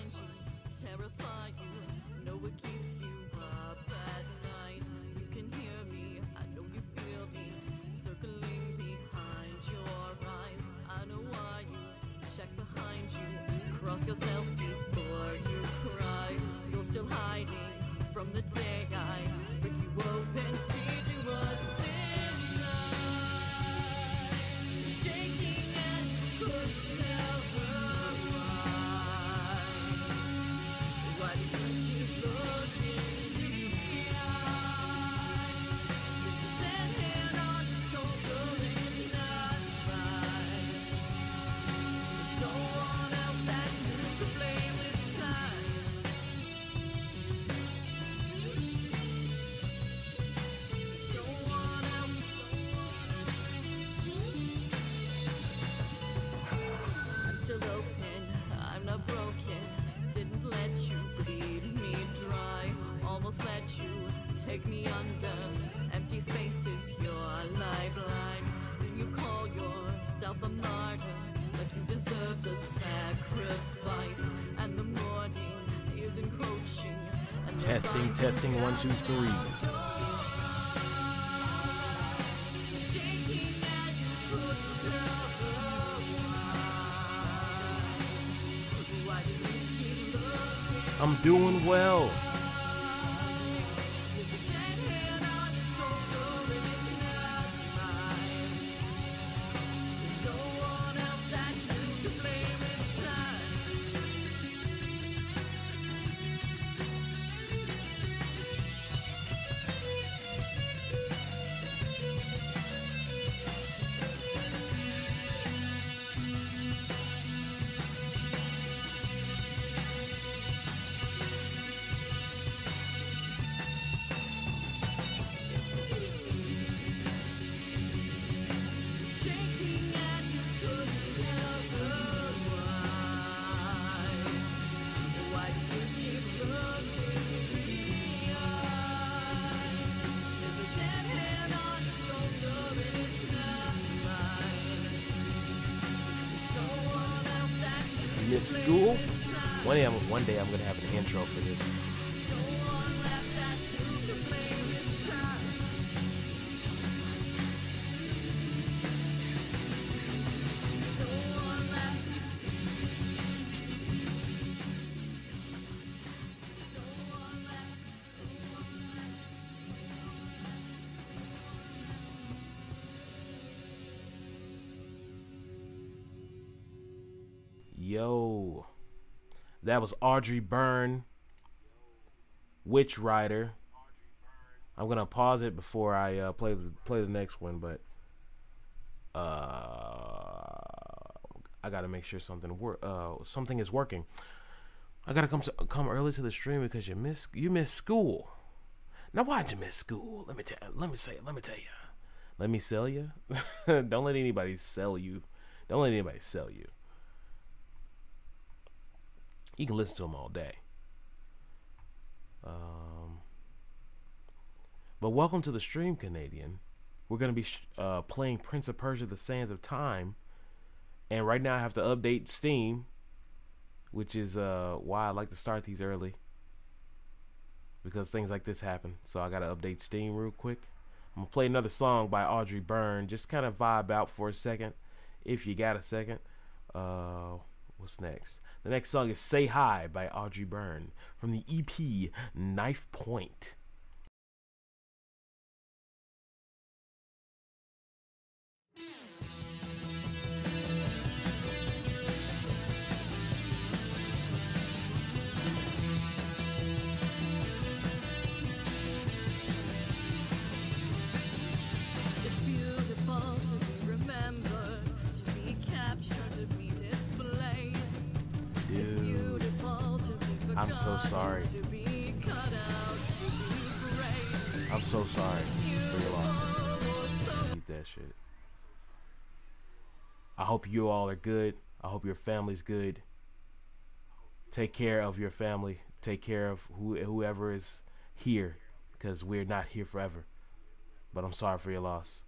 find you, terrify you. No, it keeps you up at night. You can hear me, I know you feel me, circling behind your eyes. I know why you check behind you, cross yourself before you cry. You're still hiding from the day I break you open, feed you what's take me under empty spaces, your lifeline. When you call yourself a martyr, but you deserve the sacrifice. And the morning is encroaching. And testing, testing, 1, 2, 3. I'm doing well. School. One day I'm gonna have an intro for this. That was Audrey Byrne, Witch Rider. I'm gonna pause it before I play the next one, but I gotta make sure something is working. I gotta come early to the stream because you miss school. Now why'd you miss school? Let me sell you. Don't let anybody sell you. Don't let anybody sell you. You can listen to them all day. But welcome to the stream, Canadian. We're going to be playing Prince of Persia: The Sands of Time. And right now I have to update Steam, which is why I like to start these early, because things like this happen. So I got to update Steam real quick. I'm going to play another song by Audrey Byrne. Just kind of vibe out for a second, if you got a second. What's next? The next song is Say Hi by Audrey Byrne from the EP Knife Point. It's beautiful to be remembered, to be captured, to be dude, I'm so sorry. I'm so sorry for your loss. Eat that shit. I hope you all are good. I hope your family's good. Take care of your family. Take care of whoever is here, because we're not here forever. But I'm sorry for your loss.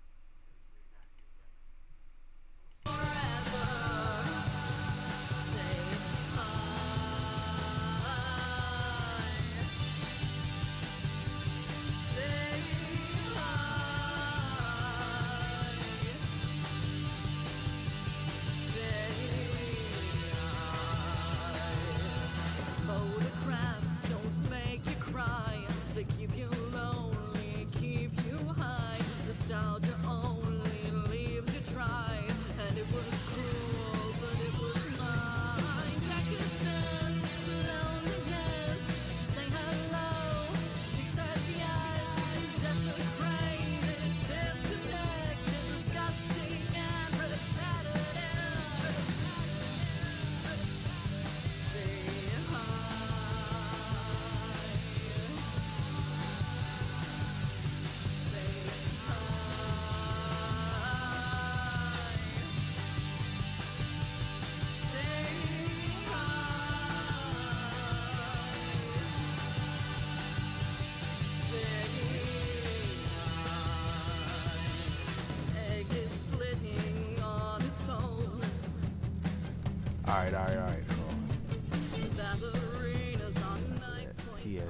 Alright.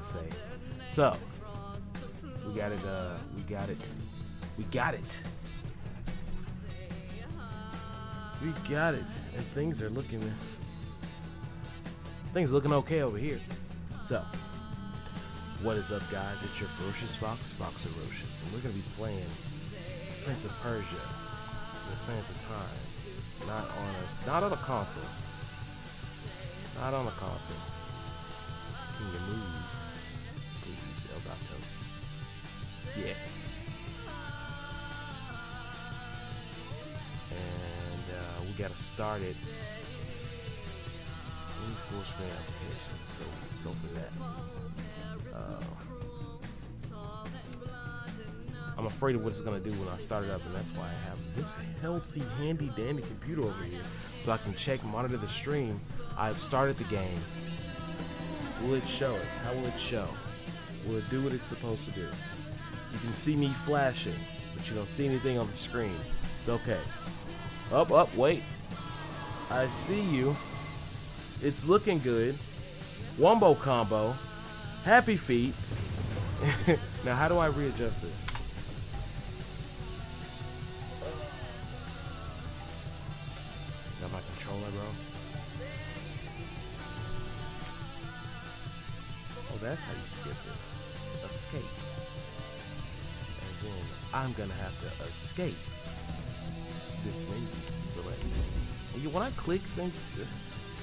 PSA. So we got it. We got it. And things are looking. Things looking okay over here. So, what is up, guys? It's your ferocious fox, Fox Ferocious, and we're gonna be playing Prince of Persia: The Sands of Time. Not on a console. Not on a console. Can you move? Please, Elgato. Yes. And we gotta start it. Full screen application. Let's go for that. I'm afraid of what it's gonna do when I start it up, and that's why I have this healthy, handy dandy computer over here, so I can check, monitor the stream. I've started the game. Will it show it? How will it show? Will it do what it's supposed to do? You can see me flashing, but you don't see anything on the screen. It's okay. Up, wait. I see you. It's looking good. Wombo combo. Happy feet. Now, how do I readjust this? Got my controller, bro. Oh, that's how you skip this. Escape. As in, I'm gonna have to escape this menu. Select. And when I click, think.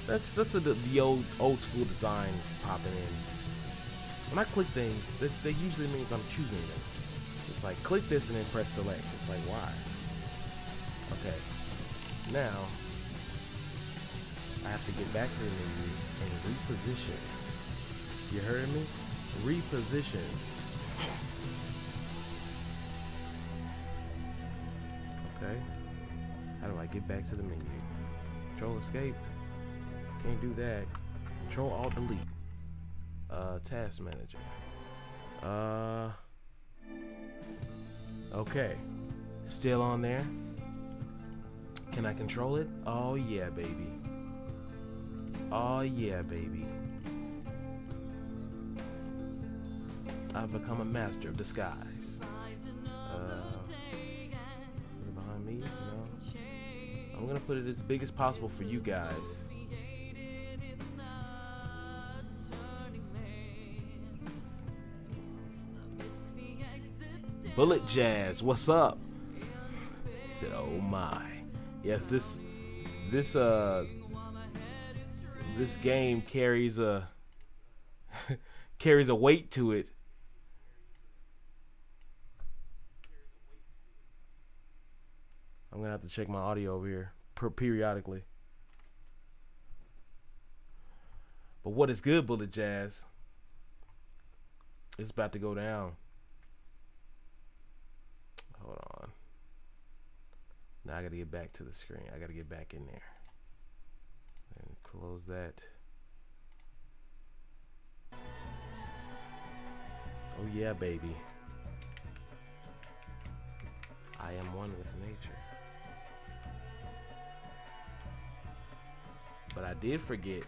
That's the old school design popping in. When I click things, that usually means I'm choosing them. It's like click this and then press select. It's like why? Okay. Now I have to get back to the menu and reposition. You heard me? Reposition. Okay. How do I get back to the menu? Control escape. Can't do that. Control Alt Delete. Task Manager. Okay. Still on there. Can I control it? Oh yeah, baby. Oh yeah, baby. I've become a master of disguise. Behind me? No. I'm gonna put it as big as possible for you guys. Bullet Jazz, what's up? He said, "Oh my, yes, this game carries a carries a weight to it." I'm gonna have to check my audio over here periodically. But what is good, Bullet Jazz? It's about to go down. Hold on. Now I gotta get back to the screen. I gotta get back in there. And close that. Oh yeah, baby. I am one with nature. But I did forget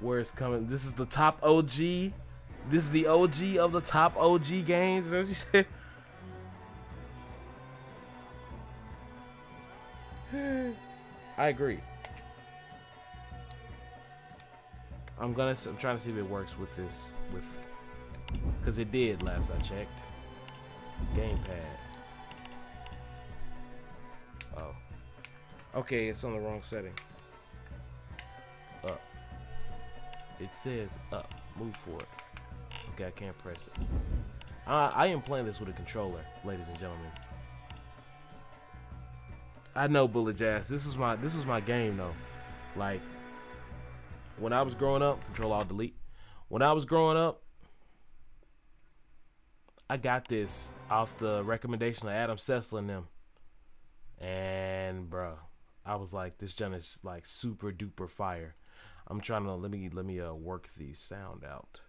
where it's coming. This is the top OG. This is the OG of the top OG games. What you said? I agree. I'm trying to see if it works with this. Cause it did last I checked. Gamepad. Oh. Okay, it's on the wrong setting. Up. It says up. Move forward. Okay, I can't press it. I am playing this with a controller, ladies and gentlemen. I know, Bullet Jazz. This was my game though. Like when I was growing up, Control Alt Delete. When I was growing up, I got this off the recommendation of Adam Sessler and them. And bruh, I was like, this gen is like super duper fire. I'm trying to let me work the sound out.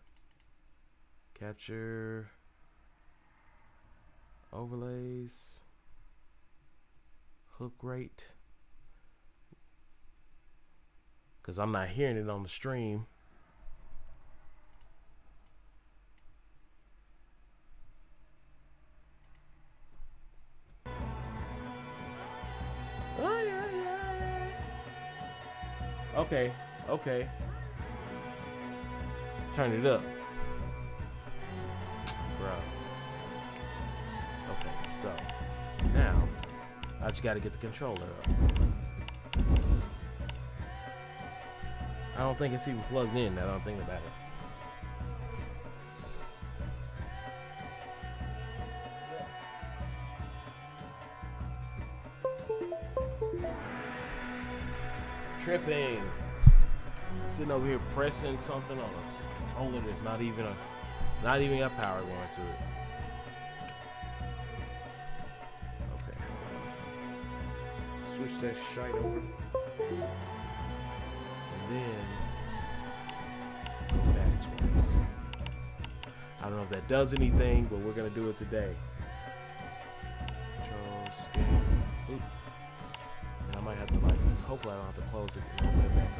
Capture overlays. hook rate, because I'm not hearing it on the stream. Oh, yeah, yeah, yeah. Okay, okay. Turn it up. Bro. Okay, so now I just gotta get the controller up. I don't think it's even plugged in now that I'm thinking about it. Tripping, sitting over here pressing something on a controller that's not even a power going to it. Okay, switch that shite over, and then go back twice. I don't know if that does anything, but we're gonna do it today. Hopefully I don't have to close it and open it back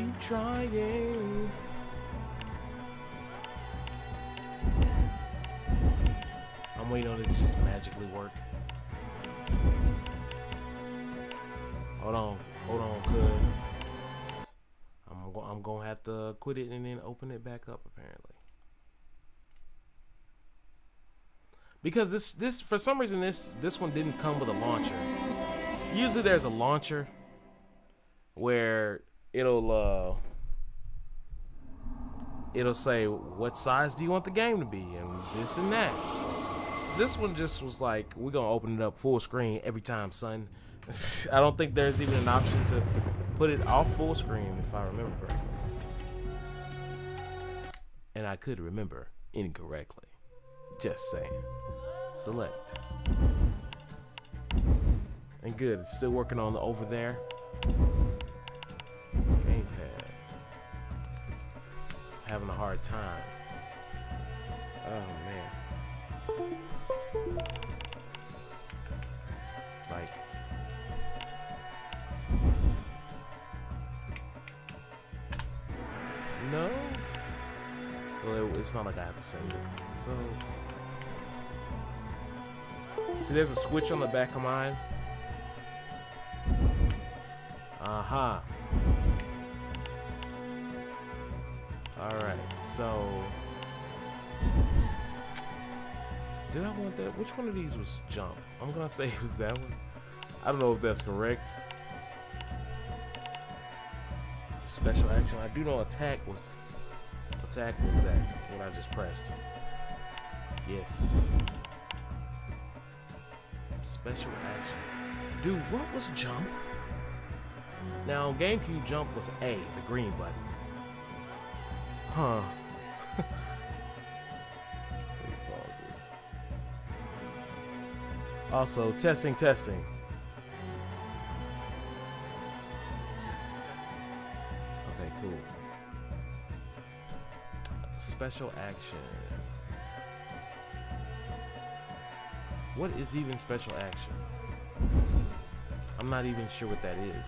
up. Keep trying. I'm waiting on it to just magically work. Hold on, hold on, cuz. I'm gonna have to quit it and then open it back up apparently. Because this for some reason this one didn't come with a launcher. Usually there's a launcher where it'll say what size do you want the game to be and this and that. This one just was like, we're gonna open it up full screen every time, son. I don't think there's even an option to put it off full screen if I remember correctly. And I could remember incorrectly. Just saying. Select. And good, it's still working on the over there. Gamepad. Having a hard time. Oh man. Like. No? Well, it's not like I have to send it. So. See, there's a switch on the back of mine. Aha. Uh-huh. Alright, so. Did I want that? Which one of these was jump? I'm gonna say it was that one. I don't know if that's correct. Special action. I do know attack was. Attack was that. What I just pressed. Yes. Special action. Dude, what was jump? Now, on GameCube, jump was A, the green button. Huh. Also, testing, testing. Okay, cool. Special action. What is even special action? I'm not even sure what that is.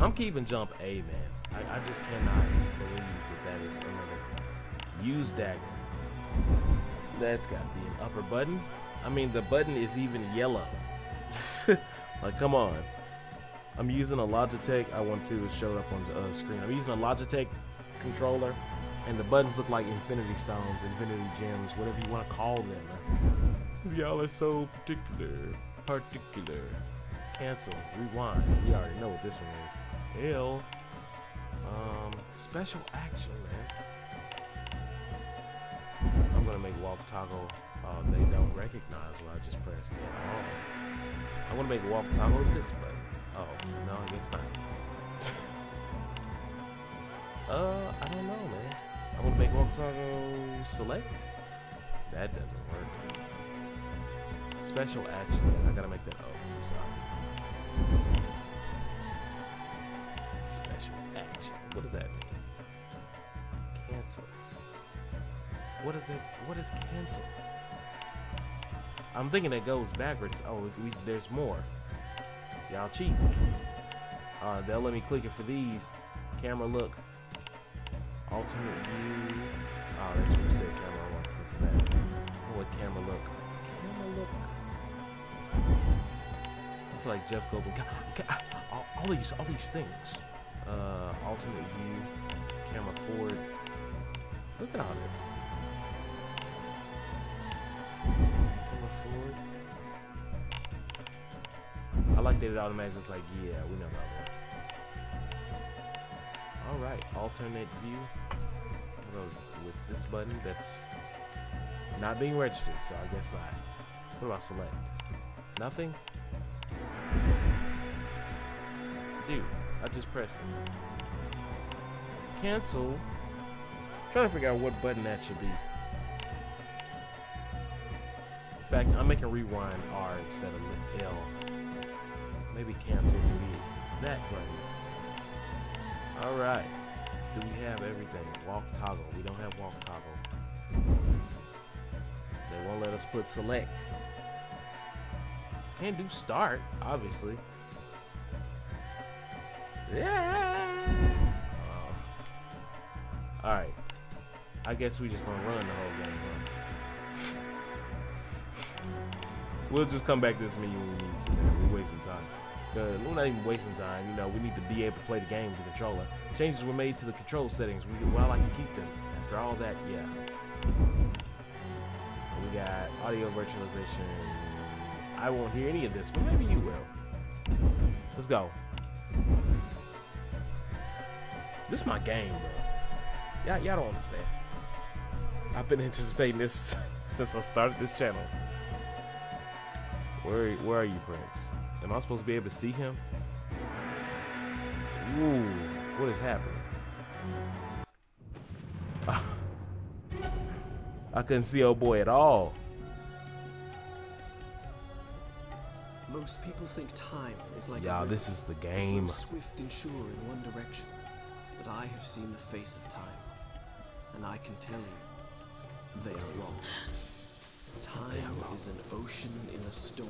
I'm keeping jump A, man. I just cannot believe that that is another use dagger. That's gotta be an upper button. I mean, the button is even yellow. Like, come on. I'm using a Logitech. I want to see what showed up on the screen. I'm using a Logitech controller. And the buttons look like infinity stones, infinity gems, whatever you want to call them. Y'all are so particular. Particular. Cancel. Rewind. We already know what this one is. L. Special action, man. I'm going to make walk toggle. They don't recognize what I just pressed at all. I'm going to make walk toggle with this button. Oh, no, I guess not. I don't know, man. I'm gonna make walk toggle select. That doesn't work. Special action. I gotta make that. Oh, sorry. Special What does that mean? Cancel. What is it? What is cancel? I'm thinking it goes backwards. Oh, there's more. Y'all cheap. They'll let me click it for these. Camera look. Alternate view. Oh, that's what I said. Camera. I want to click for that. Oh, what camera look? Camera look. I feel like Jeff Goldblum. God, all these things. Alternate view. Camera forward. Look at all this. Camera forward. I like that it automatically is like, yeah, we know about that. Alright, alternate view. With this button that's not being registered, so I guess not. What do I select? Nothing? Dude, I just pressed it. Cancel. I'm trying to figure out what button that should be. In fact, I'm making rewind R instead of L. Maybe cancel would be that button. Alright. Do we have everything? Walk toggle. We don't have walk toggle. They won't let us put select. Can't do start, obviously. Yeah. Alright. I guess we just gonna run the whole game. Huh? We'll just come back to this menu when we need to. Man. We're wasting time. We're not even wasting time. You know, we need to be able to play the game with the controller. Changes were made to the control settings. Well, I like to keep them. After all that, yeah. We got audio virtualization. I won't hear any of this, but maybe you will. Let's go. This is my game, bro. Y'all don't understand. I've been anticipating this since I started this channel. Where are you, Prince? Am I supposed to be able to see him? Ooh, what is happening? I couldn't see old boy at all. Most people think time is like a river. This is the game. Swift and sure in one direction. But I have seen the face of time, and I can tell you, they are wrong. Time is an ocean in a storm.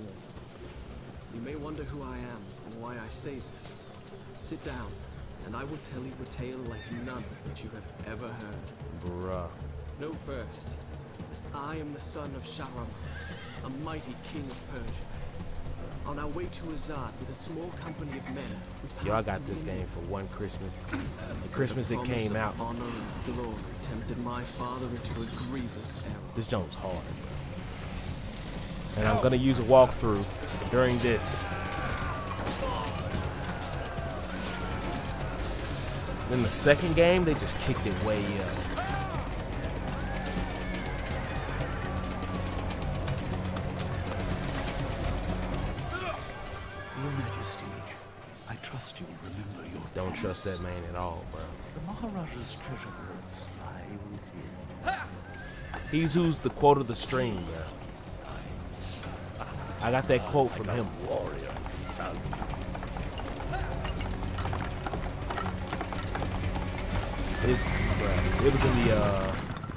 You may wonder who I am and why I say this. Sit down, and I will tell you a tale like none that you have ever heard. Bruh. Know first, that I am the son of Shahram, a mighty king of Persia. On our way to Azad with a small company of men, y'all got this game for one Christmas. The Christmas it came out. Honor and glory tempted my father into a grievous error. This Jones hard, and I'm gonna use a walkthrough during this. Then the second game, they just kicked it way up. Don't trust that man at all, bro. The Maharaja's treasure birds lie within. He's who's the quote of the stream, bro. I got that quote from him. Warrior, son. It was in the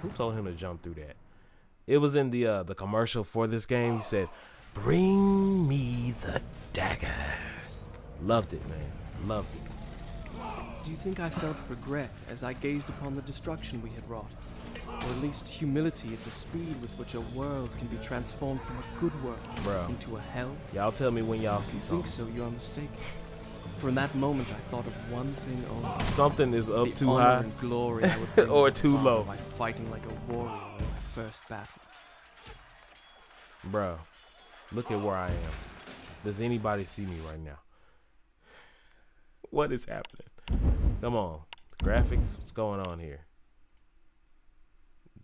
who told him to jump through that? It was in the commercial for this game. He said, "Bring me the dagger." Loved it, man. Loved it. Do you think I felt regret as I gazed upon the destruction we had wrought? Or at least humility at the speed with which a world can be transformed from a good world into a hell? Y'all tell me when y'all see something. If you think so, you are mistaken. For in that moment I thought of one thing only. Something is up too high and glory I would bring or too low. By fighting like a warrior in my first battle. Bro, look at where I am. Does anybody see me right now? What is happening? Come on, graphics. What's going on here?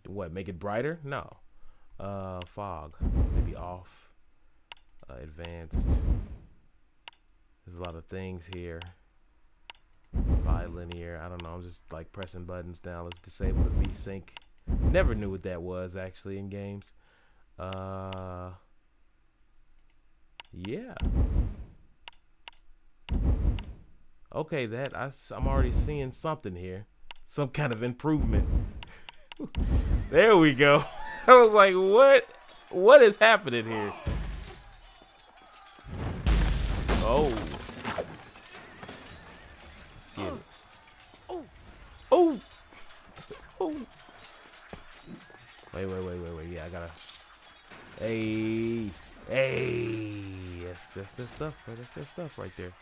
What? Make it brighter? No. Fog. Maybe off. Advanced. There's a lot of things here. Bilinear. I don't know. I'm just like pressing buttons now. Let's disable the VSync. Never knew what that was actually in games. Yeah. Okay, that I'm already seeing something here. Some kind of improvement. There we go. I was like, what is happening here? Oh. Let's get it. Oh. Oh. Oh. Wait. Yeah, I gotta. Hey. Hey. Yes, that's that stuff. That's that stuff right there.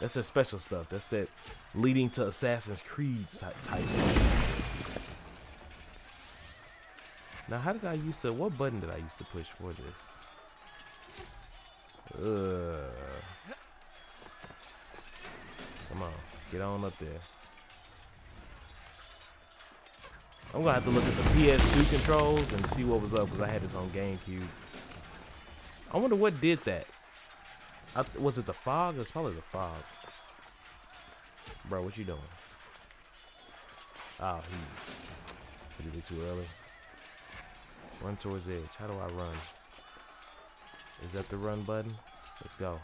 That's that special stuff. That's that leading to Assassin's Creed type stuff. Now, how did I used to? What button did I used to push for this? Come on, get on up there. I'm gonna have to look at the PS2 controls and see what was up because I had this on GameCube. I wonder what did that. Was it the fog? It's probably the fog. Bro, what you doing? Oh, he did it too early. Run towards the edge. How do I run? Is that the run button? Let's go.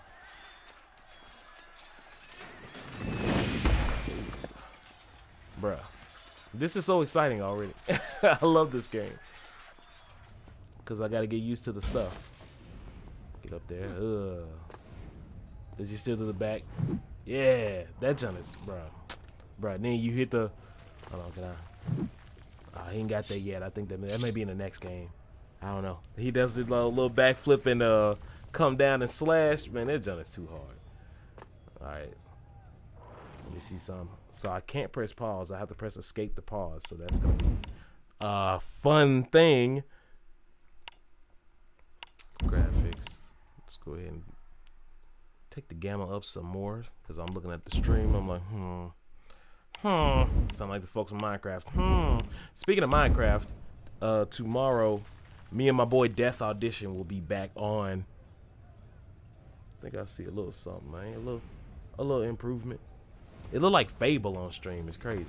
Bruh. This is so exciting already. I love this game. Because I got to get used to the stuff. Get up there. Ugh. Is he still to the back? Yeah, that jump is, bro. Bro, then you hit the. Hold on, can I? Oh, he ain't got that yet. I think that may be in the next game. I don't know. He does the little backflip and come down and slash. Man, that jump is too hard. All right. Let me see some. So I can't press pause. I have to press escape to pause. So that's gonna be a fun thing. Graphics. Let's go ahead and. Take the gamma up some more because I'm looking at the stream. I'm like, sound like the folks in Minecraft. Speaking of Minecraft, tomorrow, me and my boy Death Audition will be back on. I think I see a little something, man. A little improvement. It looked like Fable on stream. It's crazy.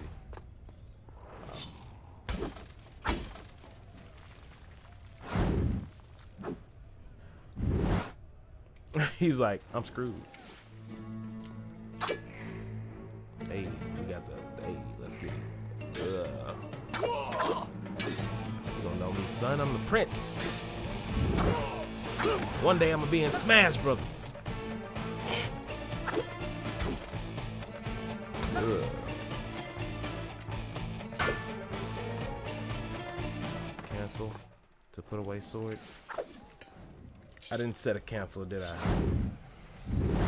He's like, I'm screwed. Hey, we got the. Hey, let's get it. You don't know me, son. I'm the prince. One day I'm gonna be in Smash Brothers. Ugh. Cancel to put away sword. I didn't set a cancel, did I?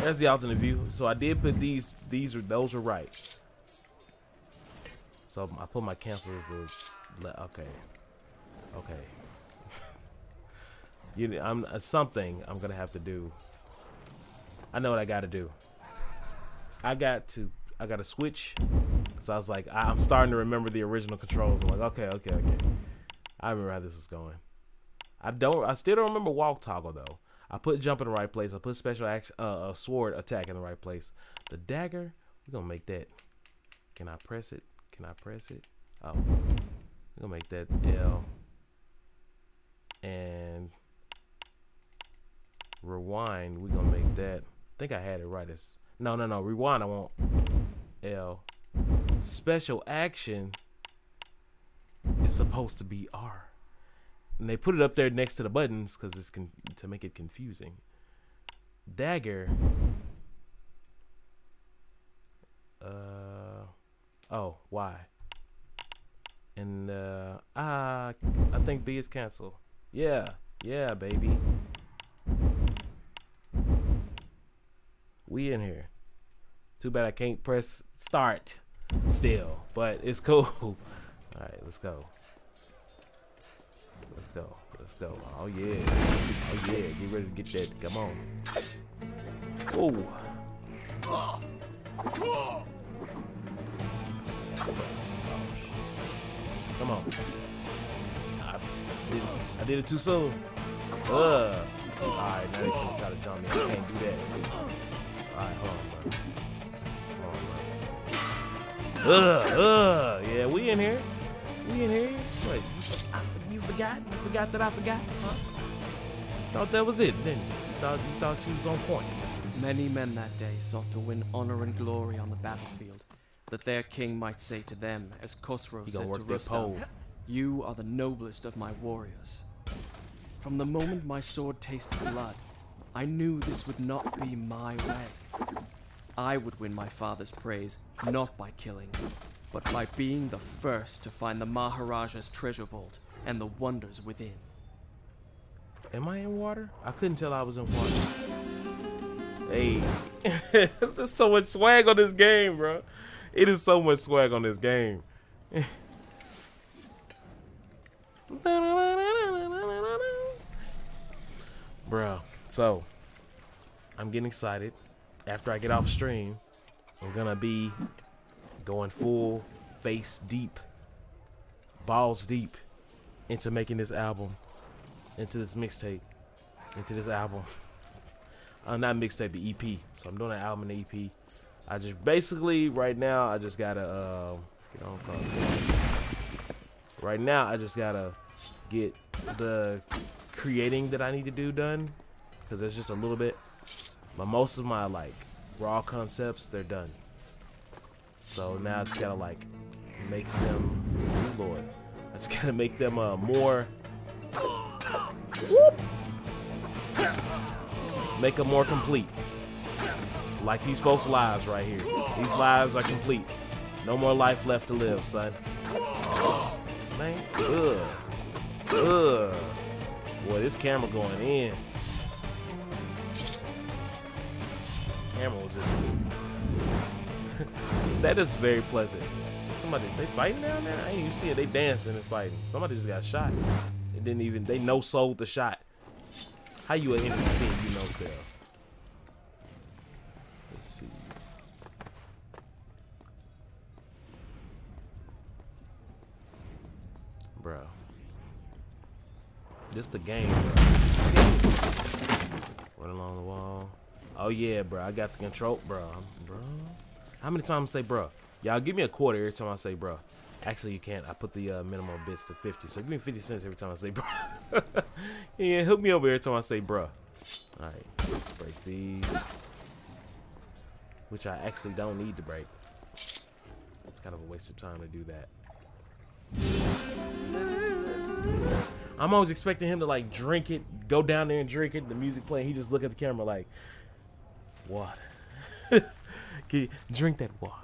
That's the alternate view. So I did put these. Those are right. So I put my cancel as the left. Okay. I'm something I'm gonna have to do. I know what I gotta do. I gotta switch. So I was like, I'm starting to remember the original controls. I'm like, okay. I remember how this was going. I still don't remember walk toggle though. I put jump in the right place. I put special action, sword attack in the right place. The dagger, we're gonna make that. Can I press it? Oh, we're gonna make that L. And rewind, we're gonna make that. I think I had it right. It's no. Rewind, I want L. Special action is supposed to be R. And they put it up there next to the buttons because it's to make it confusing. Dagger. Why? And I think B is cancel. Yeah, baby. We in here. Too bad I can't press start still, but it's cool. All right, let's go. Let's go. Oh yeah. Get ready to get that. Come on. Oh. Come on. I did it too soon. Alright, now he's gonna try to jump me. I can't do that. Alright, hold on, bro. Yeah, we in here. Wait, you forgot that I forgot? Huh? Thought that was it, didn't you? You thought you was on point. Many men that day sought to win honor and glory on the battlefield, that their king might say to them, as Khosrow said to Rustam, "You are the noblest of my warriors." From the moment my sword tasted blood, I knew this would not be my way. I would win my father's praise, not by killing, but by being the first to find the Maharaja's treasure vault and the wonders within. Am I in water? I couldn't tell I was in water. Hey, there's so much swag on this game, bro. It is so much swag on this game. Bro, so I'm getting excited. After I get off stream, I'm gonna be going full face deep, balls deep into making this album, into this mixtape, into this album. Not mixtape, but EP. So I'm doing an album and an EP. I just basically right now I just gotta right now I just gotta get the creating that I need to do done, because there's just a little bit. But most of my like raw concepts, they're done. So now I just gotta like make them, oh Lord, I just gotta make them more, whoop, make them more complete. Like these folks' lives right here. These lives are complete. No more life left to live, son. Man, ugh, ugh. Boy, this camera going in. Camera was just. That is very pleasant. Somebody, they fighting down there? I ain't even see it. They dancing and fighting. Somebody just got shot. They didn't even. They no sold the shot. How you an NPC? You no sell. Let's see. Bro. This the game, bro. Run along the wall. Oh yeah, bro. I got the control, bro. Bro. How many times I say bro? Y'all give me a quarter every time I say bro. Actually, you can't. I put the minimum bits to 50. So give me 50 cents every time I say bro. Yeah, hook me over every time I say bro. Alright. Let's break these. Which I actually don't need to break. It's kind of a waste of time to do that. I'm always expecting him to like drink it, go down there and drink it, the music playing, he just look at the camera like, water. Drink that water.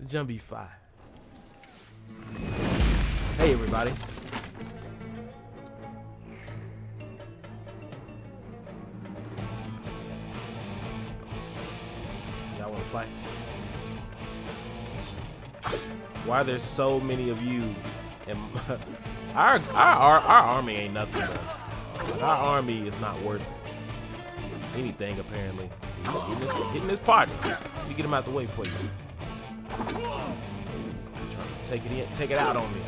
The jump be fire. Hey everybody. Y'all wanna fight? Why there's so many of you and Our army ain't nothing, bro. Like, our army is not worth anything, apparently. Hitting this partner. You get him out the way for you. I'm trying to take it in, take it out on me.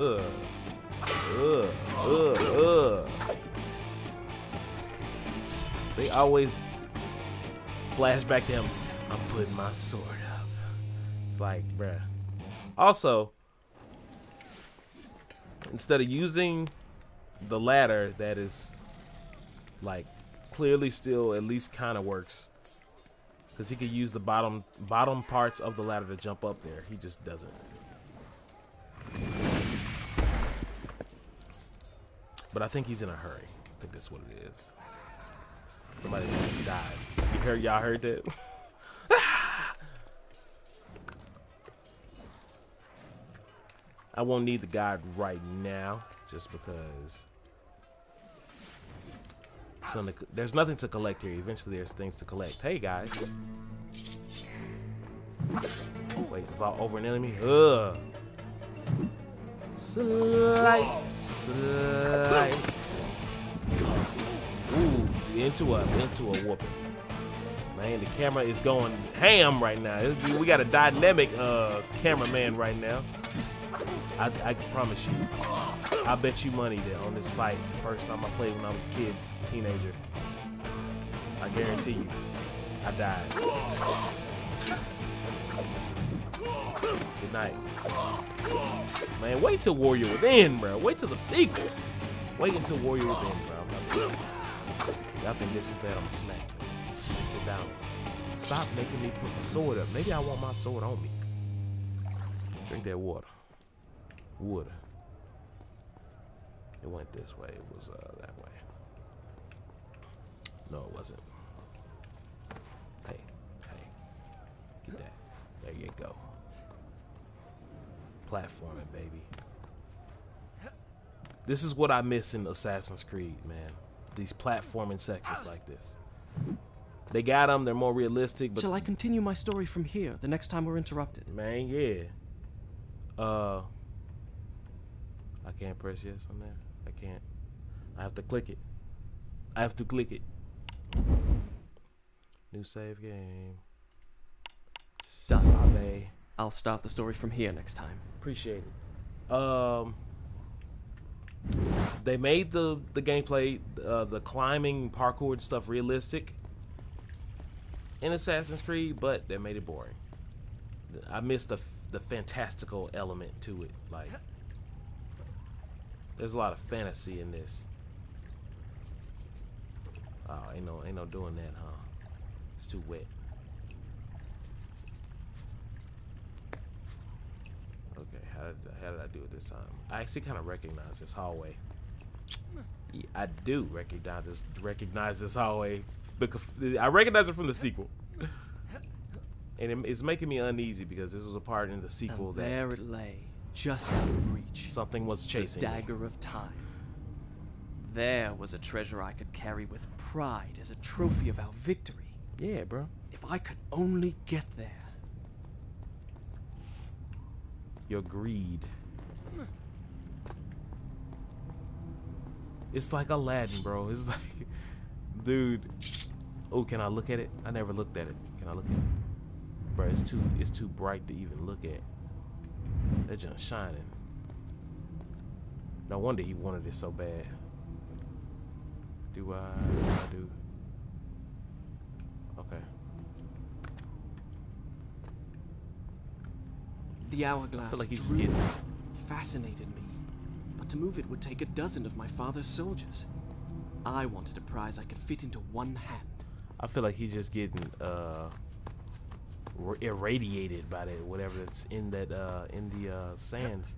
Ugh. Ugh. Ugh. Ugh. They always flash back to him. I'm putting my sword up. It's like, bruh. Also, instead of using the ladder that is like clearly still at least kind of works, because he could use the bottom parts of the ladder to jump up there. He just doesn't. But I think he's in a hurry. I think that's what it is. Somebody just died. You heard? Y'all heard that? I won't need the guide right now, just because there's nothing to collect here. Eventually, there's things to collect. Hey guys, oh, wait, vault over an enemy. Ugh. Slice, slice. Ooh, into a whooping. Man, the camera is going ham right now. We got a dynamic cameraman right now. I promise you, I bet you money that on this fight, the first time I played when I was a kid, teenager, I guarantee you, I died. Good night. Man, wait till Warrior Within, bro. Wait till the sequel. Wait until Warrior Within, bro. Y'all think this is bad? I'ma smack you. Smack you down. Stop making me put my sword up. Maybe I want my sword on me. Drink that water. Water. It went this way. It was that way. No, it wasn't. Hey, hey. Get that. There you go. Platforming, baby. This is what I miss in Assassin's Creed, man. These platforming sections like this. They got them. They're more realistic. But shall I continue my story from here the next time we're interrupted? Man, yeah. I can't press yes on there. I can't. I have to click it. I have to click it. New save game. Done. I'll start the story from here next time. Appreciate it. They made the gameplay, the climbing, parkour and stuff realistic in Assassin's Creed, but they made it boring. I missed the fantastical element to it. Like, there's a lot of fantasy in this. Oh, ain't no doing that, huh? It's too wet. Okay, how did I do it this time? I actually kind of recognize this hallway. Yeah, I do recognize this hallway because I recognize it from the sequel, and it's making me uneasy because this was a part in the sequel that there it lay, just out of reach. Something was chasing the dagger of time. There was a treasure I could carry with pride as a trophy of our victory. Yeah, bro. If I could only get there. Your greed. It's like Aladdin, bro. It's like, dude. Oh, can I look at it? I never looked at it. Can I look at it? Bro, it's too bright to even look at. That junk's shining. No wonder he wanted it so bad. Do I do? Okay. The hourglass drew, fascinated me, but to move it would take a dozen of my father's soldiers. I wanted a prize I could fit into one hand. I feel like he's just getting irradiated by that whatever that's in that in the sands.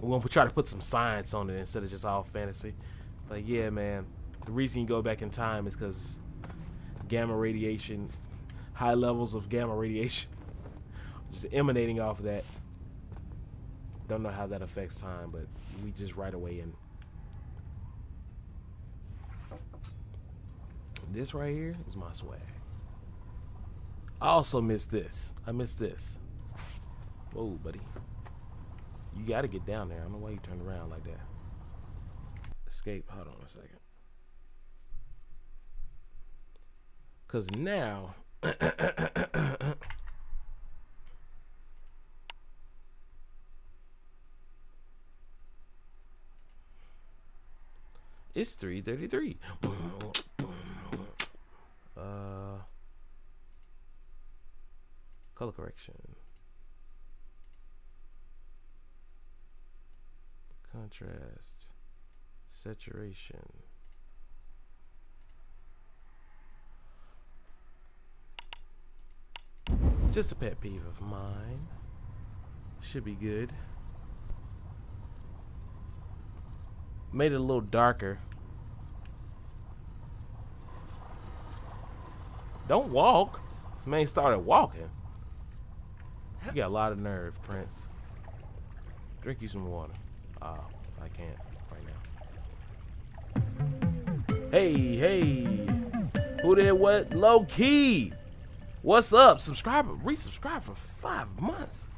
We're gonna try to put some science on it instead of just all fantasy. Like, yeah, man. The reason you go back in time is because gamma radiation, high levels of gamma radiation. Just emanating off of that. Don't know how that affects time, but we just right away in. This right here is my swag. I also miss this. I miss this. Whoa, buddy. You gotta get down there. I don't know why you turned around like that. Escape. Hold on a second. Because now... It's 3:33. Color correction. Contrast. Saturation. Just a pet peeve of mine. Should be good. Made it a little darker. Don't walk. Man started walking. You got a lot of nerve, Prince. Drink you some water. Ah, I can't right now. Hey, hey. Who did what? Low key. What's up? Subscriber, resubscribe for 5 months.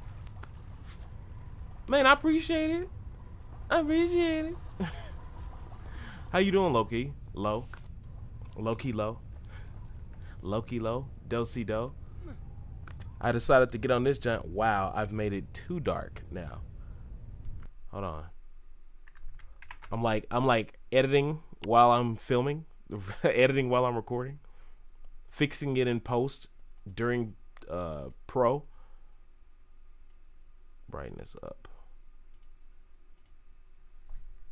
Man, I appreciate it. I appreciate it. How you doing, Loki? Low, Loki, low, Loki, low, do-si do. I decided to get on this giant. Wow, I've made it too dark now. Hold on. I'm like editing while I'm filming, editing while I'm recording, fixing it in post during pro, brightness up.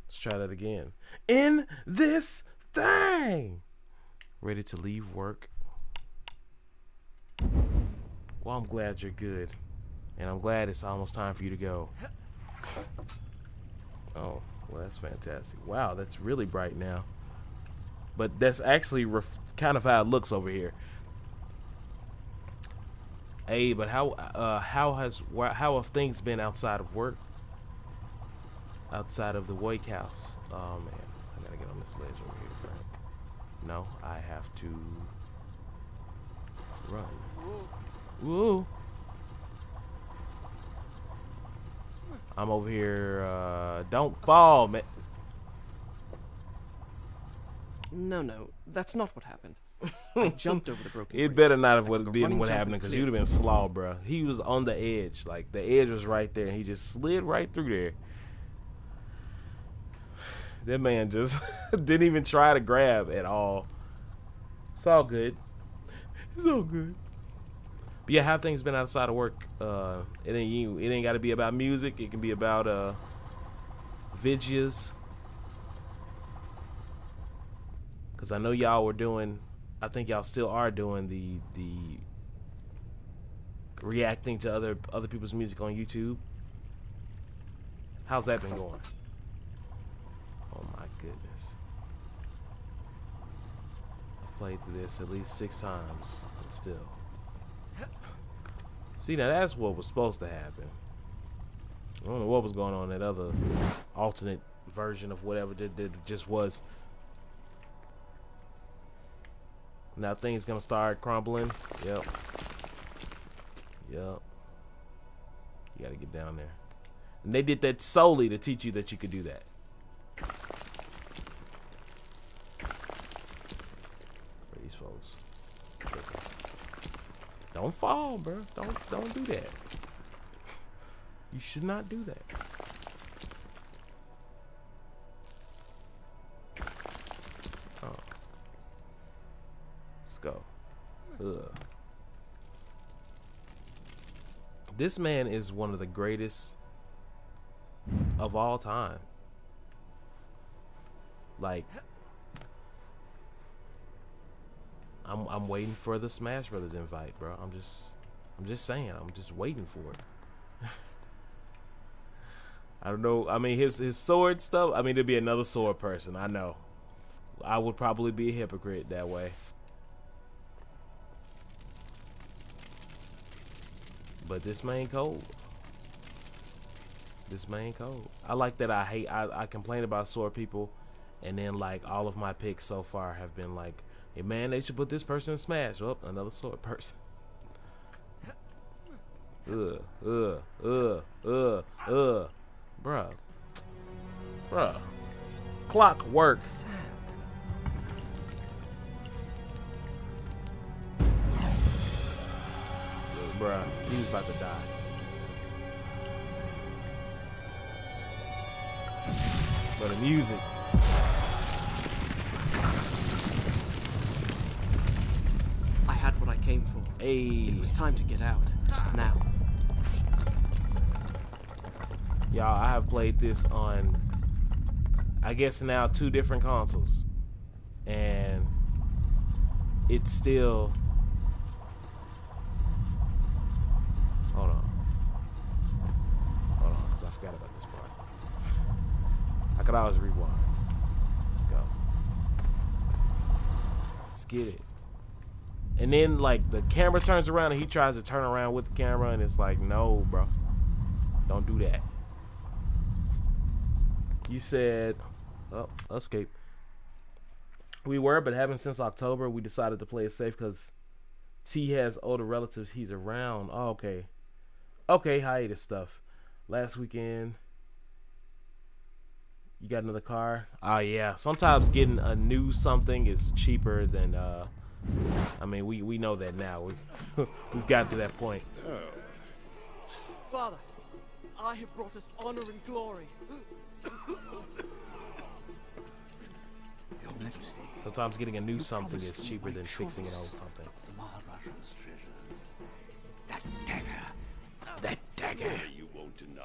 Let's try that again. In this thing. Ready to leave work. Well, I'm glad you're good. And I'm glad it's almost time for you to go. Oh, well, that's fantastic. Wow, that's really bright now. But that's actually kind of how it looks over here. Hey, but how have things been outside of work? Outside of the Wake House. Oh man, I gotta get on this ledge over here, right? No, I have to run. Woo! I'm over here. Don't fall, man. No, no, that's not what happened. I jumped over the broken. It better not have been what happened, because you'd have been slow, bro. He was on the edge, like the edge was right there, and he just slid right through there. That man just didn't even try to grab at all. It's all good. It's all good. But yeah, how things been outside of work? It ain't got to be about music. It can be about Viziers. Because I know y'all were doing, I think y'all still are doing the reacting to other people's music on YouTube. How's that been going? Oh my goodness. I've played through this at least 6 times and still. See, now that's what was supposed to happen. I don't know what was going on in that other alternate version of whatever that just was. Now things gonna start crumbling. Yep. Yep. You gotta get down there. And they did that solely to teach you that you could do that. For these folks. Don't fall, bro. Don't do that. You should not do that. Go. Ugh. This man is one of the greatest of all time. Like, I'm waiting for the Smash Brothers invite, bro. I'm just saying, I'm just waiting for it. I don't know. I mean, his sword stuff. I mean, there'd be another sword person. I know. I would probably be a hypocrite that way. But this man cold. This man cold. I like that. I complain about sore people, and then like all of my picks so far have been like, hey man, they should put this person in Smash. Oh, another sore person. Bruh. Bruh. Clockwork. Bruh, he was about to die. But the music. I had what I came for. Hey. It was time to get out. Now. Y'all, I have played this on, I guess now, 2 different consoles. And it's still... Hold on, because I forgot about this part. I could always rewind. Go. Let's get it. And then, like, the camera turns around and he tries to turn around with the camera, and it's like, no, bro. Don't do that. You said, oh, escape. We were, but haven't since October. We decided to play it safe because T has older relatives he's around. Oh, okay. Okay, hiatus stuff. Last weekend, you got another car. Oh yeah, sometimes getting a new something is cheaper than. I mean, we know that now. We've got to that point. Father, I have brought us honor and glory. Sometimes getting a new something is cheaper than fixing an old something. The Maharaja's treasures. That dagger. That dagger. You won't deny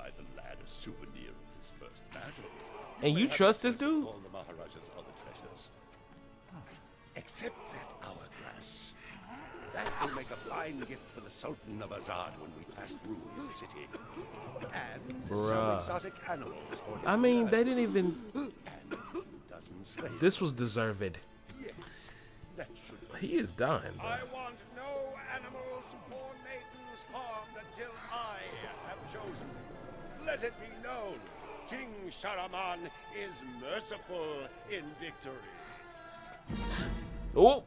souvenir of his first battle. And you trust this dude? All the Maharaja's other treasures. Except that hourglass. That will make a fine gift for the Sultan of Azad when we pass through his city. And some exotic animals for his blood. They didn't even... And this was deserved. Yes, that should be. He is dying. Bro. I want no animals or maidens harmed until I have chosen. Let it be known, King Shahram is merciful in victory. Oh,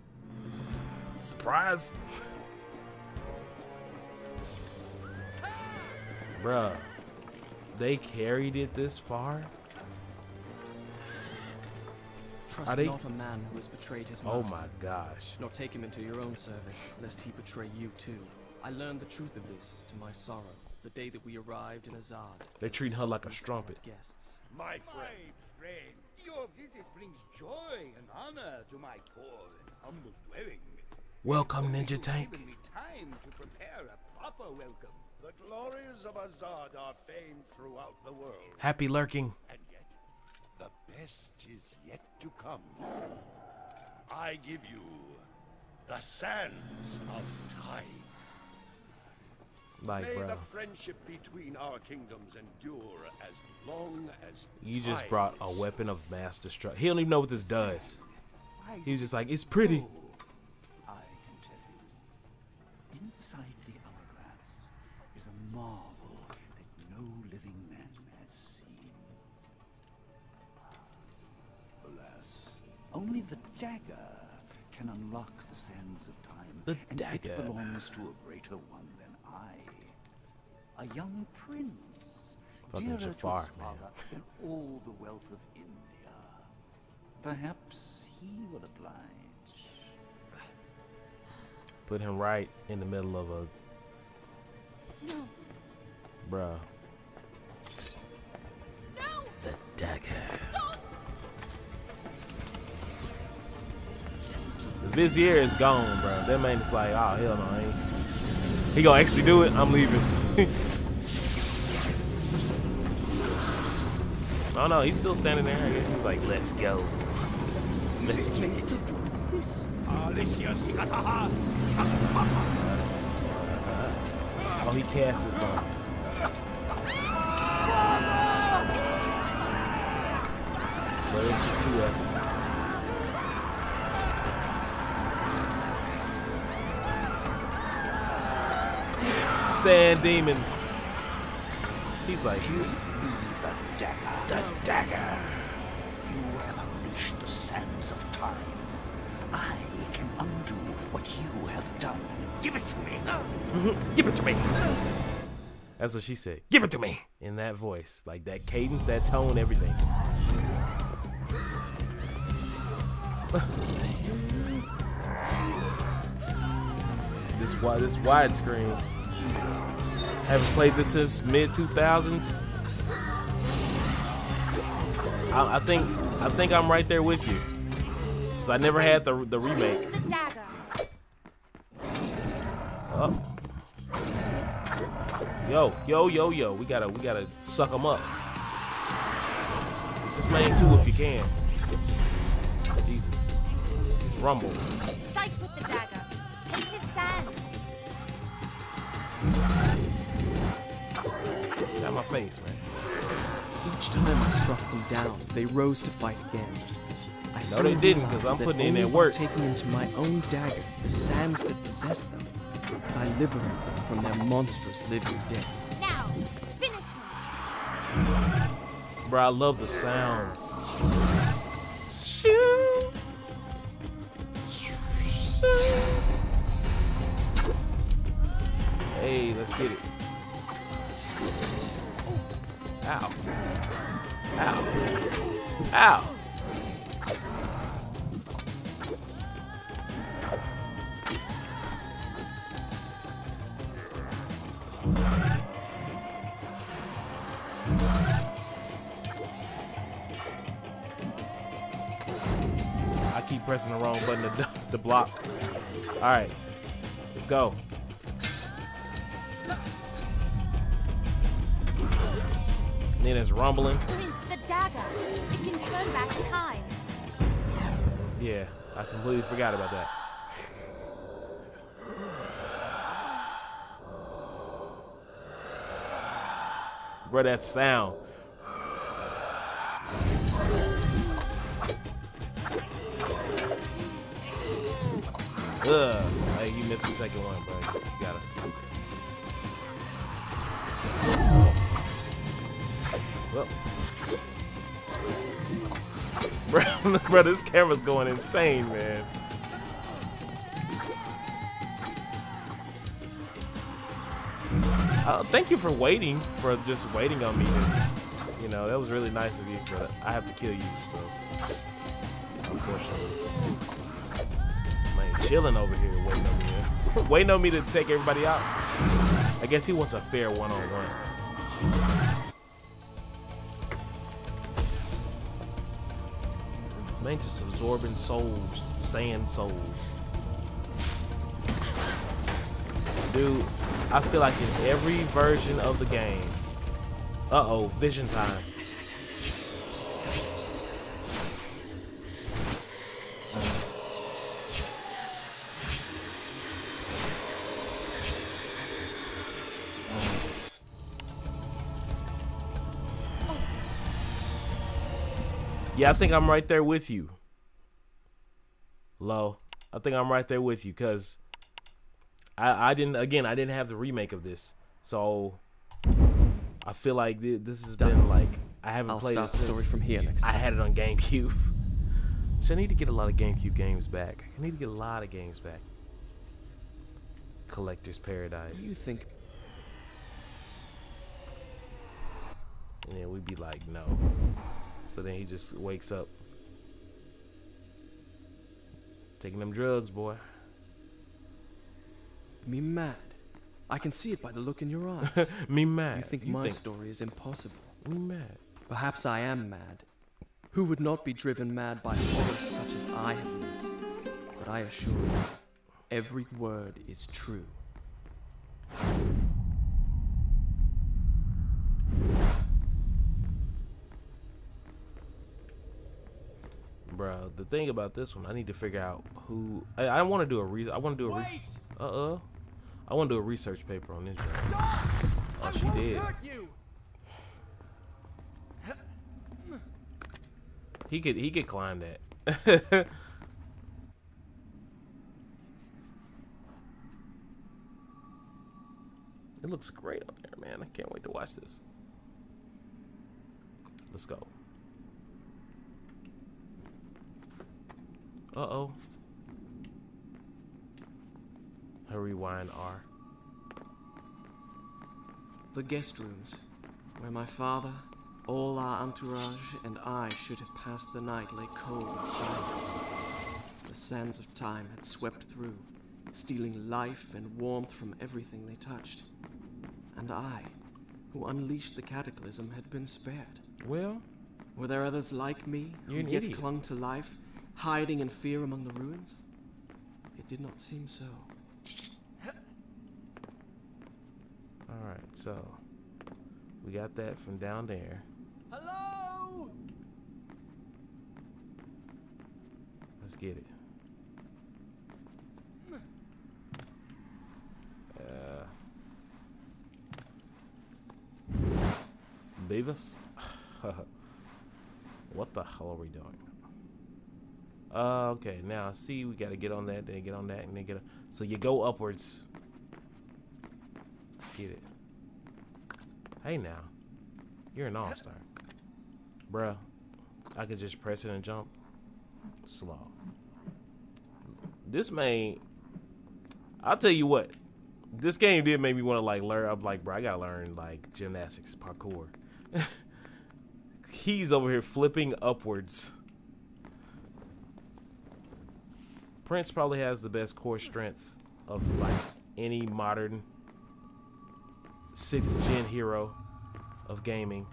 surprise, bruh! They carried it this far. Trust not a man who has betrayed his master. Oh my gosh. Nor take him into your own service, lest he betray you too. I learned the truth of this, to my sorrow, the day that we arrived in Azad. They treat her like a strumpet. Guests. My friend, your visit brings joy and honor to my poor and humble dwelling. Welcome, Ninja Tank. Give me time to prepare a proper welcome. The glories of Azad are famed throughout the world. Happy lurking. And yet, the best is yet to come. I give you the Sands of Time. Like, may the friendship between our kingdoms endure as long as you time. Just brought a weapon of mass destruction. He don't even know what this does. He's just like, it's pretty. I can tell you, inside the hourglass is a marvel that no living man has seen. Alas, only the dagger can unlock the Sands of Time. The dagger belongs to a greater one than a young prince, dearer to his father than all the wealth of India. Perhaps he will oblige. Put him right in the middle of a... No. Bruh. No. The dagger. Don't. The Vizier is gone, bruh. That man is like, oh, hell no, he gonna actually do it? I'm leaving. Oh no, he's still standing there. I guess he's like, let's go. Let's get it. Oh, he casts his song. But this is too epic. Sand demons. He's like, the dagger. You have unleashed the Sands of Time. I can undo what you have done. Give it to me. Mm-hmm. Give it to me. That's what she said. Give it to me. In that voice, like that cadence, that tone, everything. This widescreen. Haven't played this since mid-2000s. I think I'm right there with you. Cause I never had the remake. Oh. Yo. We gotta suck them up. This main two if you can. Jesus. It's rumble. Strike with the dagger. Take his sand. Out my face, man. Each time I struck them down, they rose to fight again. No, they didn't, because I'm putting in that work. Taking into my own dagger the sands that possess them, and I liberate them from their monstrous living death. Now, finish him. Bro, I love the sounds. Hey, let's get it. Ow. Ow. Ow. I keep pressing the wrong button to block. All right, let's go. And then it's rumbling. The dagger. It can turn back time. Yeah, I completely forgot about that. Bruh, that sound. Ugh. Hey, you missed the second one, bro. You gotta. Well. Bro, this camera's going insane, man. Thank you for waiting, for just waiting on me. You know, that was really nice of you, but I have to kill you, so unfortunately. Man, chilling over here, waiting on me. Waiting on me to take everybody out. I guess he wants a fair one-on-one. Man, just absorbing souls, sand souls. Dude, I feel like in every version of the game. Uh-oh, vision time. Yeah, I think I'm right there with you. Low. I think I'm right there with you, cause I didn't have the remake of this, so I feel like this has been like I haven't played this story from here next time. I had it on GameCube, so I need to get a lot of GameCube games back. I need to get a lot of games back. Collector's Paradise. You think? And then we'd be like, no. So then he just wakes up. Taking them drugs, boy. Me mad. I can see it by the look in your eyes. Me mad. You think my story is impossible. Me mad. Perhaps I am mad. Who would not be driven mad by horrors such as I have made? But I assure you, every word is true. Bro, the thing about this one, I need to figure out who. I want to do a research. I want to do a. I want to do a research paper on this. Oh, she did. He could climb that. It looks great up there, man. I can't wait to watch this. Let's go. Uh-oh. Her rewind R. The guest rooms, where my father, all our entourage, and I should have passed the night lay cold and silent. The sands of time had swept through, stealing life and warmth from everything they touched. And I, who unleashed the cataclysm, had been spared. Well? Were there others like me who yet clung to life? Hiding in fear among the ruins? It did not seem so. Alright, so we got that from down there. Hello! Let's get it. Beavis? What the hell are we doing? Okay, now see, we gotta get on that, then get on that, and then get. So you go upwards. Let's get it. Hey, now, you're an all-star, bruh. I could just press it and jump. Slow. This may. I'll tell you what. This game did make me want to like learn. I'm like, bro, I gotta learn like gymnastics, parkour. He's over here flipping upwards. Prince probably has the best core strength of like any modern 6th gen hero of gaming.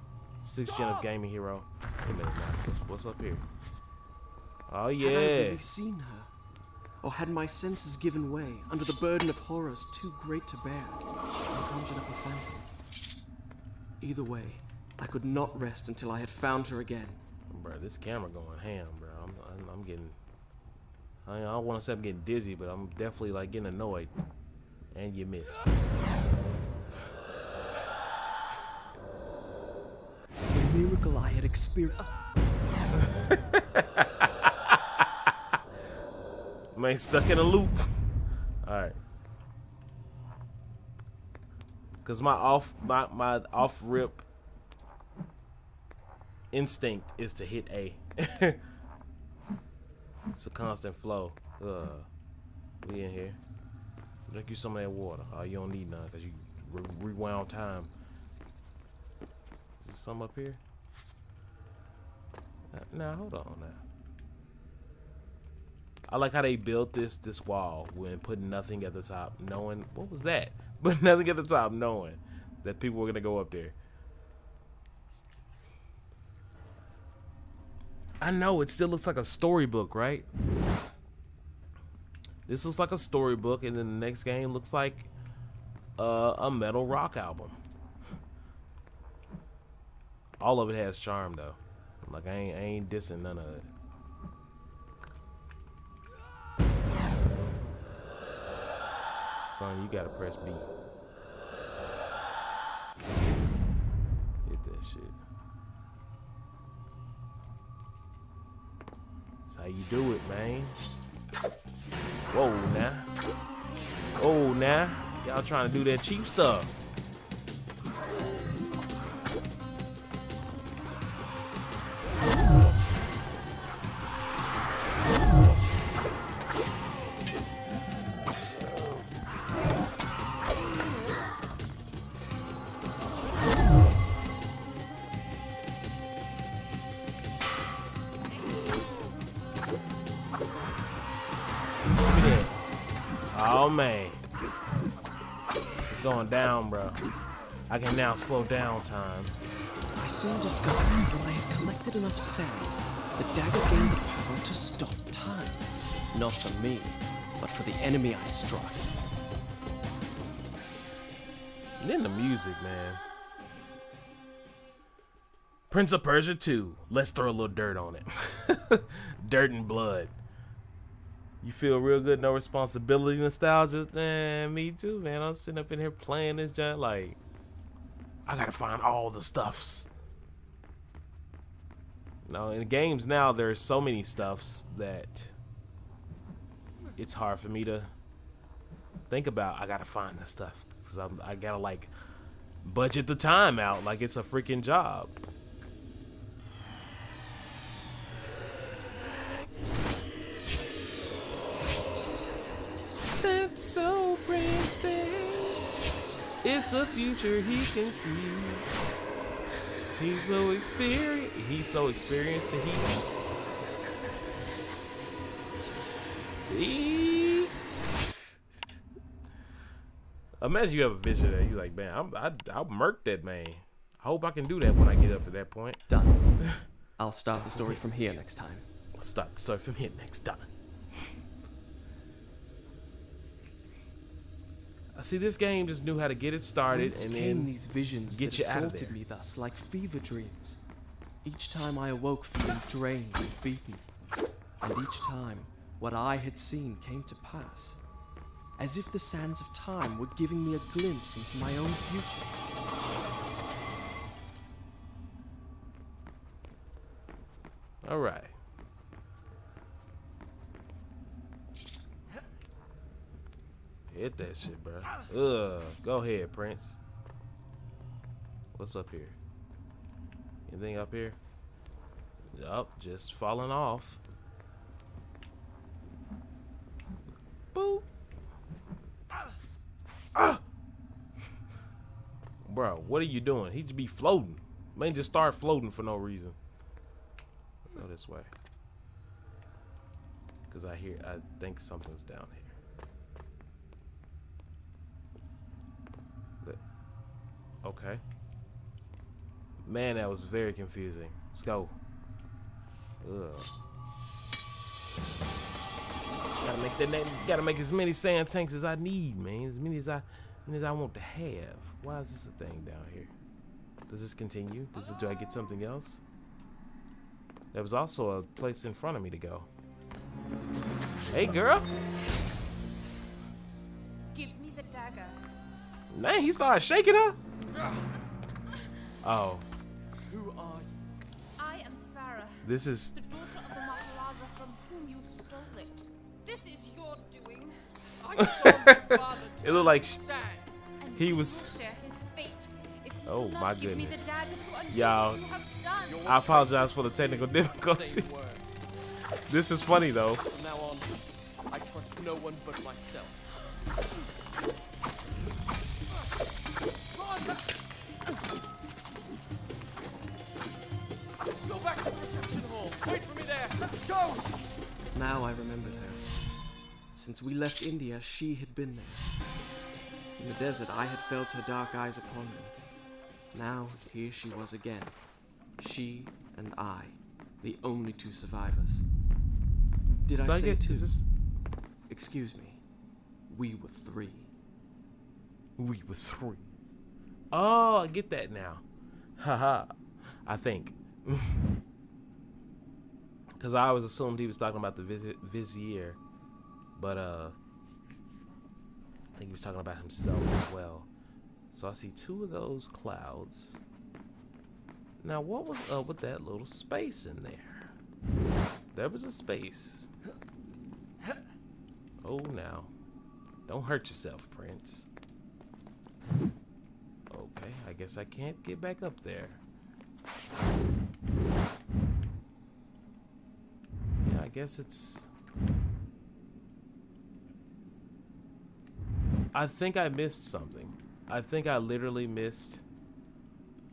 6th gen of gaming hero. Wait a minute, what's up here? Oh yeah. Had I really seen her? Or had my senses given way under the burden of horrors too great to bear? I conjured up a phantom. Either way, I could not rest until I had found her again. Bro, this camera going ham, bro. I'm getting... I don't want to say I'm getting dizzy, but I'm definitely like getting annoyed. And you missed. The miracle I had experienced. Man, stuck in a loop. All right. Cause my off rip instinct is to hit A. It's a constant flow. We in here. Drink you some of that water. Oh, you don't need none because you rewound time. Is there something up here? Nah, hold on now. I like how they built this wall when putting nothing at the top, knowing what was that? But nothing at the top, knowing that people were gonna go up there. I know it still looks like a storybook, right? This looks like a storybook, and then the next game looks like a metal rock album. All of it has charm, though. Like I ain't dissing none of it. Son, you gotta press B. Hit that shit. That's how you do it, man. Whoa, now. Oh, now. Y'all trying to do that cheap stuff. I can now slow down time. I soon discovered when I had collected enough sand, the dagger gained the power to stop time. Not for me, but for the enemy I struck. And then the music, man. Prince of Persia 2. Let's throw a little dirt on it. Dirt and blood. You feel real good, no responsibility, nostalgia. Man, me too, man. I'm sitting up in here playing this giant, like, I gotta find all the stuffs. No, in games now, there's so many stuffs that it's hard for me to think about. I gotta find the stuff because I gotta, like, budget the time out like it's a freaking job. That's so princess. It's the future he can see. He's so experienced. He's so experienced that he. Imagine you have a vision that you're like, man, I'll murk that man. I hope I can do that when I get up to that point. Done. I'll start the story from here next time. I'll start the story from here next time. See, this game just knew how to get it started and then these visions get you out of there. Me thus, like fever dreams. Each time I awoke feeling drained and beaten, and each time what I had seen came to pass, as if the sands of time were giving me a glimpse into my own future. All right. Hit that shit, bro. Ugh. Go ahead, Prince. What's up here? Anything up here? Yup, just falling off. Boop. Ah. Bro, what are you doing? He just be floating. Man, just start floating for no reason. Go this way. Cause I think something's down here. Okay. Man, that was very confusing. Let's go. Ugh. Gotta make that name. Gotta make as many sand tanks as I need, man. As many as I want to have. Why is this a thing down here? Does this continue? Do I get something else? There was also a place in front of me to go. Hey, girl. Give me the dagger. Man, he started shaking her. Oh. Who are you? I am Farah. This is the daughter of the Maharaja from whom you stole it. This is your doing. I saw my father. It looked like he was. Oh my goodness. Y'all, I apologize for the technical difficulties. This is funny though. From now on, I trust no one but myself. Run! Go back to the reception hall. Wait for me there. Go! Now I remembered her. Since we left India, she had been there. In the desert, I had felt her dark eyes upon me. Now, here she was again. She and I, the only two survivors. Did I say two? Excuse me. We were three. We were three. Oh, I get that now. Haha. I think. Because I always assumed he was talking about the Vizier. But, I think he was talking about himself as well. So I see two of those clouds. Now what was up with that little space in there? There was a space. Oh now. Don't hurt yourself, Prince. Okay, I guess I can't get back up there. Yeah, I guess it's... I think I missed something. I think I literally missed.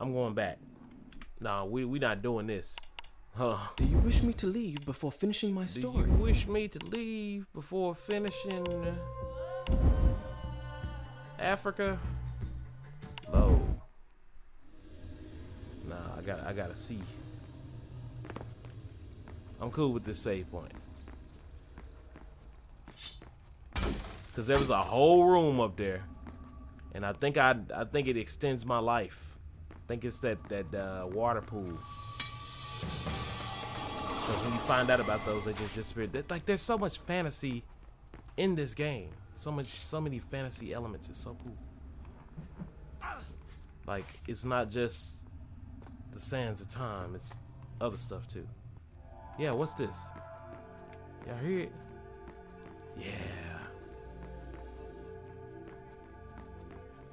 I'm going back. Nah, we not doing this. Huh. Do you wish me to leave before finishing my story? Do you wish me to leave before finishing Africa? Oh. Nah, I gotta see. I'm cool with this save point. Cause there was a whole room up there. And I think it extends my life. I think it's that water pool. Because when you find out about those, they just disappeared. Like there's so much fantasy in this game. So many fantasy elements. It's so cool. Like it's not just the sands of time. It's other stuff too. Yeah, what's this? Y'all hear it? Yeah.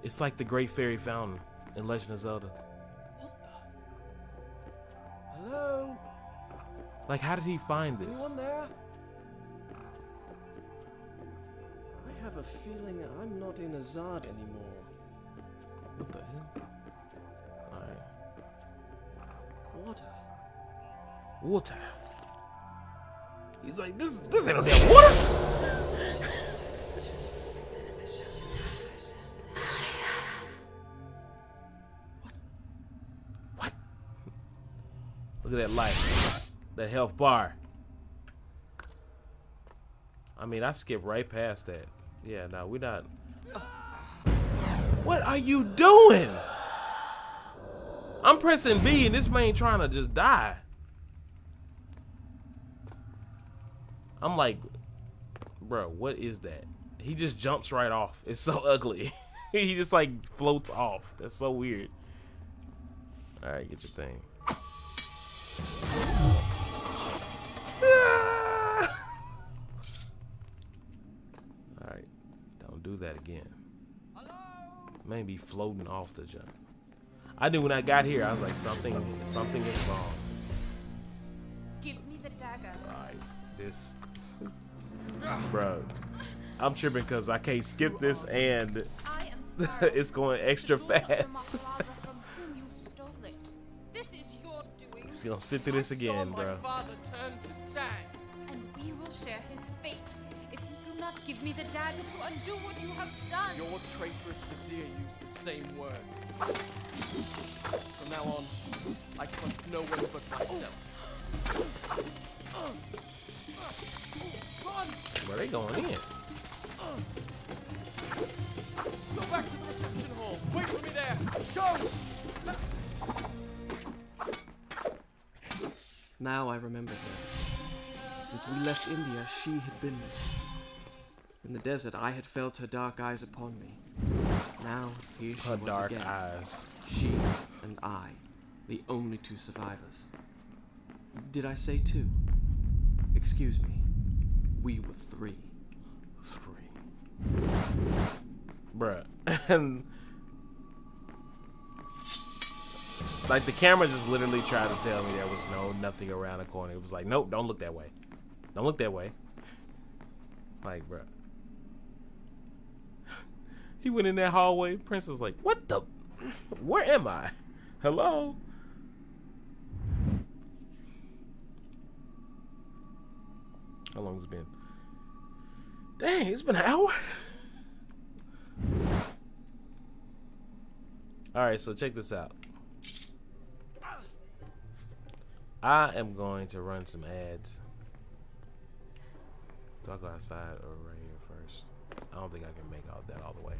It's like the Great Fairy Fountain in Legend of Zelda. What the? Hello? Like, how did he find this? Anyone there? I have a feeling I'm not in Azad anymore. What the hell? Alright. Water. Water. He's like, this ain't no damn water! Look at that life, that health bar. I mean, I skipped right past that. Yeah, no, we're not. What are you doing? I'm pressing B and this man trying to just die. I'm like, bro, what is that? He just jumps right off. It's so ugly. He just like floats off. That's so weird. All right, get your thing. Alright, don't do that again. Maybe floating off the jump. I knew when I got here, I was like, something is wrong. Give me the dagger. Alright, this. Bro, I'm tripping because I can't skip this and it's going extra fast. You're gonna sit through this again, bro. And we will share his fate if you do not give me the dagger to undo what you have done. Your traitorous Vizier used the same words. From now on, I trust no one but myself. Where are they going in? Go back to the reception hall. Wait for me there. Go! Now I remember her. Since we left India, she had been there. In the desert, I had felt her dark eyes upon me. Now, here she was again. Her dark eyes. She and I, the only two survivors. Did I say two? Excuse me. We were three. Three. Bruh. And like the camera just literally tried to tell me there was nothing around the corner. It was like, nope, don't look that way. Don't look that way. Like, bruh. He went in that hallway. Prince was like, what the? Where am I? Hello? How long has it been? Dang, it's been an hour? Alright, so check this out. I am going to run some ads. Do I go outside or right here first? I don't think I can make out that all the way.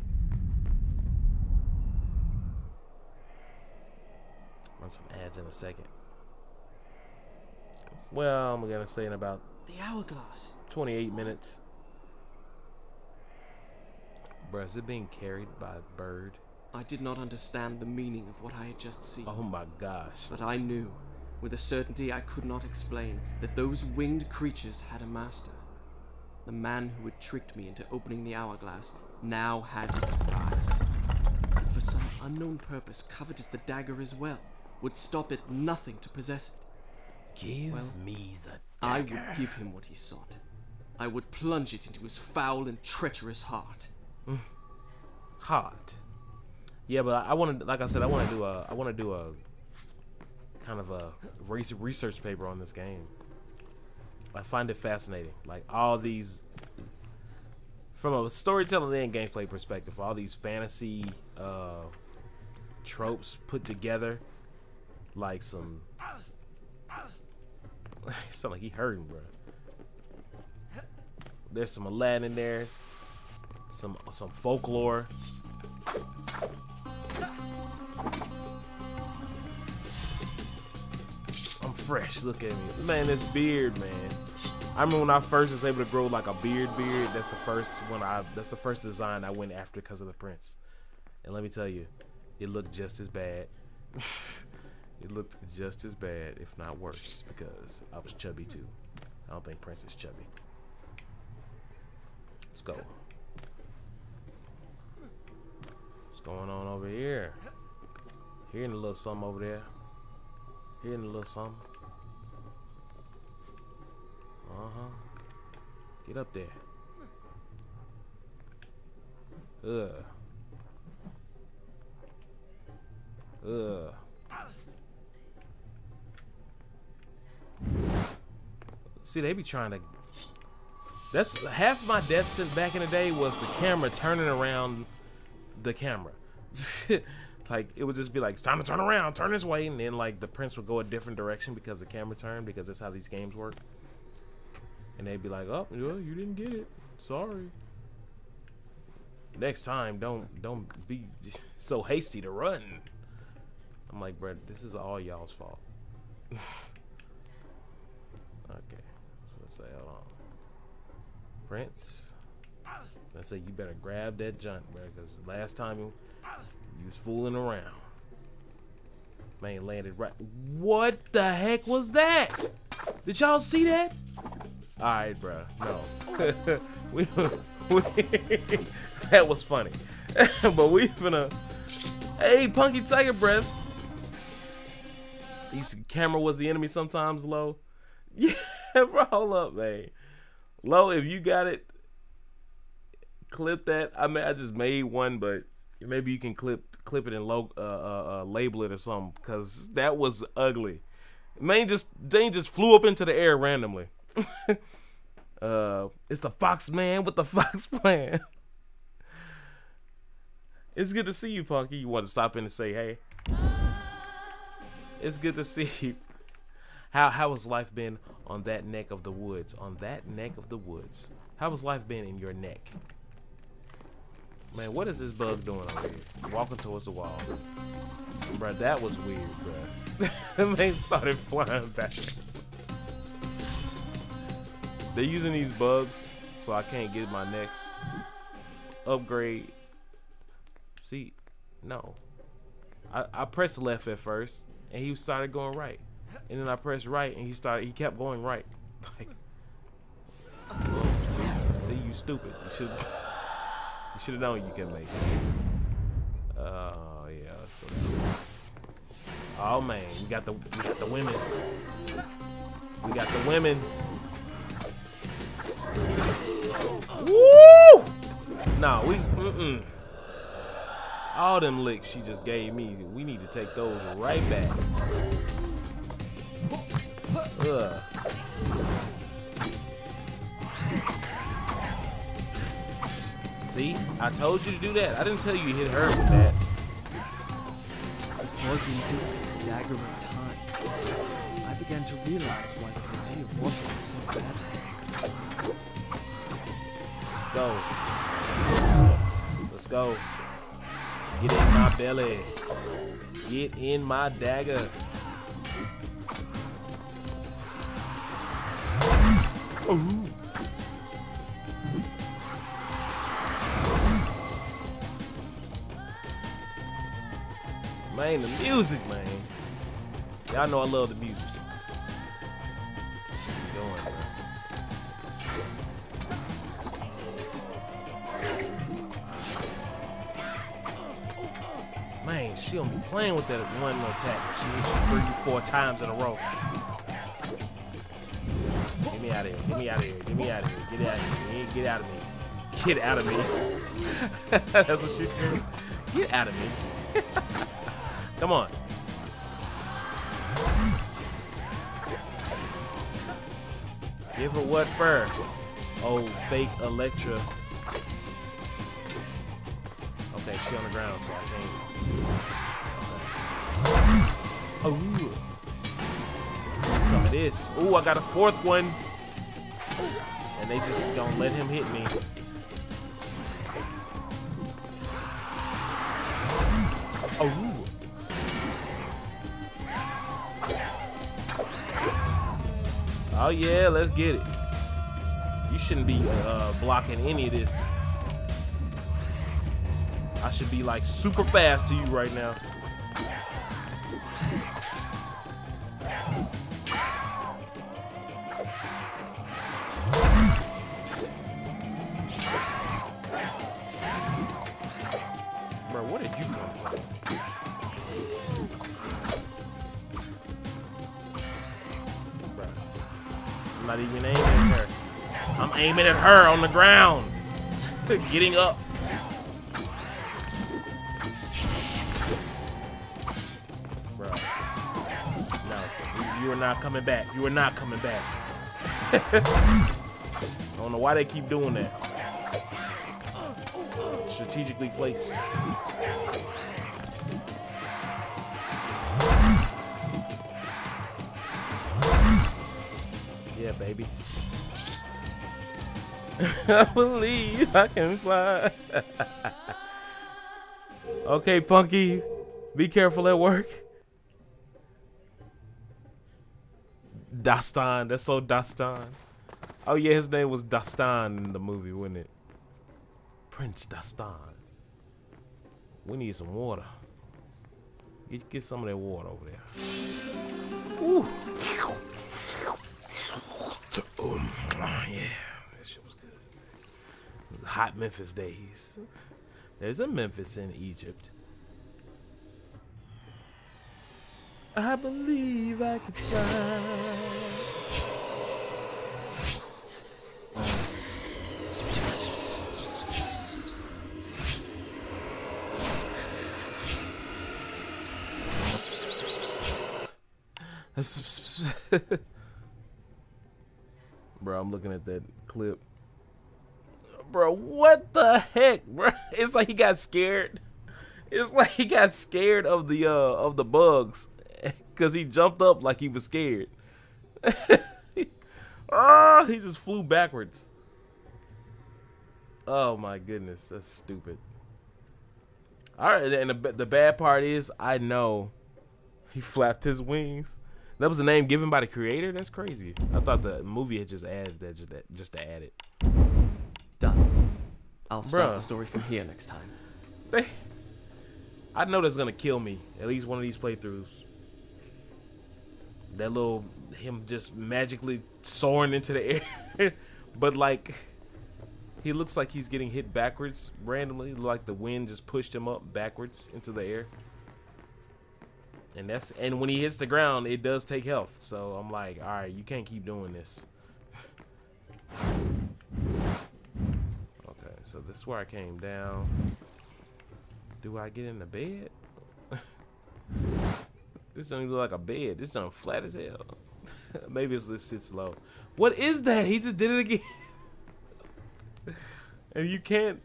Run some ads in a second. Well, I'm gonna say in about the hourglass. 28 minutes. Bruh, is it being carried by a bird? I did not understand the meaning of what I had just seen. Oh my gosh. But I knew, with a certainty I could not explain, that those winged creatures had a master. The man who had tricked me into opening the hourglass now had his prize. And for some unknown purpose coveted the dagger as well. Would stop at nothing to possess it. Give me the dagger. I would give him what he sought. I would plunge it into his foul and treacherous heart. Heart. Yeah, but I want to, like I said, I want to do a, I want to do a kind of a research paper on this game. I find it fascinating, like all these, from a storytelling and gameplay perspective, all these fantasy tropes put together, like some. Sound like he hurting, bro. There's some Aladdin in there, some folklore. I'm fresh. Look at me, man. This beard, man. I remember when I first was able to grow like a beard. That's the first one. That's the first design I went after because of the Prince. And let me tell you, it looked just as bad. It looked just as bad, if not worse, because I was chubby too. I don't think Prince is chubby. Let's go. What's going on over here? Hearing a little something over there. Hearing a little something. Uh-huh. Get up there. Ugh. Ugh. See, they be trying to. That's half my death since back in the day was the camera turning around the camera. Like it would just be like, it's time to turn around, turn this way, and then like the Prince would go a different direction because the camera turned, because that's how these games work. And they'd be like, oh, well, you didn't get it. Sorry. Next time, don't be so hasty to run. I'm like, bro, this is all y'all's fault. Okay, so let's say, hold on. Prince, let's say you better grab that junk, bro, because last time you was fooling around. Man, landed right. What the heck was that? Did y'all see that? All right, bro. No, that was funny, but we finna. Hey, Punky Tiger Breath. These camera was the enemy sometimes, low. Yeah, bro, hold up, man. Lo, if you got it, clip that. I mean, I just made one, but maybe you can clip it and label it or something, because that was ugly. Jane just flew up into the air randomly. It's the Fox Man with the Fox Plan. It's good to see you, Punky. You want to stop in and say, hey. It's good to see you. How has life been on that neck of the woods? On that neck of the woods. How has life been in your neck? Man, what is this bug doing over here? Walking towards the wall. Bruh, that was weird, bruh. The man started flying backwards. They're using these bugs, so I can't get my next upgrade. See, no. I pressed left at first, and he started going right. And then I pressed right, and he kept going right. Like, see, you stupid. You should have known you can make it. Oh, yeah, let's go down. Oh man, we got the women. We got the women. Woo! Nah, all them licks she just gave me, we need to take those right back. Ugh. See, I told you to do that. I didn't tell you to hit her with that. Once you the dagger of time, I began to realize why the Vizier wanted so badly. Let's go. Let's go. Get in my belly. Get in my dagger. Ooh. Man, the music, man. Y'all know I love the music. What's he doing, man? Man, she don't be playing with that one attack. She hits you 3 or 4 times in a row. Get me out of here. Get me out of here. Get me out of here. Get out of here. Get out of me. Get out of me. That's what she's doing. Get out of me. Come on. Give her what fur. Oh, fake Electra. Okay, she on the ground, so I can't. Oh, some of this. Oh, I got a 4th one, and they just don't let him hit me. Oh. Oh yeah, let's get it. You shouldn't be blocking any of this. I should be like super fast to you right now. Not even aiming at her. I'm aiming at her on the ground. Getting up. Bro. No. You are not coming back. You are not coming back. I don't know why they keep doing that. Strategically placed. Yeah, baby. I believe I can fly. Okay, Punky, be careful at work. Dastan, that's so Dastan. Oh yeah, his name was Dastan in the movie, wasn't it? Prince Dastan. We need some water. Get some of that water over there. Ooh. Yeah, that shit was good. Hot Memphis days. There's a Memphis in Egypt. I believe I could fly. Bro, I'm looking at that clip. Bro, what the heck, bro? It's like he got scared. It's like he got scared of the bugs, cause he jumped up like he was scared. Oh, he just flew backwards. Oh my goodness, that's stupid. All right, and the bad part is I know he flapped his wings. That was the name given by the creator? That's crazy. I thought the movie had just added that just to add it. Done. I'll start the story from here next time. I know that's gonna kill me. At least one of these playthroughs. That little him just magically soaring into the air, but like he looks like he's getting hit backwards randomly, like the wind just pushed him up backwards into the air. And that's, and when he hits the ground, it does take health. So I'm like, all right, you can't keep doing this. Okay, so this is where I came down. Do I get in the bed? This don't even look like a bed. This done flat as hell. Maybe it's this sits low. What is that? He just did it again. And you can't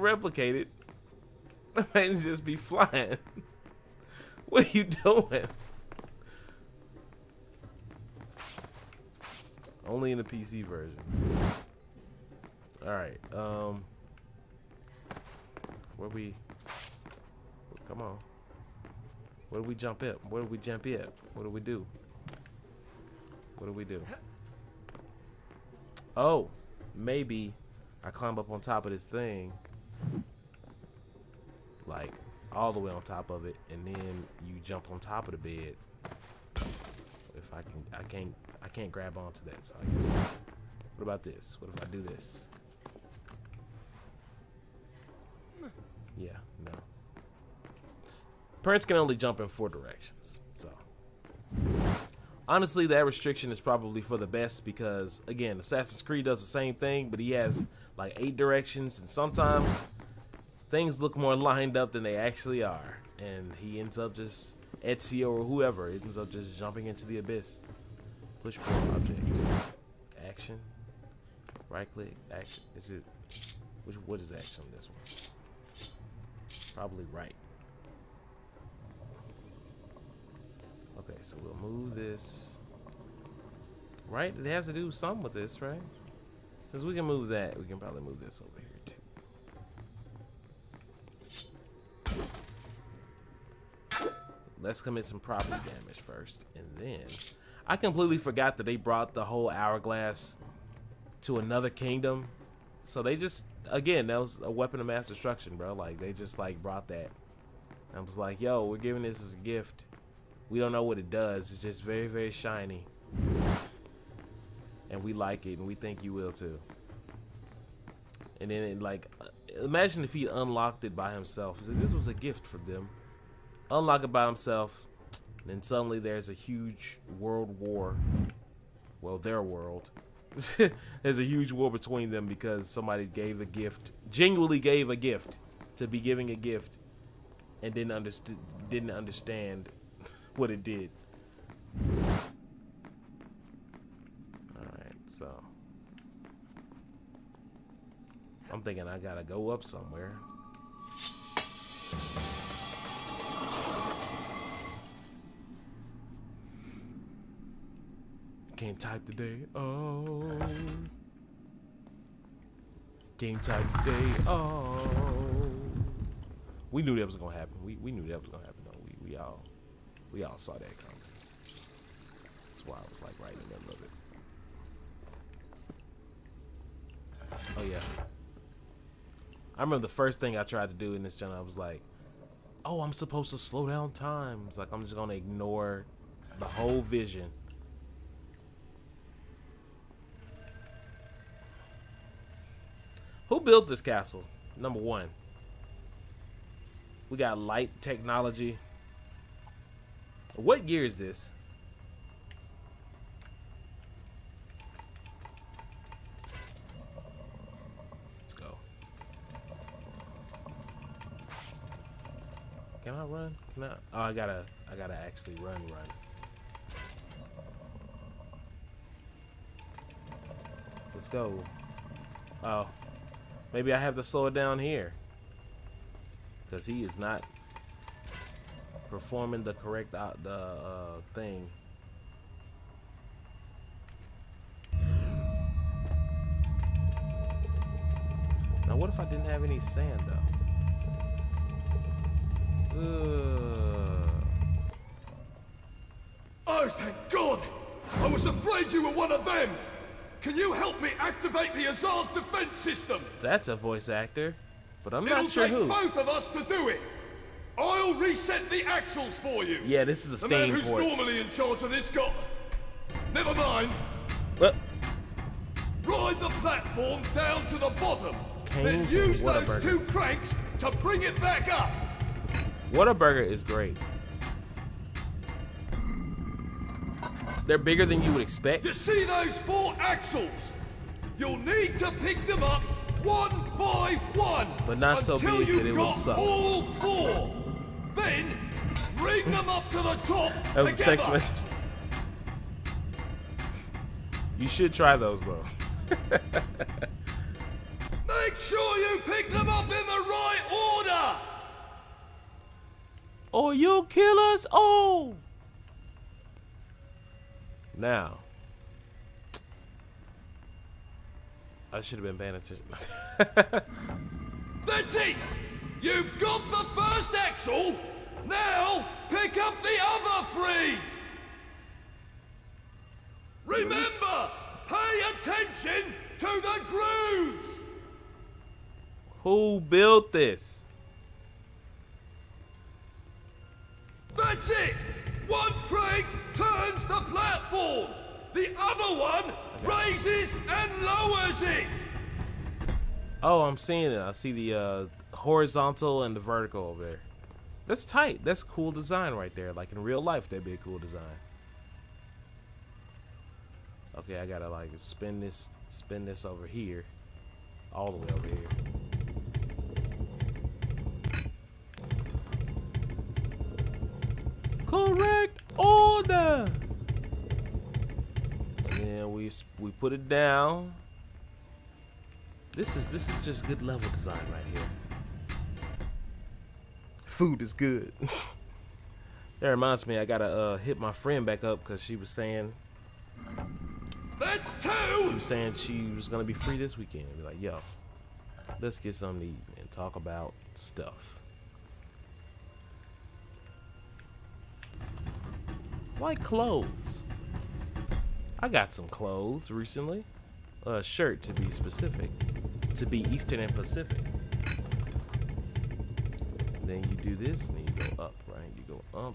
replicate it. The man's just be flying. What are you doing? Only in the PC version. All right. Where we? Come on. Where do we jump up? Where do we jump up? What do we do? What do we do? Oh, maybe I climb up on top of this thing, like all the way on top of it, and then you jump on top of the bed. If I can, I can't grab onto that. So I guess. What about this? What if I do this? Yeah, no. Prince can only jump in 4 directions, so honestly that restriction is probably for the best, because again, Assassin's Creed does the same thing, but he has like 8 directions, and sometimes things look more lined up than they actually are, and he ends up just Ezio or whoever ends up just jumping into the abyss. Push pull object action, right click action. Is it which, what is action on this one? Probably right. Okay, so we'll move this. Right? It has to do something with this, right? Since we can move that, we can probably move this over here too. Let's commit some property damage first, and then I completely forgot that they brought the whole hourglass to another kingdom. So they just, again, that was a weapon of mass destruction, bro. Like they just like brought that. I was like, yo, we're giving this as a gift. We don't know what it does. It's just very, very shiny. And we like it, and we think you will too. And then it, like, imagine if he unlocked it by himself. This was a gift for them. Unlock it by himself, and then suddenly there's a huge world war. Well, their world. There's a huge war between them because somebody gave a gift, genuinely gave a gift, to be giving a gift, and didn't understand what it did. Alright, so I'm thinking I gotta go up somewhere. Game type today. Oh. Game type today. Oh. We knew that was gonna happen. We knew that was gonna happen though. We all saw that coming. That's why I was like right in the middle of it. Oh yeah. I remember the first thing I tried to do in this channel, I was like, oh, I'm supposed to slow down time. It's like, I'm just gonna ignore the whole vision. Who built this castle? Number one. We got light technology. What year is this? Let's go. Can I run? Can I? Oh, I gotta actually run. Let's go. Oh, maybe I have to slow it down here, because he is not performing the correct thing. Now what if I didn't have any sand though? Oh, thank God! I was afraid you were one of them! Can you help me activate the Azad defense system? That's a voice actor, but I'm not sure who. It'll take both of us to do it! I'll reset the axles for you! Yeah, this is a Steam port. The man who's normally in charge of this got... Never mind. What? Ride the platform down to the bottom, then use those two cranks to bring it back up! Whataburger is great. They're bigger than you would expect. You see those four axles? You'll need to pick them up one by one. But not so big that it will suck. All four. Then bring them up to the top. That was together. A text message. You should try those though. Make sure you pick them up in the right order. Or you'll kill us all. Now, I should have been paying attention. That's it! You've got the first axle! Now, pick up the other three! Remember, pay attention to the grooves! Who built this? That's it! One crank turns the platform. The other one raises and lowers it. Oh, I'm seeing it. I see the horizontal and the vertical over there. That's tight. That's cool design right there. Like in real life, that'd be a cool design. Okay, I gotta like spin this over here, all the way over here. Correct order. And then we put it down. This is just good level design right here. Food is good. That reminds me, I gotta hit my friend back up because she was saying. That's two. She was saying she was gonna be free this weekend. I'd be like, yo, let's get something to eat and talk about stuff. Like clothes. I got some clothes recently. A shirt to be specific. To be Eastern and Pacific. And then you do this and then you go up, right? You go up.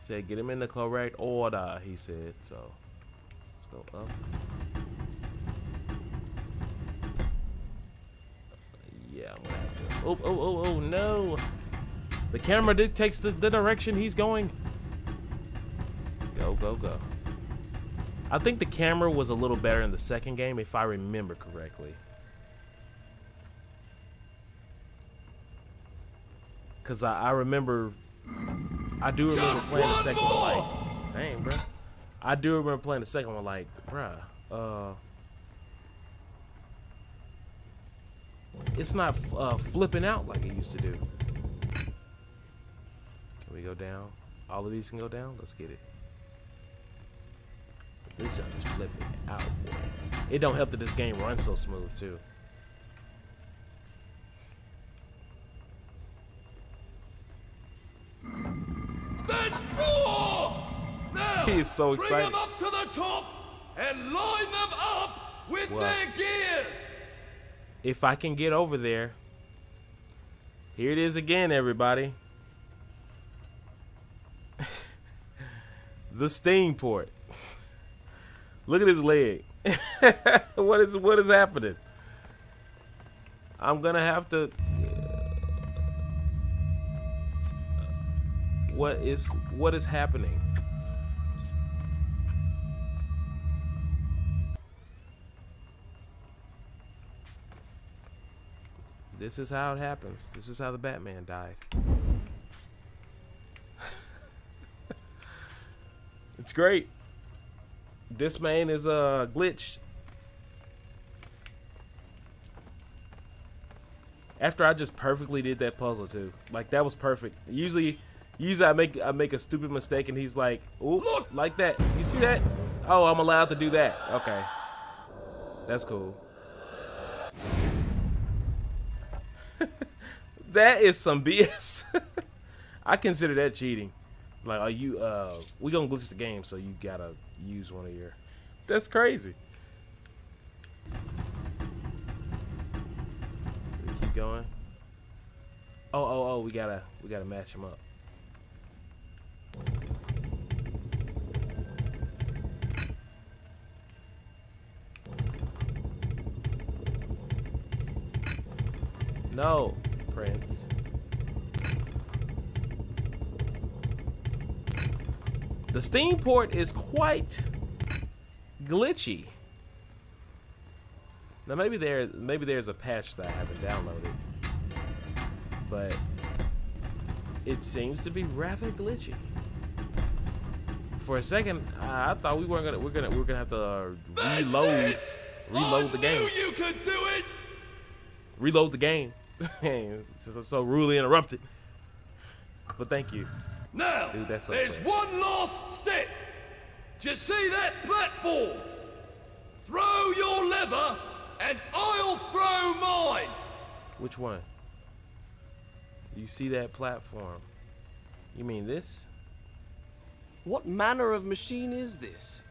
He said, get him in the correct order, he said. So, let's go up. Yeah, I'm gonna have to. Oh, oh, oh, oh, no. The camera dictates the direction he's going. Go, go, go. I think the camera was a little better in the second game, if I remember correctly. Because I do remember playing the second one like, dang, bro. I do remember playing the second one like, bruh, it's not flipping out like it used to do. We go down. All of these can go down. Let's get it. But this jump is flipping out. It don't help that this game runs so smooth too. That's more! Now, he is so excited. Bring them up to the top and line them up with their gears. If I can get over there. Here it is again, everybody. The Steam port. Look at his leg. What is happening? I'm gonna have to. What is happening? This is how it happens. This is how the Batman died. It's great. This man is glitched. After I just perfectly did that puzzle too, like that was perfect. Usually I make a stupid mistake and he's like, "Ooh, look like that." You see that? Oh, I'm allowed to do that. Okay, that's cool. That is some BS. I consider that cheating. Like, are you, we gonna glitch the game, so you gotta use one of your... That's crazy. Keep going. Oh, we gotta match him up. No, Prince. The Steam port is quite glitchy. Now maybe there's a patch that I haven't downloaded, but it seems to be rather glitchy. For a second, I thought we're gonna have to reload the game. I knew you could do it. Reload the game. Since I'm so rudely interrupted, but thank you. Now, dude, that's so there's fresh. One last step. Do you see that platform? Throw your lever, and I'll throw mine. Which one? You see that platform? You mean this? What manner of machine is this?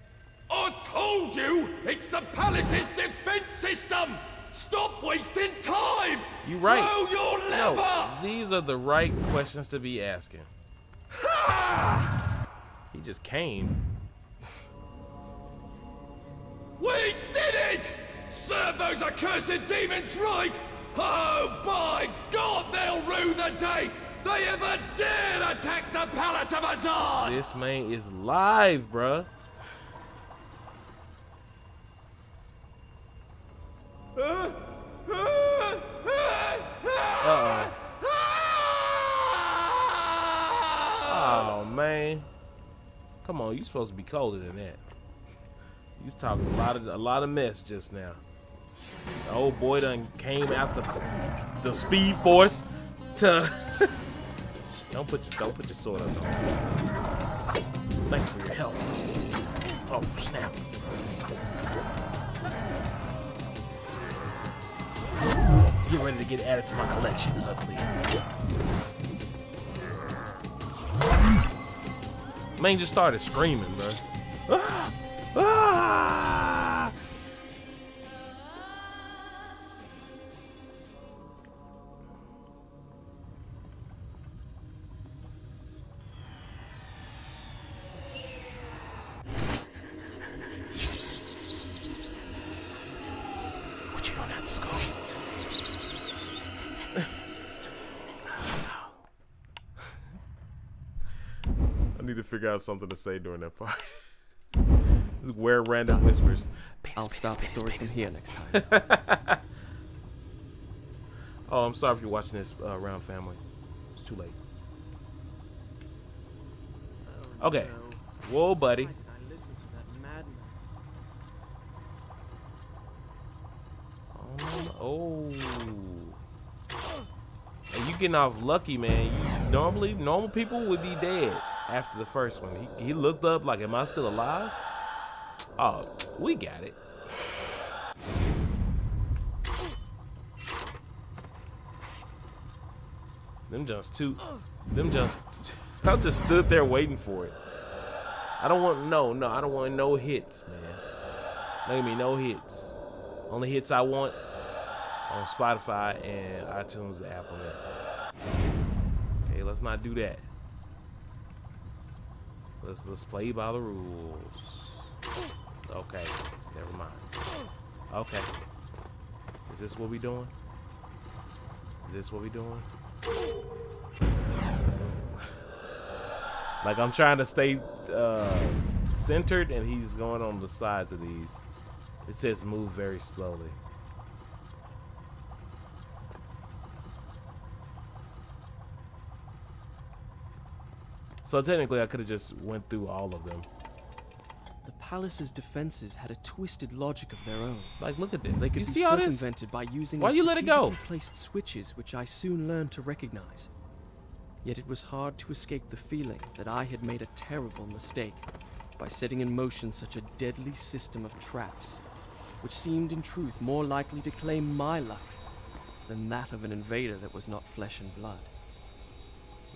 I told you, it's the palace's defense system. Stop wasting time. You're right. Throw your lever. No, these are the right questions to be asking. He just came. We did it! Serve those accursed demons right! Oh, by God, they'll rue the day they ever dared attack the palace of Azad! This man is live, bruh. Uh-oh. Oh, man. Come on, you supposed to be colder than that. You was talking a lot of mess just now. The old boy done came out the speed force to don't put your sword up. Thanks for your help. Oh, snap. Get ready to get added to my collection, luckily. Man just started screaming, bro. Ah! Ah! What you don't have to score? I need to figure out something to say during that part. Where random whispers. I'll stop the story from here next time. Oh, I'm sorry if you're watching this round, family. It's too late. Oh, okay. No. Whoa, buddy. Why did I listen to that madman? Oh. Are you getting off lucky, man? You normally, normal people would be dead after the first one. He looked up like, am I still alive? Oh, we got it. Them just I just stood there waiting for it. I don't want I don't want no hits, man. Look at me, no hits. Only hits I want on Spotify and iTunes and Apple Net. Okay, let's not do that. Let's play by the rules. Okay, never mind. Okay. Is this what we doing? Is this what we doing? Like, I'm trying to stay centered and he's going on the sides of these. It says move very slowly. So technically I could have just went through all of them. The palace's defenses had a twisted logic of their own. Like, look at this. They could be circumvented by using strategically placed switches, which I soon learned to recognize. Yet it was hard to escape the feeling that I had made a terrible mistake by setting in motion such a deadly system of traps, which seemed in truth more likely to claim my life than that of an invader that was not flesh and blood.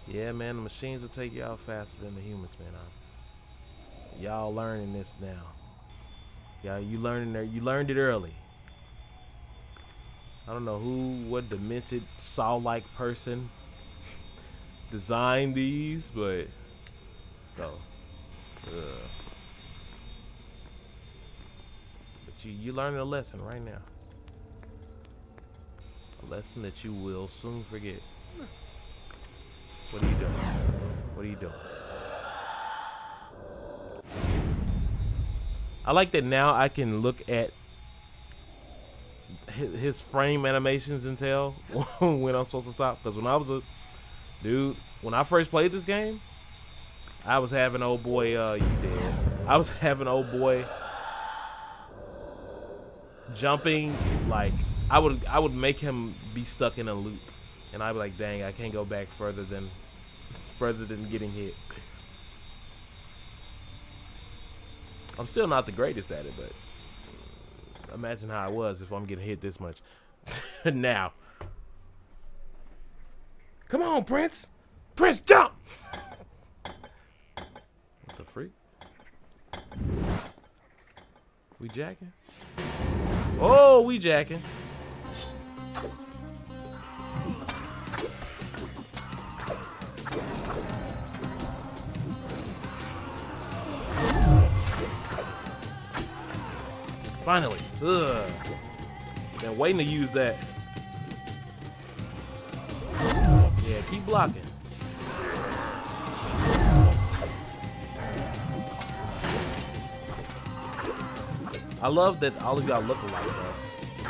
Yeah, man, the machines will take y'all faster than the humans, man. Y'all learning this now. Y'all, you learned it early. I don't know who, what demented Saw-like person designed these, but so. But you learning a lesson right now. A lesson that you will soon forget. What are you doing? What are you doing? I like that now I can look at his frame animations and tell when I'm supposed to stop. Because when I was a dude, when I first played this game, I was having old boy, you dead. I was having old boy jumping, like, I would make him be stuck in a loop. And I'd be like, dang, I can't go back further than getting hit. I'm still not the greatest at it, but imagine how I was if I'm getting hit this much. Now. Come on, Prince! Prince, jump! What the freak? We jacking? Oh, we jacking. Finally, ugh. Been waiting to use that. Yeah, keep blocking. I love that all of y'all look alike, though.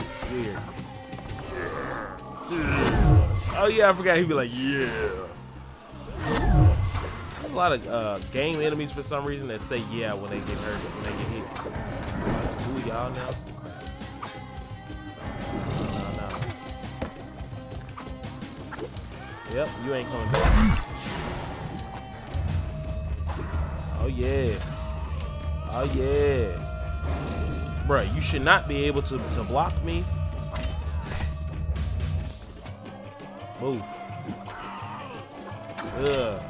It's weird. Oh yeah, I forgot he'd be like, yeah. There's a lot of game enemies for some reason that say yeah when they get hurt, when they get hit. Y'all now? No. Yep, you ain't coming back. Oh yeah. Oh yeah. Bruh, you should not be able to block me. Move. Ugh.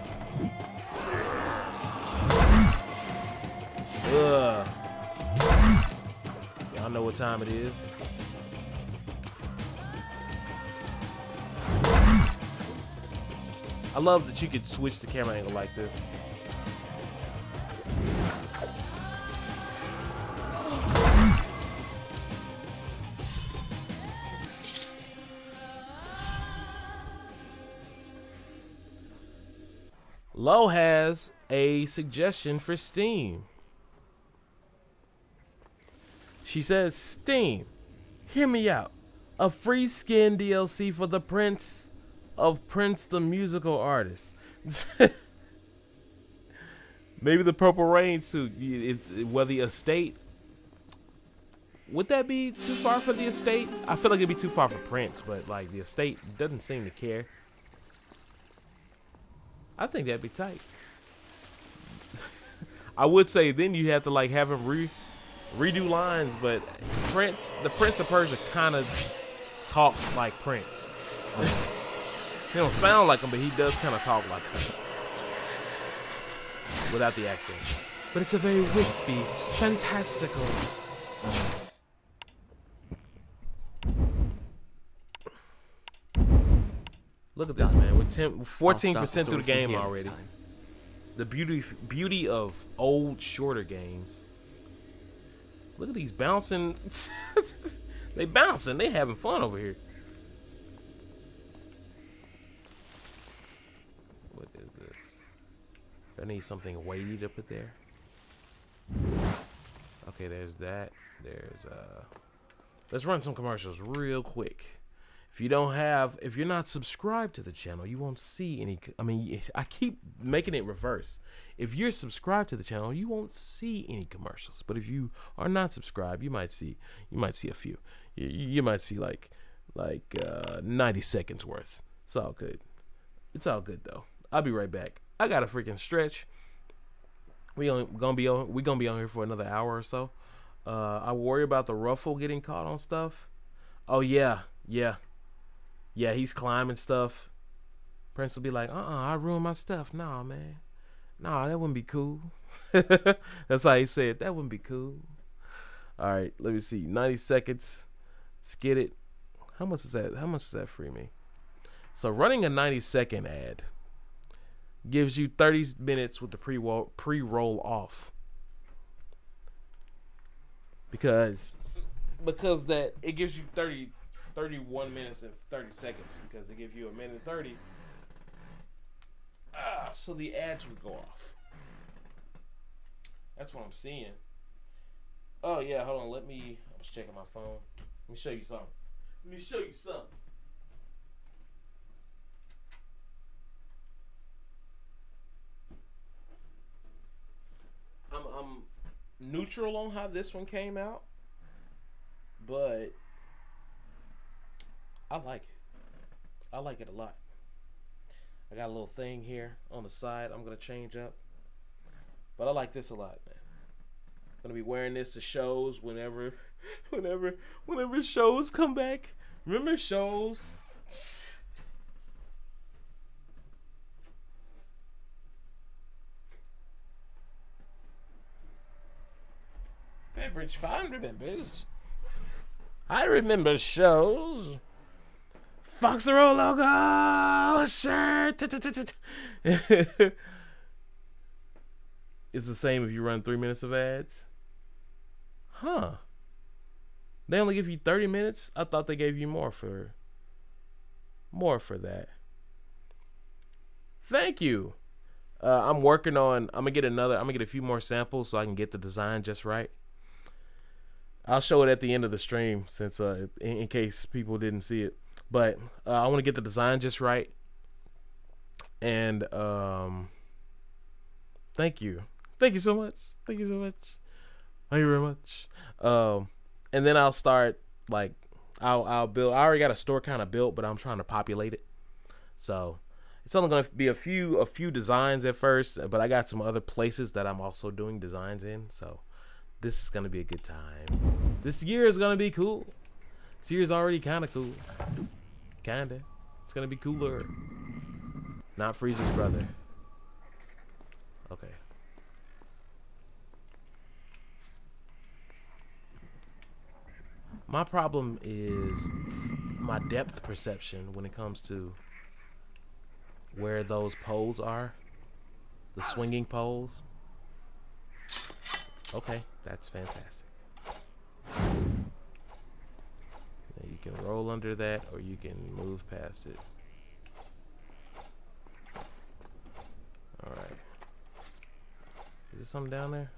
Ugh. I know what time it is. I love that you could switch the camera angle like this. Lo has a suggestion for Steam. She says, Steam, hear me out. A free skin DLC for the Prince of Prince the Musical Artist. Maybe the Purple Rain suit, whether the estate. Would that be too far for the estate? I feel like it'd be too far for Prince, but like the estate doesn't seem to care. I think that'd be tight. I would say then you have to like have him redo lines, but Prince, the Prince of Persia kind of talks like Prince. He don't sound like him, but he does kind of talk like him. Without the accent. But it's a very wispy, fantastical. Look at this, man. We're 14% through the game already. The beauty of old, shorter games. Look at these bouncing. They bouncing. They having fun over here. What is this? I need something weighty to put there. Okay, there's that. There's let's run some commercials real quick. If you don't have, if you're not subscribed to the channel, you won't see any. I mean, I keep making it reverse. If you're subscribed to the channel, you won't see any commercials. But if you are not subscribed, you might see a few. You might see like 90 seconds worth. It's all good. It's all good though. I'll be right back. I got a freaking stretch. We gonna be on here for another hour or so. I worry about the ruffle getting caught on stuff. Oh yeah. He's climbing stuff. Prince will be like, I ruined my stuff. Nah, man. Nah, that wouldn't be cool. That's how he said, that wouldn't be cool. All right, let me see. 90 seconds. Let's get it. How much is that? How much does that free me? So running a 90-second ad gives you 30 minutes with the pre-roll off. Because that it gives you 31 minutes and 30 seconds because they give you a minute and 30. So the ads would go off. That's what I'm seeing. Oh yeah, hold on. I was checking my phone. Let me show you something. I'm neutral on how this one came out, but I like it. I like it a lot. I got a little thing here on the side I'm gonna change up, but I like this a lot, man. I'm gonna be wearing this to shows whenever shows come back. Remember shows? Beverage Fine remembers. I remember shows. Foxero logo shirt. It's the same if you run 3 minutes of ads. Huh. They only give you 30 minutes? I thought they gave you more for that. Thank you. I'm working on, I'm gonna get a few more samples so I can get the design just right. I'll show it at the end of the stream since in case people didn't see it. But I want to get the design just right. And thank you. Thank you so much. Thank you so much. Thank you very much. And then I'll start, like, I'll build. I already got a store kind of built, but I'm trying to populate it. So it's only going to be a few designs at first, but I got some other places that I'm also doing designs in. So this is going to be a good time. This year is going to be cool. This year's already kind of cool. Kinda. It's gonna be cooler. Not Frieza's brother. Okay. My problem is my depth perception when it comes to where those poles are. The swinging poles. Okay, that's fantastic. You can roll under that or you can move past it. Alright. Is there something down there?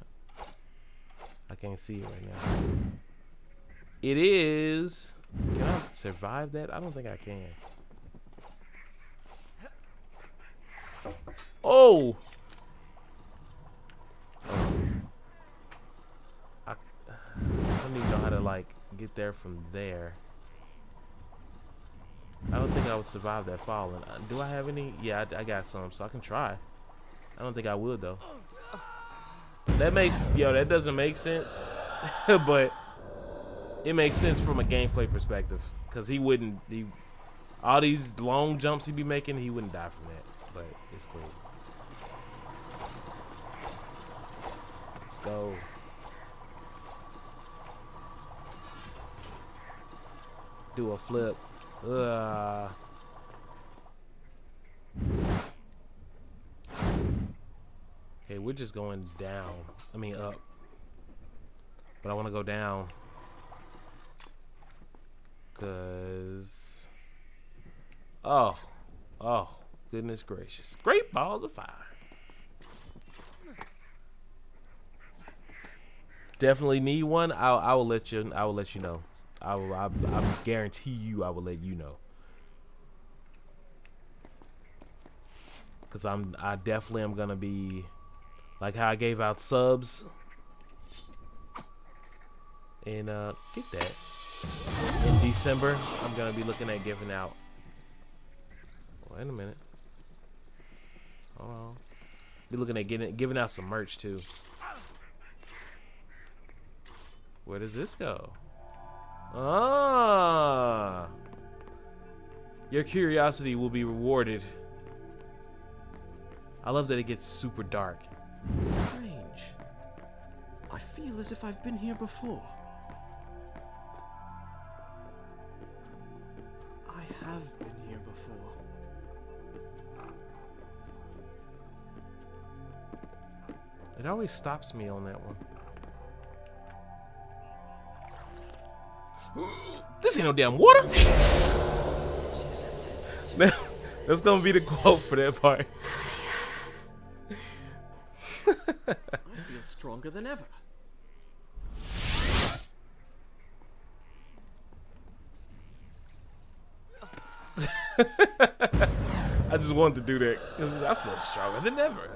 I can't see it right now. It is. Can I survive that? I don't think I can. Oh! I don't even know how to, like, get there from there. I don't think I would survive that falling. Do I have any? Yeah, I got some, so I can try. I don't think I would, though. That doesn't make sense, but it makes sense from a gameplay perspective, because all these long jumps he'd be making, he wouldn't die from that, but it's cool. Let's go. Do a flip. Okay, we're just going down. I mean up. But I want to go down. Cause oh, goodness gracious. Great balls of fire. Definitely need one. I will let you know. I guarantee you I will let you know, because I definitely am gonna be like how I gave out subs and get that in December. I'm gonna be looking at giving out. Wait a minute, hold on. Be looking at giving out some merch too. Where does this go? Ah, your curiosity will be rewarded I love that it gets super dark. Strange. I feel as if I've been here before. I have been here before. It always stops me on that one. This ain't no damn water. That's gonna be the quote for that part. I feel stronger than ever. I just wanted to do that because I feel stronger than ever.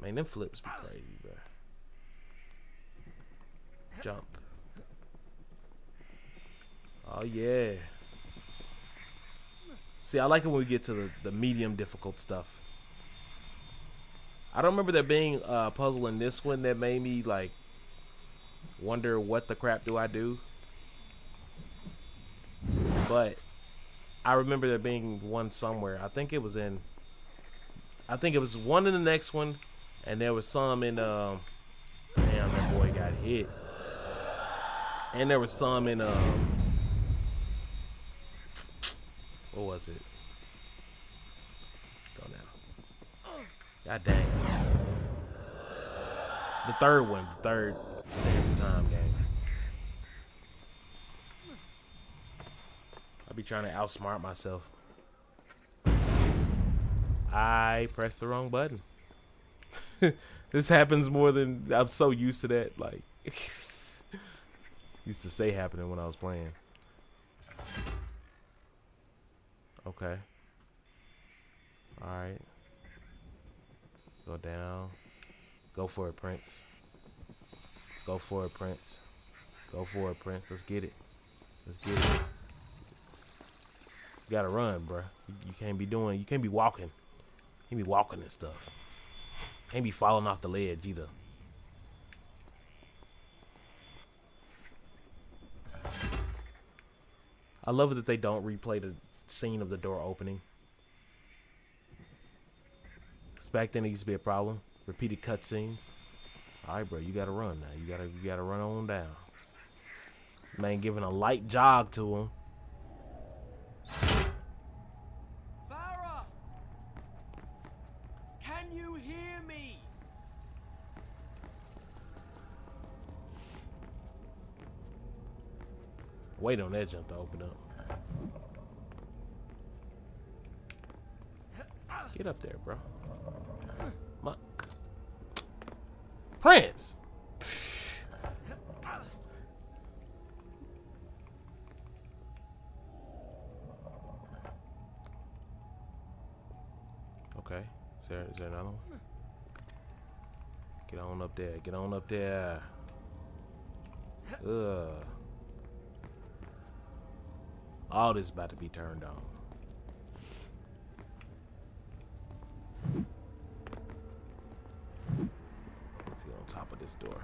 Man, them flips be crazy, bro. Jump. Oh, yeah. See, I like it when we get to the medium difficult stuff. I don't remember there being a puzzle in this one that made me, like, wonder what the crap do I do. But I remember there being one somewhere. I think it was one in the next one. And there was some in, damn, that boy got hit. And there was some in, what was it? Go now. God dang. The third one, the third Sands of Time game. I'll be trying to outsmart myself. I pressed the wrong button. This happens more than I'm so used to that. Like, used to stay happening when I was playing. Okay. All right. Go down. Go for it, Prince. Let's go for it, Prince. Go for it, Prince. Let's get it. Let's get it. You gotta run, bruh. You can't be doing. You can't be walking. You can't be walking and stuff. Can't be falling off the ledge either. I love it that they don't replay the scene of the door opening. 'Cause back then it used to be a problem. Repeated cutscenes. All right, bro, you gotta run now. You gotta run on down. Man, giving a light jog to him. Wait on that jump to open up. Get up there, bro. Monk. Prince! Okay. Is there another one? Get on up there. Get on up there. Ugh. All this about to be turned on. Let's get on top of this door.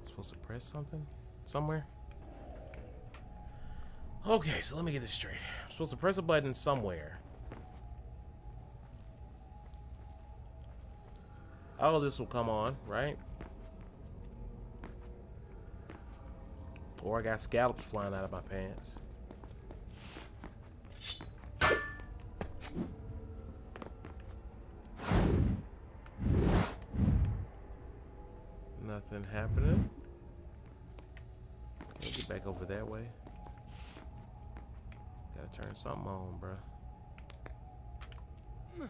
I'm supposed to press something? Somewhere? Okay, so let me get this straight. I'm supposed to press a button somewhere. All of this will come on, right? Or I got scallops flying out of my pants. Nothing happening. Can't get back over that way. Gotta turn something on, bruh.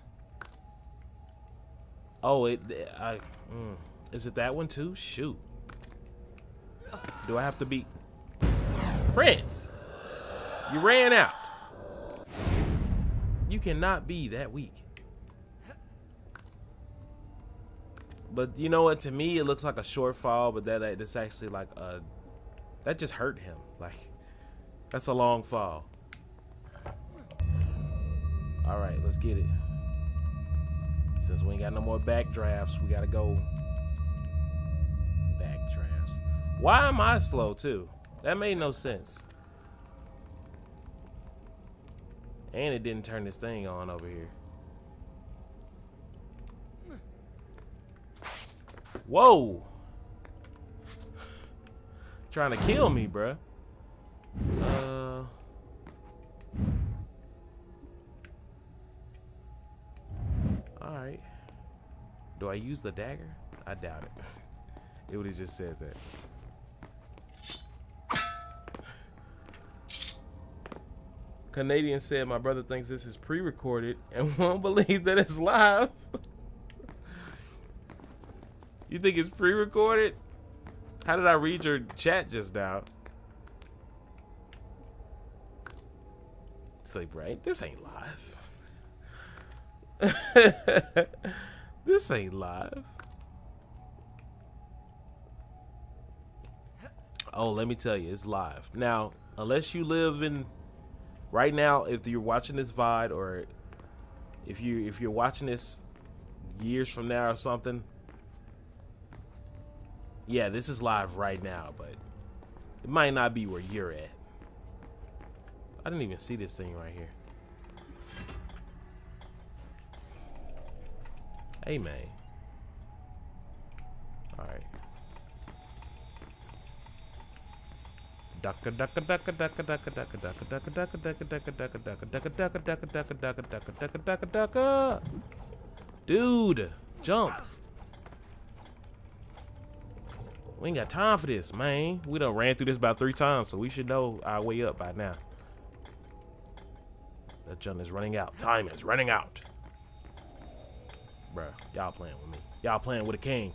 Oh, is it that one too? Shoot. Do I have to be... Prince, you ran out. You cannot be that weak. But you know what? To me, it looks like a shortfall, but that's actually like a... That just hurt him. Like, that's a long fall. All right, let's get it. Since we ain't got no more backdrafts, we gotta go. Backdrafts. Why am I slow too? That made no sense. And it didn't turn this thing on over here. Whoa! Trying to kill me, bruh. Alright. Do I use the dagger? I doubt it. It would have just said that. Canadian said, my brother thinks this is pre-recorded and won't believe that it's live. You think it's pre-recorded? How did I read your chat just now? Sleep right? This ain't live. This ain't live. Oh, let me tell you, it's live. Now, unless you live in... Right now, if you're watching this VOD or if you're watching this years from now or something, yeah, this is live right now, but it might not be where you're at. I didn't even see this thing right here. Hey, man. All right. Dude, jump. We ain't got time for this, man. We done ran through this about 3 times, so we should know our way up by now. That jump is running out. Time is running out. Bruh, y'all playing with me. Y'all playing with a king.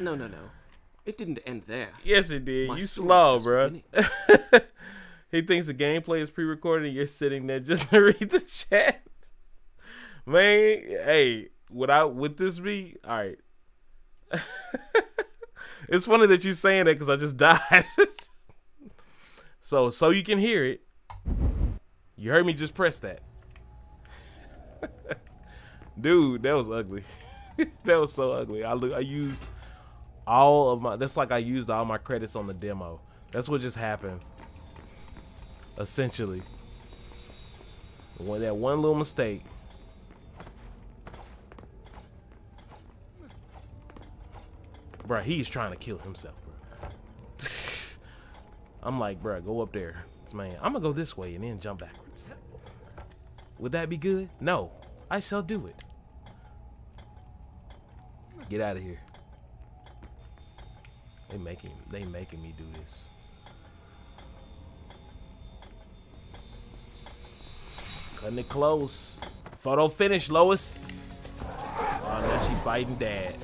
No. It didn't end there. Yes, it did. My you slow, bro. He thinks the gameplay is pre-recorded and you're sitting there just to read the chat. Man, hey, would this be? All right. It's funny that you're saying that because I just died. So you can hear it. You heard me just press that. Dude, that was ugly. That was so ugly. I used all of my... That's like I used all my credits on the demo. That's what just happened. Essentially. That one little mistake. Bruh, he's trying to kill himself, bruh. I'm like, bruh, go up there. Man, I'm going to go this way and then jump backwards. Would that be good? No. I shall do it. Get out of here. They making me do this. Cutting it close. Photo finish, Lois. Oh, now she fighting dad.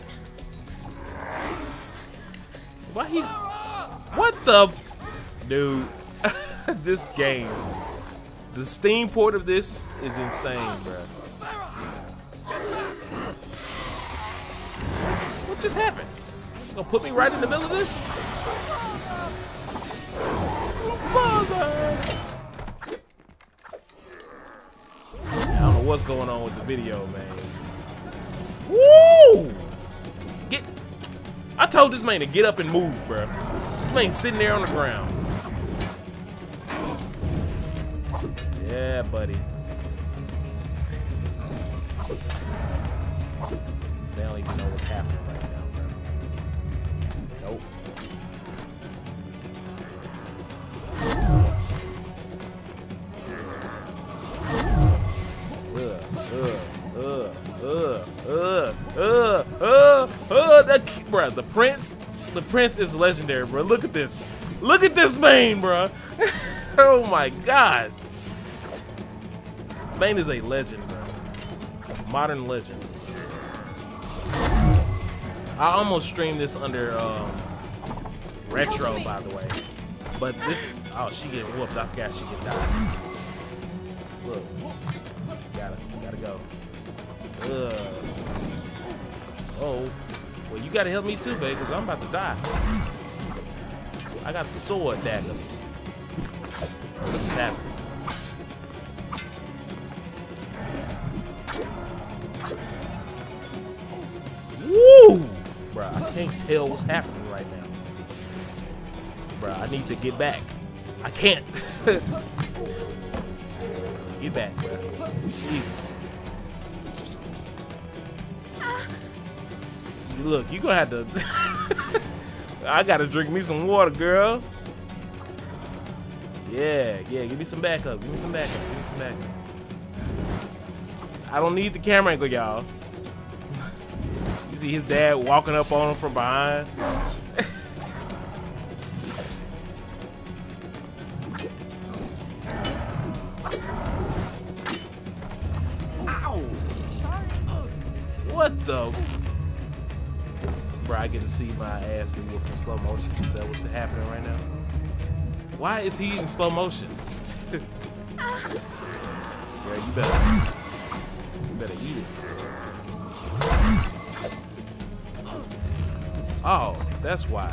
Why he... What the... Dude. This game. The Steam port of this is insane, bro. What just happened? It's gonna put me right in the middle of this? Father! I don't know what's going on with the video, man. Woo! Get... I told this man to get up and move, bro. This man's sitting there on the ground. Yeah, buddy. They don't even know what's happening right now, bro. Nope. Bruh, the prince is legendary, bro. Look at this. Look at this Bane, bro. Oh my gosh. Bane is a legend, bro. A modern legend. I almost streamed this under retro, by the way. But this, oh, she get whooped. I forgot she get died. Look, gotta go. Oh, well, you gotta help me too, baby, because I'm about to die. I got the sword daggers. What just happened? can't tell what's happening right now. Bruh, I need to get back. I can't. Get back, bruh. Jesus. Look, you gonna have to... I gotta drink me some water, girl. Yeah, yeah, give me some backup. Give me some backup. Give me some backup. I don't need the camera angle, y'all. You see his dad walking up on him from behind. Ow! What the? Bro, I get to see my ass get whooped in slow motion. Is that what's happening right now? Why is he in slow motion? Yeah, you better eat it. Oh, that's why.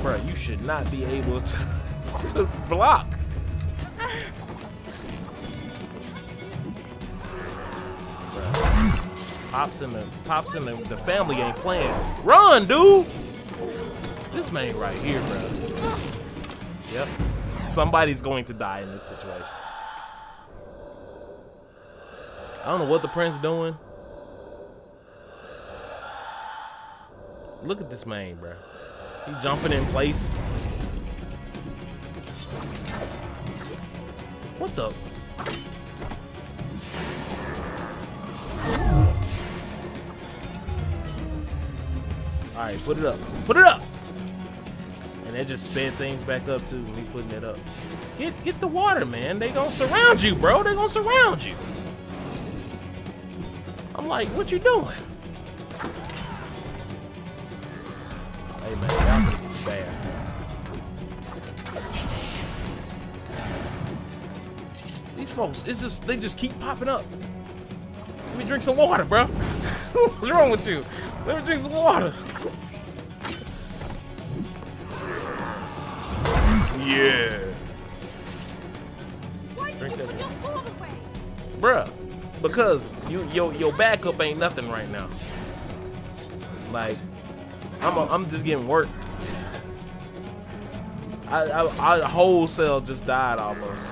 Bro, you should not be able to block. Bro, pops in the family ain't playing. Run, dude. This man right here, bro. Yep. Somebody's going to die in this situation. I don't know what the prince is doing. Look at this man, bro. He jumping in place. What the? All right, put it up. Put it up. And they just sped things back up too. Me putting it up. Get the water, man. They gonna surround you, bro. They gonna surround you. I'm like, what you doing? Hey man, I'm gonna get stabbed. These folks, it's just they just keep popping up. Let me drink some water, bro. What's wrong with you? Let me drink some water. Yeah. Why drink that away? Bruh, because your backup ain't nothing right now. Like, I'm just getting worked. I wholesale just died almost.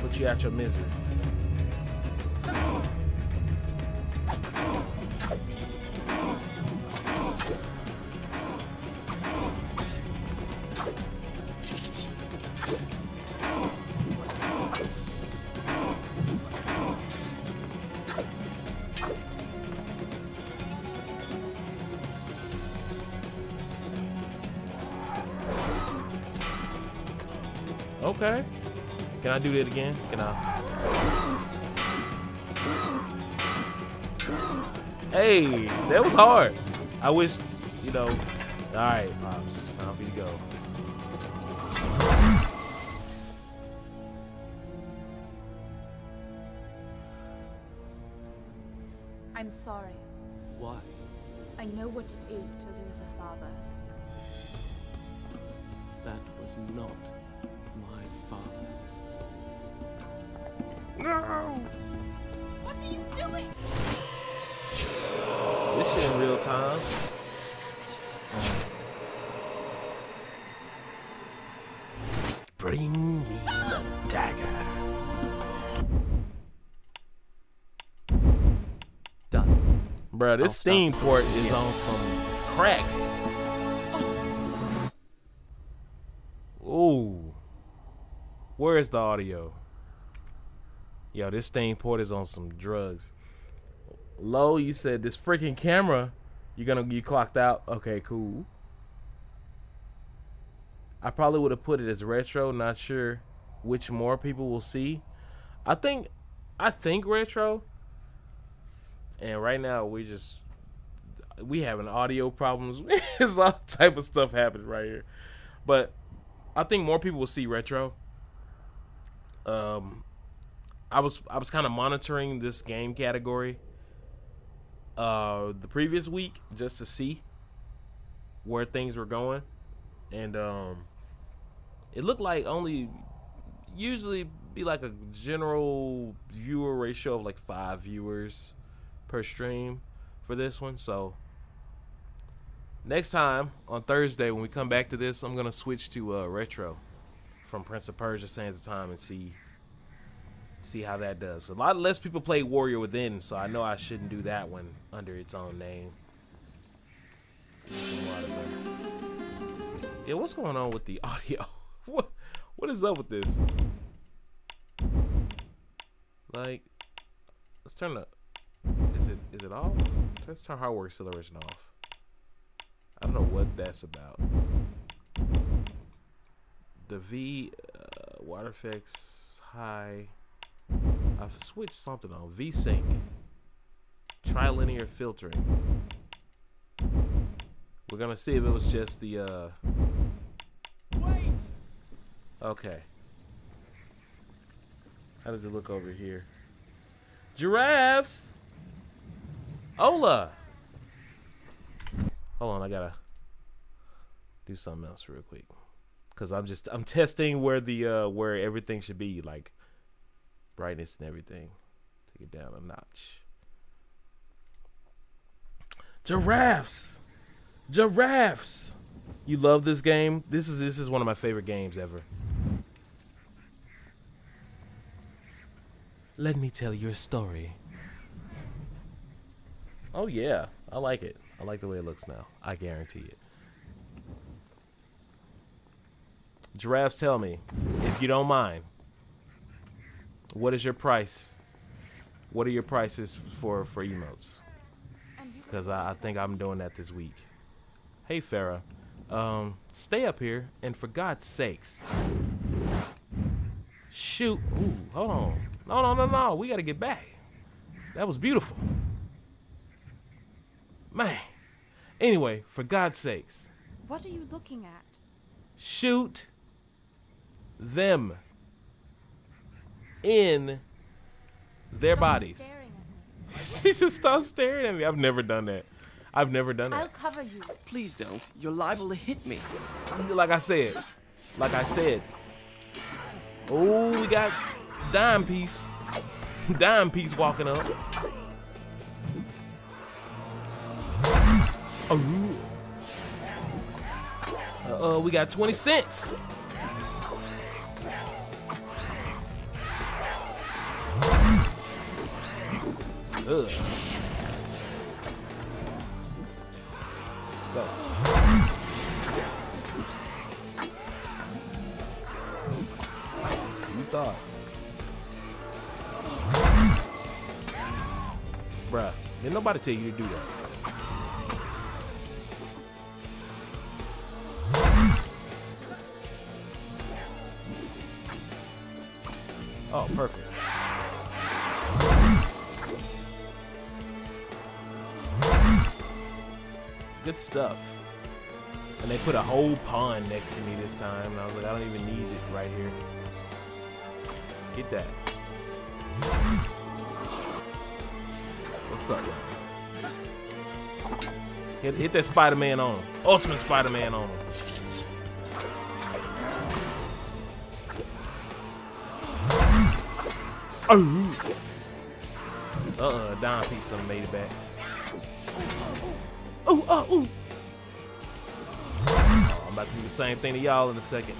Put you out your misery. Okay. Can I do that again? Can I? Hey, that was hard. I wish, you know. All right, Pops, it's time for you to go. I'm sorry. Why? I know what it is to lose a father. That was not my father. No! What are you doing? This shit in real time. Bring me the dagger. Done. Bruh, this Steam port is on some crack. Ooh. Where is the audio? Yo, this Steam port is on some drugs. Lo, you said this freaking camera, you clocked out. Okay, cool. I probably would have put it as retro. Not sure which more people will see. I think retro. And right now we having audio problems. There's all type of stuff happening right here. But I think more people will see retro. I was kind of monitoring this game category the previous week just to see where things were going, and it looked like only usually be like a general viewer ratio of like 5 viewers per stream for this one. So next time on Thursday when we come back to this, I'm gonna switch to retro from Prince of Persia: Sands of Time and see how that does. A lot less people play Warrior Within, so I know I shouldn't do that one under its own name. Yeah, what's going on with the audio? What is up with this? Like, let's turn the, is it off? Let's turn hardware acceleration off. I don't know what that's about. The V, water effects, high. I've switched something on. V-Sync. Trilinear filtering. We're gonna see if it was just the, Wait! Okay. How does it look over here? Giraffes! Hola! Hold on, I gotta do something else real quick. Cause I'm testing where the where everything should be, like brightness and everything. Take it down a notch. Giraffes! Giraffes! You love this game? This is one of my favorite games ever. Let me tell your story. Oh yeah, I like it. I like the way it looks now. I guarantee it. Giraffes, tell me, if you don't mind, what is your price? What are your prices for emotes? Because I think I'm doing that this week. Hey, Farah, stay up here, and for God's sakes, shoot. Ooh, hold on. No. We got to get back. That was beautiful. Man. Anyway, for God's sakes. What are you looking at? Shoot them in their bodies. She said, stop staring at me. I've never done that. I've never done that. I'll cover you. Please don't. You're liable to hit me. Like I said. Oh, we got... Dime piece walking up. We got 20 cents. Let's go. You thought. Bruh, didn't nobody tell you to do that. Oh, perfect. Good stuff. And they put a whole pond next to me this time, and I was like, I don't even need it right here. Get that. What's up? Hit that Spider-Man on him. Ultimate Spider-Man on him. Dime piece done made it back. Ooh. Oh, I'm about to do the same thing to y'all in a second.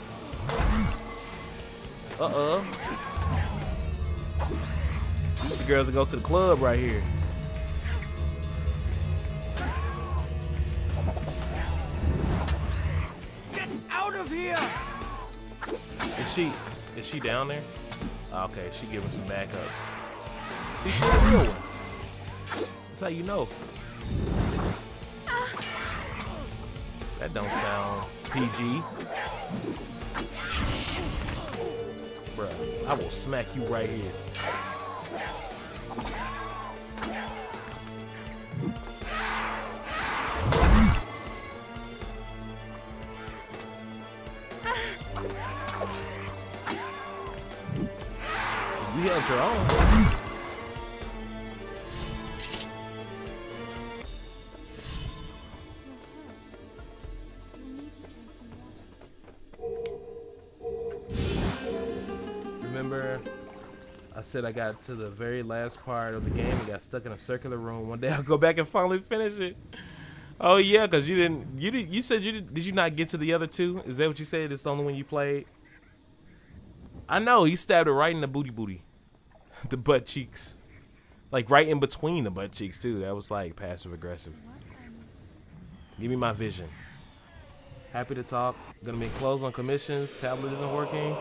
These the girls that go to the club right here. Get out of here! Is she down there? Okay, she giving some backup. See, she's a real one. That's how you know. That don't sound PG. Bruh, I will smack you right here. You healed your own. Remember, I said I got to the very last part of the game and got stuck in a circular room. One day I'll go back and finally finish it. Oh yeah, cause you didn't. You said you did. Did you not get to the other two? Is that what you said? It's the only one you played. I know he stabbed it right in the booty, the butt cheeks, like right in between the butt cheeks too. That was like passive aggressive. Give me my vision. Happy to talk. Gonna be closed on commissions. Tablet isn't working.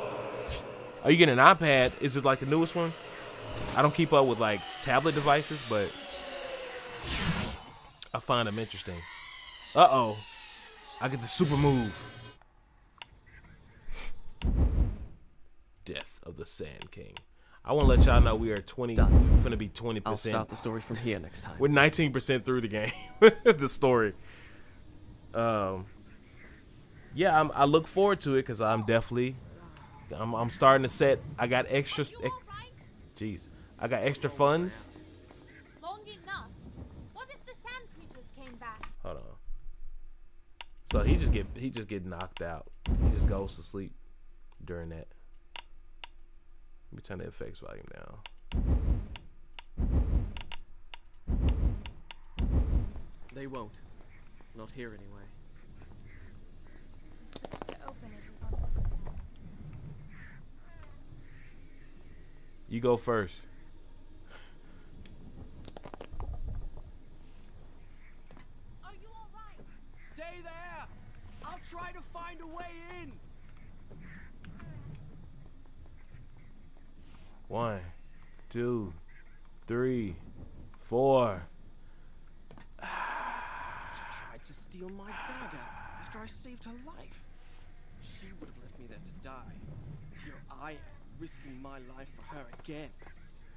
Are you getting an iPad? Is it like the newest one? I don't keep up with like tablet devices, but I find them interesting. Uh oh, I get the super move. Death of the Sand King. I want to let y'all know we are 20. Done. Finna be 20%. I'll start the story from here next time. We're 19% through the game. The story. Yeah, I look forward to it because I'm starting to set. I got extra. Right? Jeez, I got extra funds. Long enough. What if the sand creatures came back? Hold on. So he just get knocked out. He just goes to sleep during that. Let me turn the effects volume down. They won't. Not here anyway. The switch to open it is on the other side. You go first. Are you all right? Stay there. I'll try to find a way in. One, two, three, four. She tried to steal my dagger after I saved her life. She would have left me there to die. Here I am, risking my life for her again.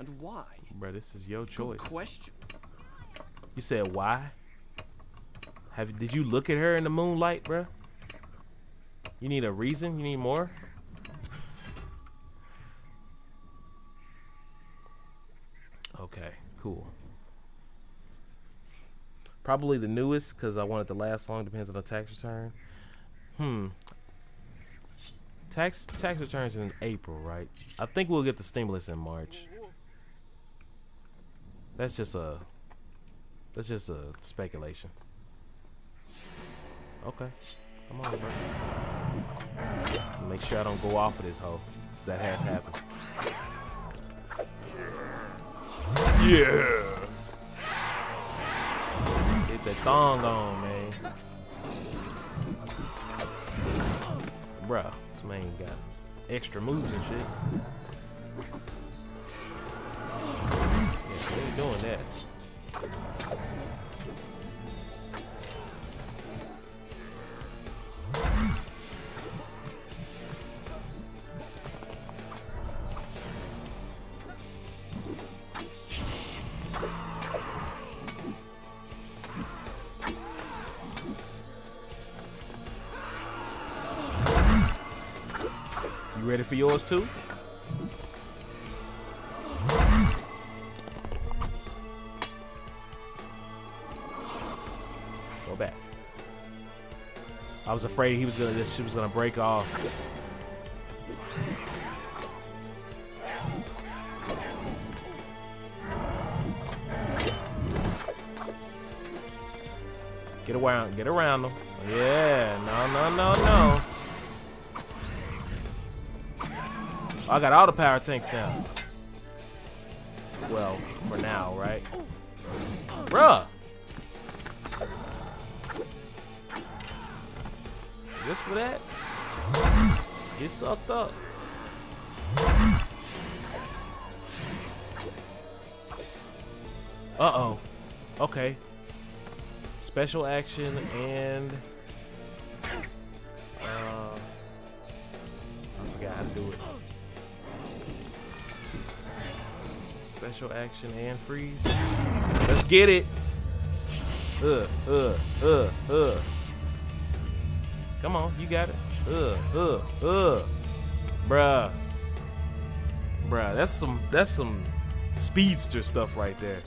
And why? Bro, this is your choice. Good question. You said why? Did you look at her in the moonlight, bro? You need a reason? You need more? Okay, cool. Probably the newest because I want it to last long. Depends on the tax return. Tax returns in April, right? I think we'll get the stimulus in March. That's just a speculation. Okay, come on, bro. Make sure I don't go off of this hoe. 'Cause that has happened. Yeah. Get that thong on, man. Bruh, this man got extra moves and shit. Yeah, they ain't doing that. Ready for yours too? Go back. I was afraid she was gonna break off. Get around them. Yeah, no. I got all the power tanks now. Well, for now, right? Bruh! Just for that? Get sucked up. Uh-oh. Okay. Special action and... I forgot how to do it. Special action and freeze. Let's get it. Come on, you got it. Bruh. Bruh, that's some speedster stuff right there.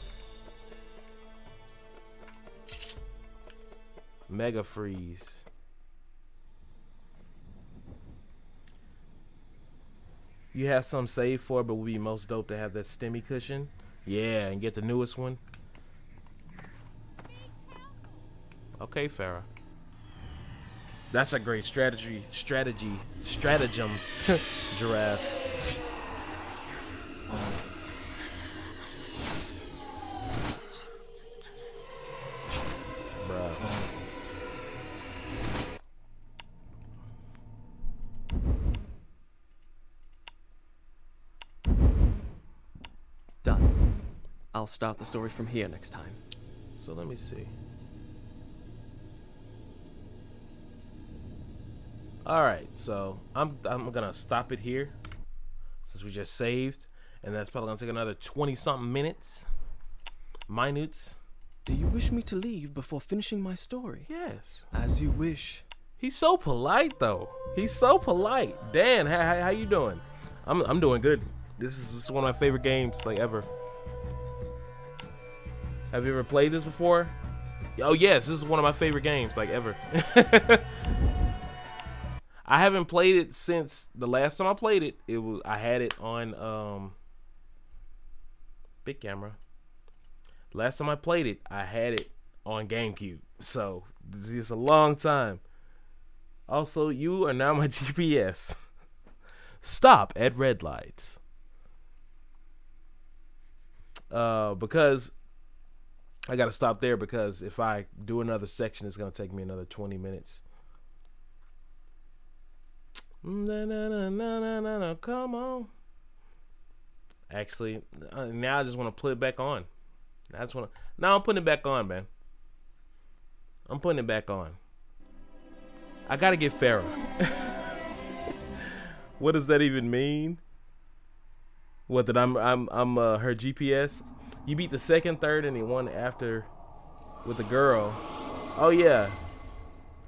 Mega freeze. You have some saved for, but would be most dope to have that stemmy cushion. Yeah, and get the newest one. Okay, Farah. That's a great stratagem. Giraffes. Bruh. Done. I'll start the story from here next time. So let me see. All right, so I'm gonna stop it here since we just saved, and that's probably gonna take another 20-something minutes. Do you wish me to leave before finishing my story? Yes. As you wish. He's so polite, though. He's so polite. Dan, how you doing? I'm doing good. This is one of my favorite games like ever. Have you ever played this before? Oh yes, this is one of my favorite games like ever. I haven't played it since the last time I played it. I had it on big camera. Last time I played it, I had it on GameCube. So this is a long time. Also, you are now my GPS. Stop at red lights. Because I gotta stop there, because if I do another section, it's gonna take me another 20 minutes. No, come on. Actually, now I just want to put it back on. Now I'm putting it back on, man. I'm putting it back on. I gotta get Farah. What does that even mean? What, that I'm her GPS? You beat the second, third, and the one after with the girl. Oh yeah,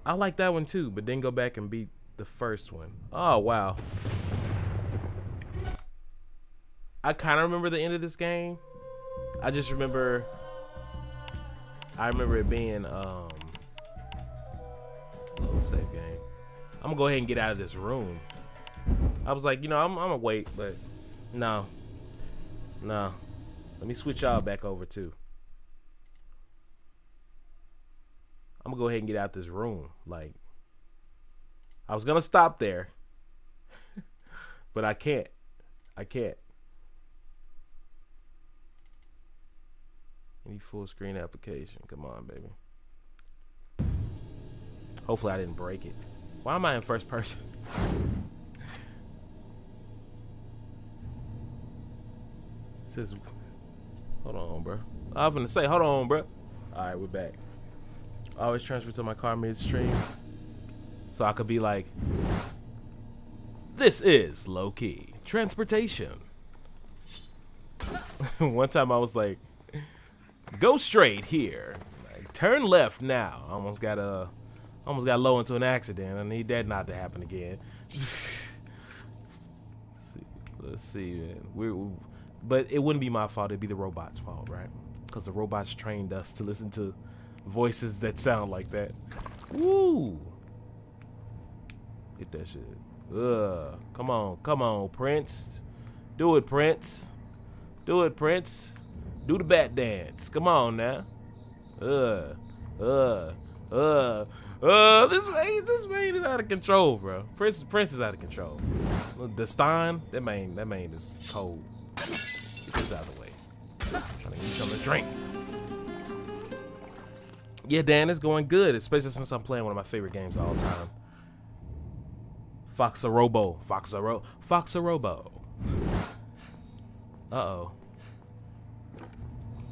I like that one too, but then go back and beat the first one. Oh wow. I kind of remember the end of this game. I just remember. I remember it being a little safe game. I'm gonna go ahead and get out of this room. I was like, you know, I'm gonna wait, but no. Let me switch y'all back over too. I'm gonna go ahead and get out this room. Like, I was gonna stop there, but I can't. I can't. Any full screen application? Come on, baby. Hopefully I didn't break it. Why am I in first person? Says, hold on, bro. I was gonna say, hold on, bro. All right, we're back. I always transfer to my car midstream. So I could be like, this is low-key transportation. One time I was like, go straight here, like, turn left now. I almost got low into an accident. I need that not to happen again. Let's see, man. But it wouldn't be my fault. It'd be the robot's fault, right? Because the robots trained us to listen to voices that sound like that. Woo! Get that shit. Ugh. Come on, Prince. Do it, Prince. Do it, Prince. Do the bat dance. Come on now. This man is out of control, bro. Prince is out of control. Dastan, that man is cold. Get this out of the way. I'm trying to get something to drink. Yeah, Dan, it's going good, especially since I'm playing one of my favorite games of all time. Foxarobo. Uh-oh.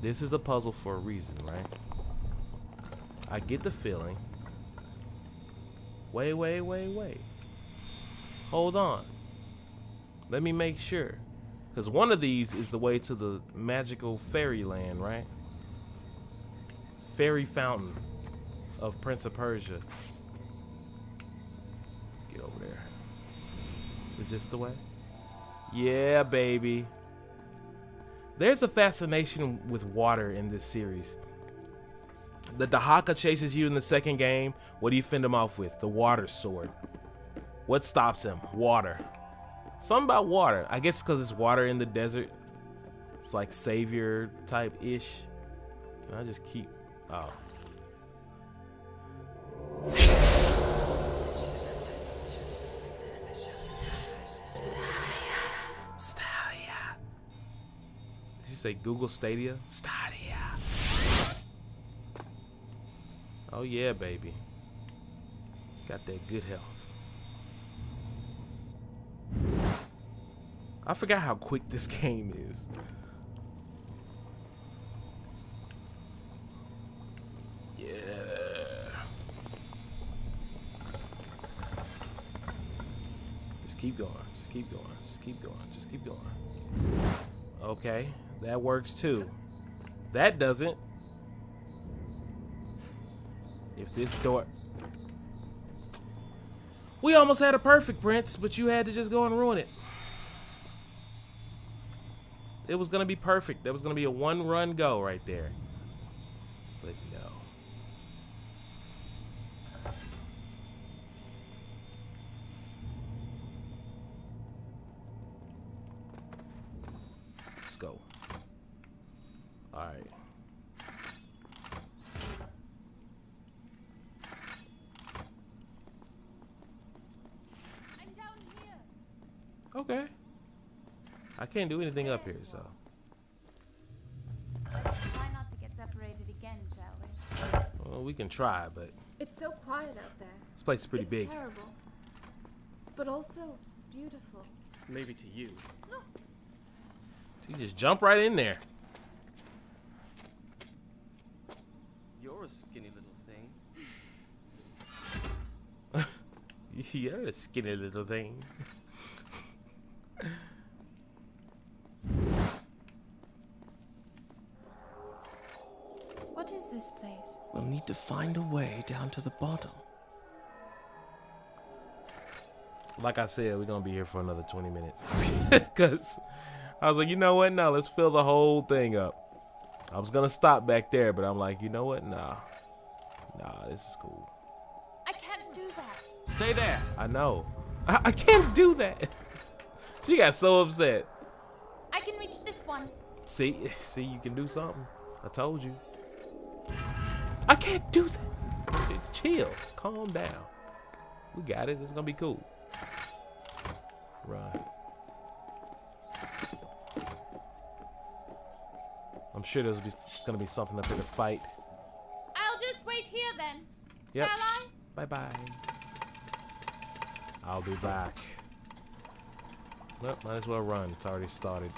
This is a puzzle for a reason, right? I get the feeling. Wait. Hold on. Let me make sure. Because one of these is the way to the magical fairyland, right? Fairy fountain of Prince of Persia. Get over there. Is this the way? Yeah, baby. There's a fascination with water in this series. The Dahaka chases you in the second game. What do you fend him off with? The water sword. What stops him? Water. Something about water. I guess because it's water in the desert. It's like savior type-ish. Can I just keep... Oh. Stadia. Did you say Google Stadia? Stadia. Oh yeah, baby. Got that good health. I forgot how quick this game is. Yeah. Just keep going. Just keep going. Just keep going. Just keep going. Okay, that works too. That doesn't. If this door... We almost had a perfect, Prince, but you had to just go and ruin it. It was gonna be perfect. There was gonna be a one-run go right there. But no. Let's go. Alright. Okay. I can't do anything up here, so. Try not to get separated again, shall we? Well, we can try, but it's so quiet out there. This place is pretty big. It's terrible, but also beautiful. Maybe to you. No. You just jump right in there. You're a skinny little thing. You're a skinny little thing. What is this place? We'll need to find a way down to the bottom. Like I said, we're gonna be here for another 20 minutes. Cause I was like, you know what? No, let's fill the whole thing up. I was gonna stop back there, but I'm like, you know what? Nah. Nah, this is cool. I can't do that. Stay there. I know. I can't do that. She got so upset. I can reach this one. See, you can do something. I told you. I can't do that. Chill, calm down. We got it. It's gonna be cool. Right. I'm sure there's gonna be something up here to fight. I'll just wait here then. Yep. Shall I? Bye bye. I'll be back. Well, might as well run. It's already started.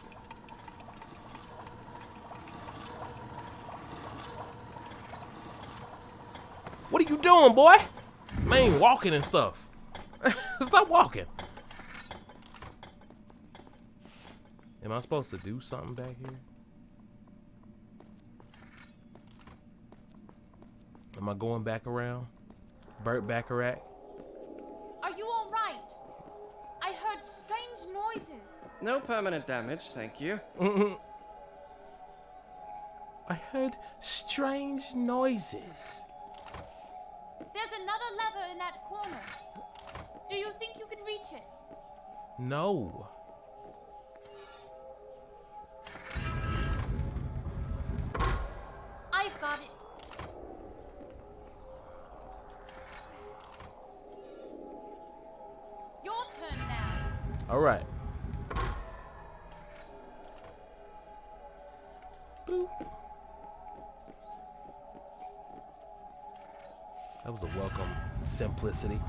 What are you doing, boy? Man, walking and stuff. Stop walking. Am I supposed to do something back here? Am I going back around? Burt Bacharach? No permanent damage, thank you. I heard strange noises. There's another lever in that corner. Do you think you can reach it? No. I've got it. Your turn now. All right. That was a welcome simplicity.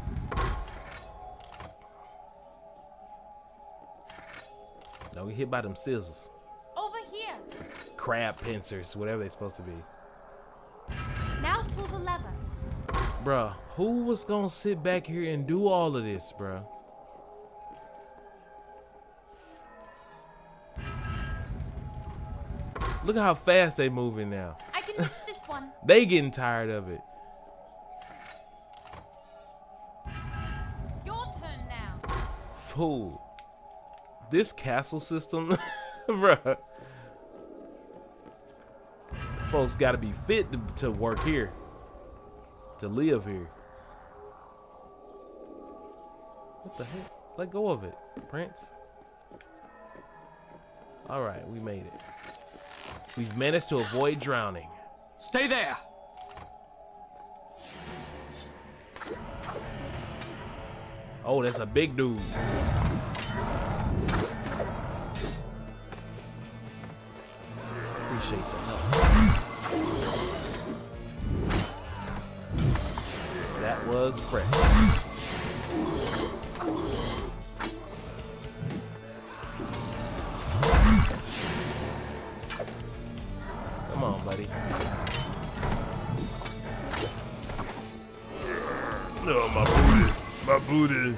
Don't get hit by them scissors. Over here. Crab pincers, whatever they're supposed to be. Now pull the lever. Bruh, who was gonna sit back here and do all of this, bruh? Look how fast they moving now. I can reach this one. They getting tired of it. Your turn now. Fool. This castle system, bruh. Folks gotta be fit to work here, to live here. What the heck? Let go of it, Prince. All right, we made it. We've managed to avoid drowning. Stay there. Oh, that's a big dude. Appreciate that. That was fresh. Come on, buddy. No, my booty. My booty.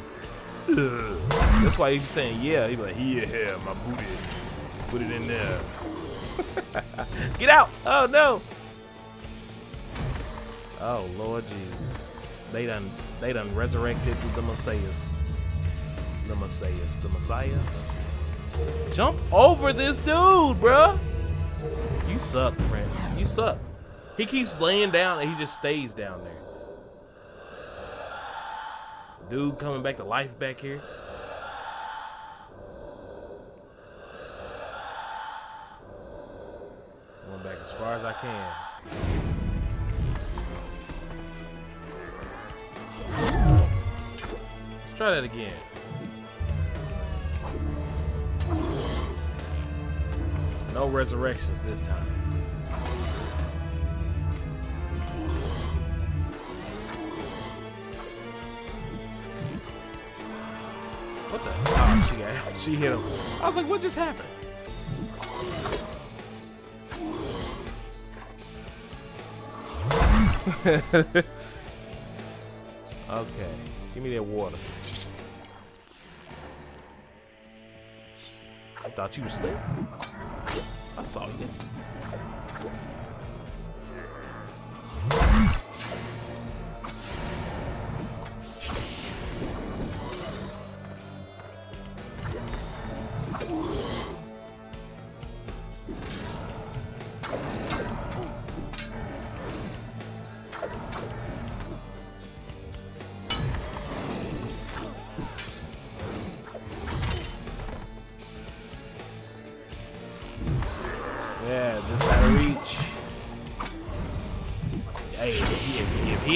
That's why he's saying yeah. He's like, yeah, my booty. Put it in there. Get out! Oh no! Oh Lord Jesus. They done resurrected the Messias. The Messias. The Messiah. Jump over this dude, bruh! You suck, Prince. You suck. He keeps laying down and he just stays down there. Dude coming back to life back here. Going back as far as I can. Let's try that again. No resurrections this time. What the? Oh, she hit him. I was like, what just happened? Okay, give me that water. I thought you were asleep. I saw you.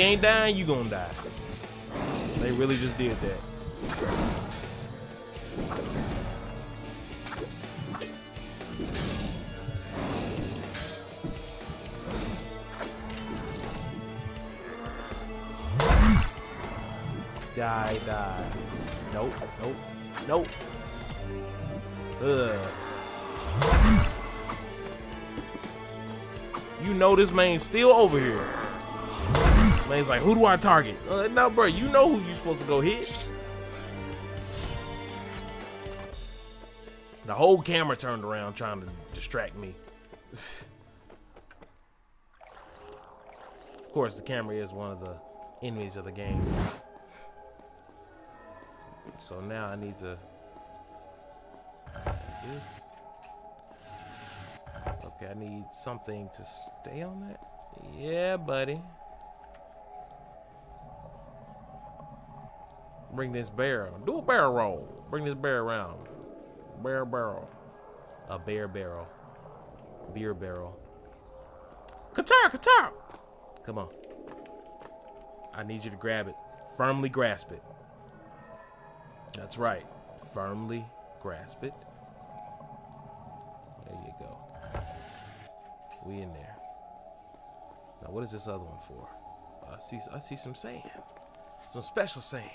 Ain't dying, you gonna die. They really just did that. Die, die. Nope, nope, nope. Ugh. You know this man's still over here. He's like, who do I target? No, bro, you know who you're supposed to go hit. The whole camera turned around trying to distract me. Of course, the camera is one of the enemies of the game. So now I need to... This. Okay, I need something to stay on that. Yeah, buddy. Bring this barrel. Do a barrel roll. Bring this barrel around. Bear barrel. A bear barrel. Beer barrel. Qatar, Qatar! Come on. I need you to grab it. Firmly grasp it. That's right. Firmly grasp it. There you go. We in there. Now what is this other one for? I see some sand. Some special sand.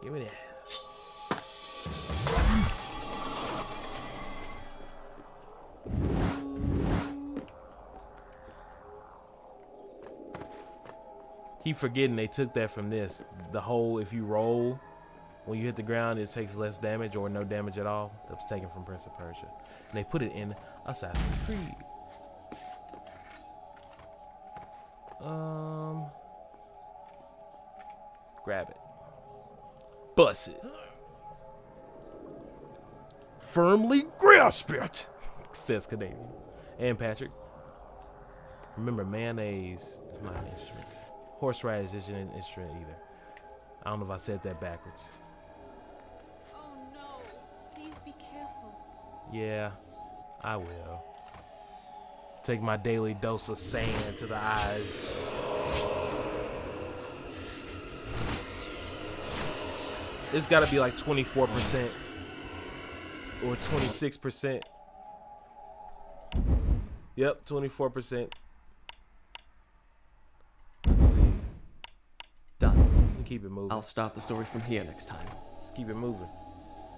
Give me that. Keep forgetting they took that from this. The whole, if you roll, when you hit the ground, it takes less damage or no damage at all. That was taken from Prince of Persia. And they put it in Assassin's Creed. Grab it. Bust it. firmly grasp it, says Canadian. And Patrick, remember, mayonnaise is not an instrument. Horseradish isn't an instrument either. I don't know if I said that backwards. Oh no, please be careful. Yeah, I will. Take my daily dose of sand to the eyes. It's gotta be like 24% or 26%. Yep, 24%. Let's see. Done. We'll keep it moving. I'll start the story from here next time. Let's keep it moving.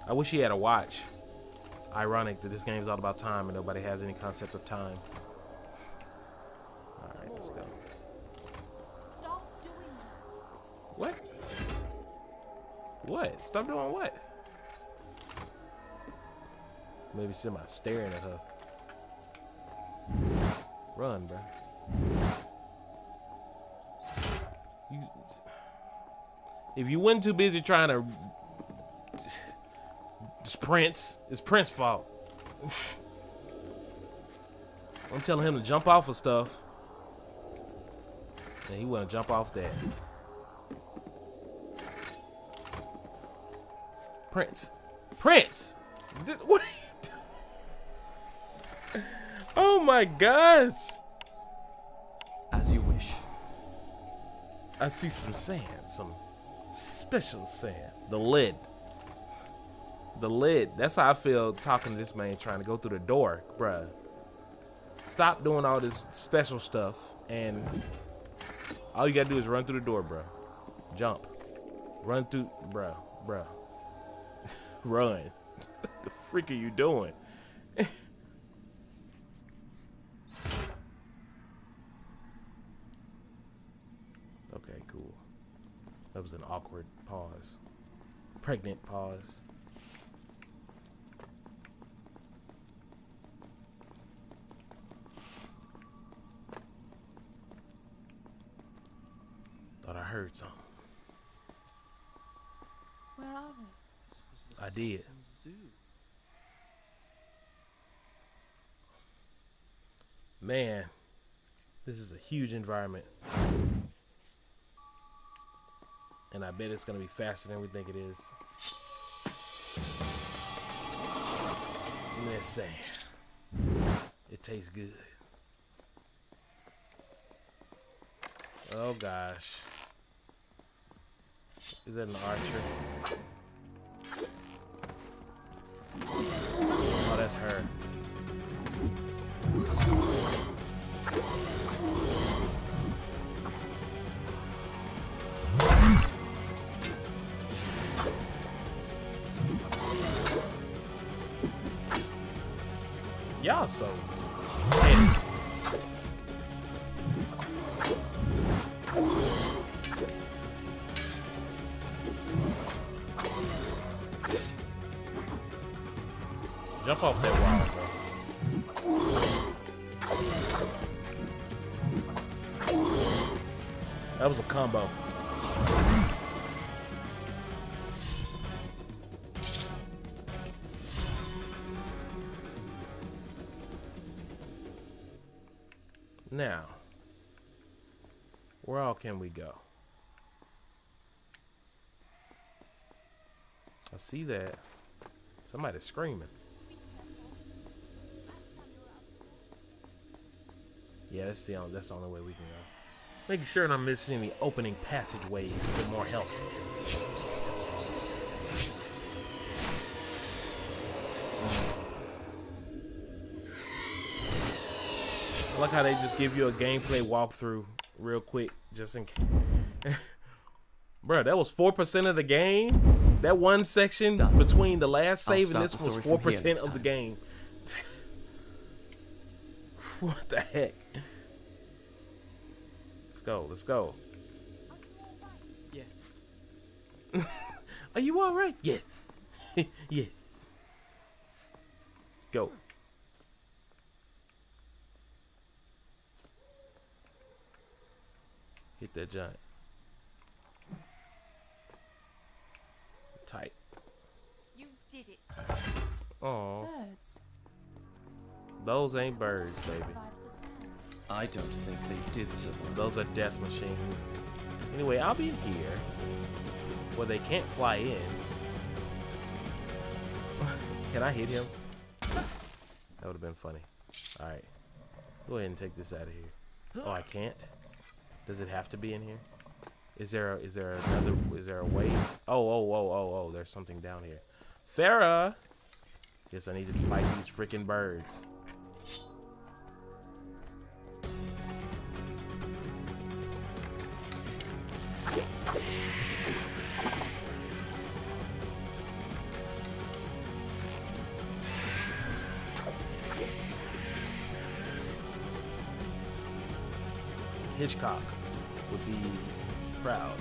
I wish he had a watch. Ironic that this game's all about time and nobody has any concept of time. Alright, let's go. Stop doing that. What? What? Stop doing what? Maybe somebody's staring at her. Run, bro. If you weren't too busy trying to... It's Prince. It's Prince's fault. I'm telling him to jump off of stuff. And he wanna jump off that. Prince. Prince! What are you doing? Oh my gosh! As you wish. I see some sand. Some special sand. The lid. The lid. That's how I feel talking to this man trying to go through the door. Bruh. Stop doing all this special stuff and all you gotta do is run through the door, bruh. Jump. Run through. Bruh. Bruh. Run. What the freak are you doing? Okay, cool. That was an awkward pause. Pregnant pause. Thought I heard something. Where are we? I did. Man, this is a huge environment. And I bet it's gonna be faster than we think it is. Let's say it tastes good. Oh gosh. Is that an archer? Oh, that's her. Y'all so dead. Jump off that wall, bro. That was a combo. Now, where all can we go? I see that. Somebody's screaming. Yeah, that's the only way we can go. Making sure I'm not missing any opening passageways to more health. I like how they just give you a gameplay walkthrough real quick, just in case. Bro, that was 4% of the game. That one section between the last save and this was 4% of the game. What the heck? Let's go, let's go. Yes. Are you alright? Yes. Yes. Go. Hit that giant. Tight. You did it. Oh. Birds. Those ain't birds, baby. I don't think they did survive. Those are death machines. Anyway, I'll be in here where they can't fly in. Can I hit him? That would have been funny. All right, go ahead and take this out of here. Oh, I can't. Does it have to be in here? Is there a way? Oh, there's something down here. Farah! Guess I need to fight these freaking birds. Hitchcock would be proud.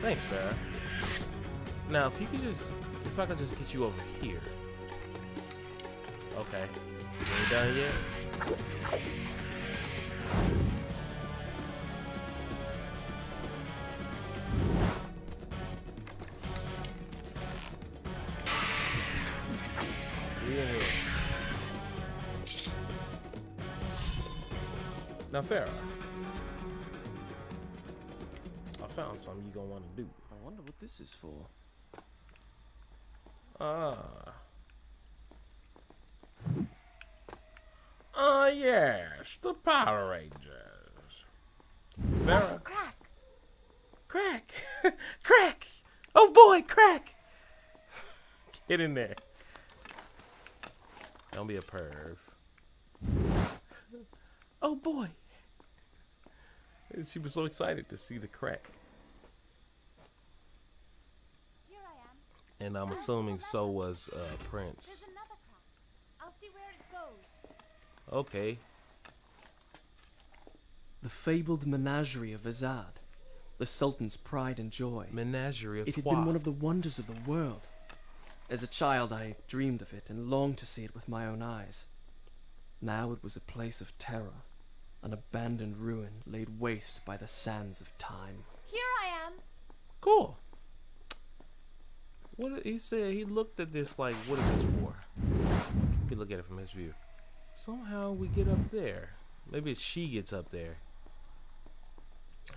Thanks, Farah. Now, if you could just, if I could just get you over here. Okay. Ain't done yet. Now, Farah, I found something you're gonna want to do. I wonder what this is for. Yes, the Power Rangers. Farah. Oh, crack! Crack! Crack! Oh boy, crack! Get in there. Don't be a perv. Oh boy! She was so excited to see the crack. Here I am. And I'm assuming so was Prince. There's another crack. I'll see where it goes. Okay. The fabled menagerie of Azad, the Sultan's pride and joy. Menagerie of It had been one of the wonders of the world. As a child, I dreamed of it and longed to see it with my own eyes. Now it was a place of terror. An abandoned ruin laid waste by the sands of time. Here I am. Cool. What he said, he looked at this like, what is this for? He looked at it from his view. Somehow we get up there. Maybe it's she gets up there.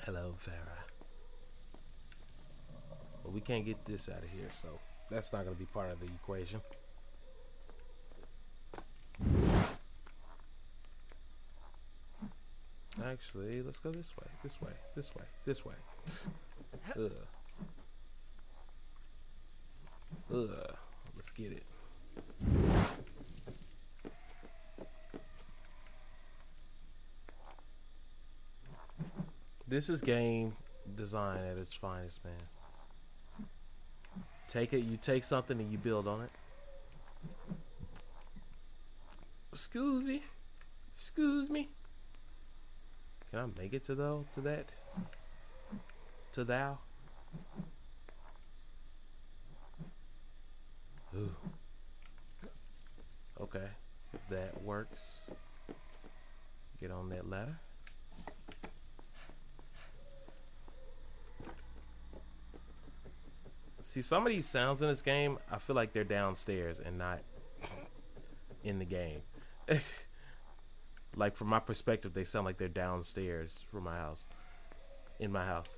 Hello, Farah. But we can't get this out of here, so that's not going to be part of the equation. Actually, let's go this way, this way, this way, this way. Ugh. Ugh. Let's get it. This is game design at its finest, man. Take it, you take something and you build on it. Excuse me. Can I make it to though? To that? To thou? Ooh. Okay. That works. Get on that ladder. See, some of these sounds in this game, I feel like they're downstairs and not in the game. Like from my perspective, they sound like they're downstairs from my house, in my house.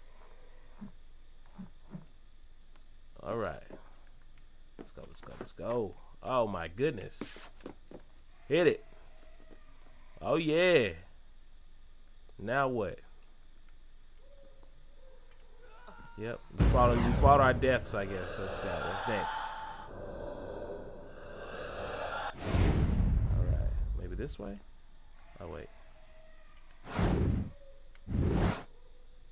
All right, let's go, let's go, let's go. Oh my goodness, hit it. Oh yeah. Now what? Yep, we fought our deaths, I guess. That's that. That's next. All right, maybe this way. Oh, wait.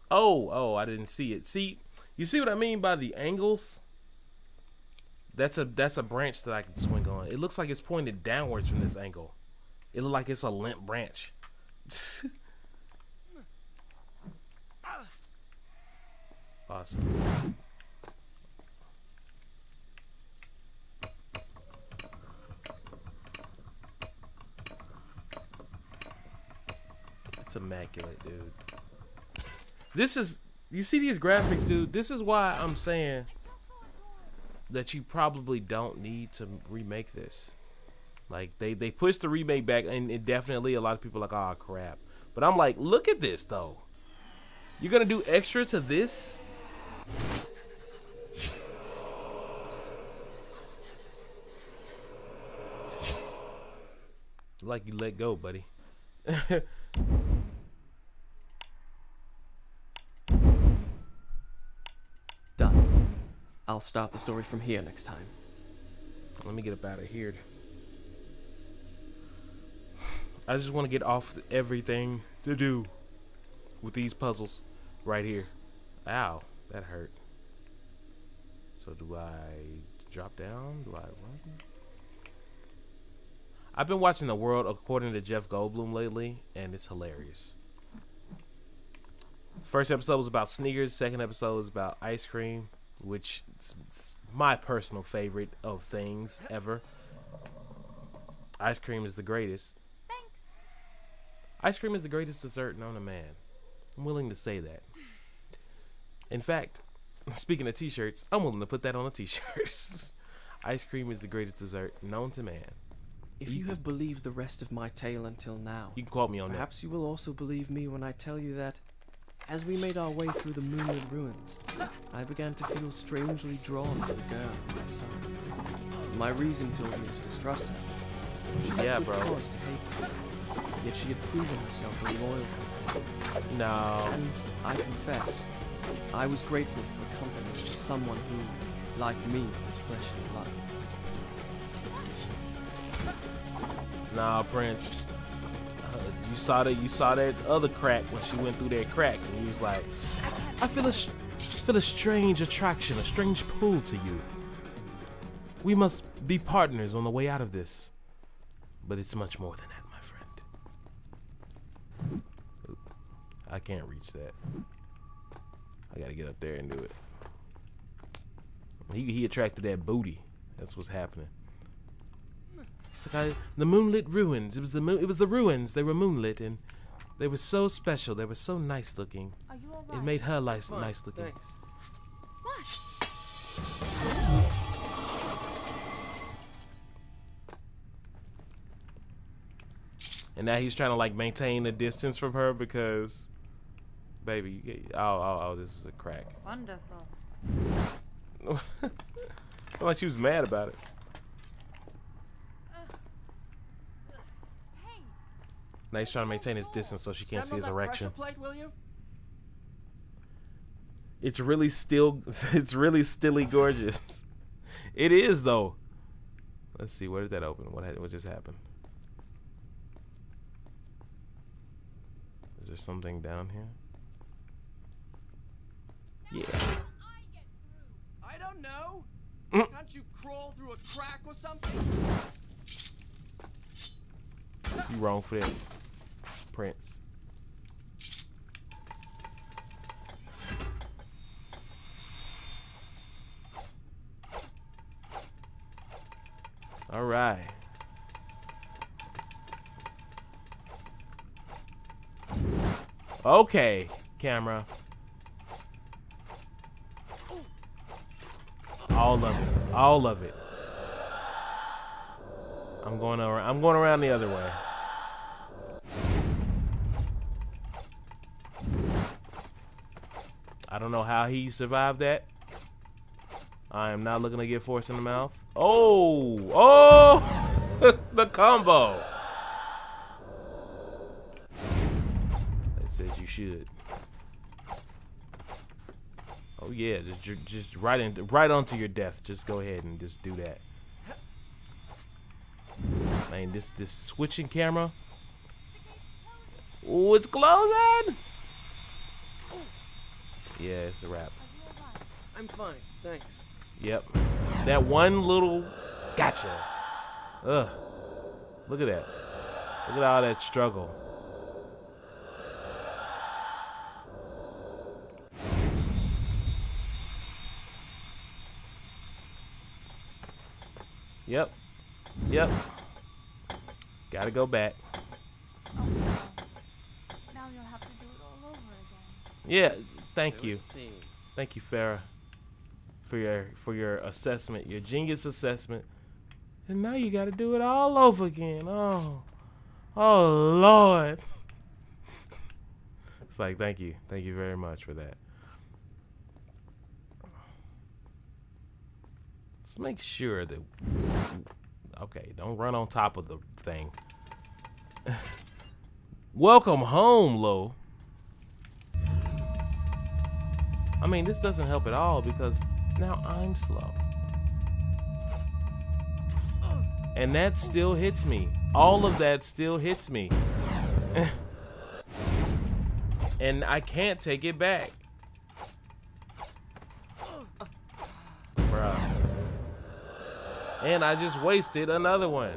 Oh, I didn't see it. See, you see what I mean by the angles? That's a branch that I can swing on. It looks like it's pointed downwards from this angle. It looks like it's a limp branch. Awesome. Immaculate, dude. This is You see these graphics, dude? This is why I'm saying that you probably don't need to remake this. Like, they pushed the remake back, and it definitely, a lot of people are like, oh, crap. But I'm like, look at this, though. You're going to do extra to this? Like, you let go, buddy. Done. I'll start the story from here next time. Let me get up out of here. I just want to get off everything to do with these puzzles right here. Ow, that hurt. So do I drop down? Do I run? I've been watching The World According to Jeff Goldblum lately, and it's hilarious. First episode was about sneakers. Second episode was about ice cream, which is my personal favorite of things ever. Ice cream is the greatest. Ice cream is the greatest dessert known to man. I'm willing to say that. In fact, speaking of t-shirts, I'm willing to put that on a t-shirt. Ice cream is the greatest dessert known to man. If you have believed the rest of my tale until now, you can quote me on that. Perhaps you will also believe me when I tell you that, as we made our way through the moonlit ruins, I began to feel strangely drawn to the girl my son. My reason told me to distrust her. She yeah, bro. Cause to hate me. Yet she had proven herself a loyal. No. And I confess, I was grateful for the company of someone who, like me, was fresh in blood. Nah, Prince. You saw that other crack when she went through that crack, and he was like, I feel a strange attraction, a strange pull to you. We must be partners on the way out of this. But it's much more than that. I can't reach that. I gotta get up there and do it. He attracted that booty. That's what's happening. It's like the moonlit ruins. It was the ruins. They were moonlit and they were so special. They were so nice looking. Are you all right? It made her life nice looking. Thanks. And now he's trying to like maintain a distance from her because. Baby, you get, oh, this is a crack. Wonderful. It's like she was mad about it. Hey. Now he's trying to maintain his distance so she can't see his erection. Plate, will you? It's really stilly gorgeous. It is though. Let's see, where did that open? What just happened? Is there something down here? Yeah. I don't know. Can't you crawl through a crack or something? You wrong for that, Prince. All right. Okay, camera. All of it. I'm going around the other way. I don't know how he survived that. I am not looking to get force in the mouth. Oh, the combo. That says you should. Oh yeah, just right onto your death. Just go ahead and just do that. Man, this switching camera. Oh, it's closing. Yeah, it's a wrap. I'm fine, thanks. Yep, that one little gotcha. Ugh, look at that. Look at all that struggle. Yep. Gotta go back. Oh, now you'll have to do it all over again. Yeah, thank you. Thank you, Farah, for your assessment, your genius assessment. And now you got to do it all over again. Oh Lord. It's like, thank you very much for that. Let's make sure that. Okay, don't run on top of the thing. Welcome home, Lo. I mean, this doesn't help at all because now I'm slow. And that still hits me. All of that still hits me. And I can't take it back. Bruh. And I just wasted another one.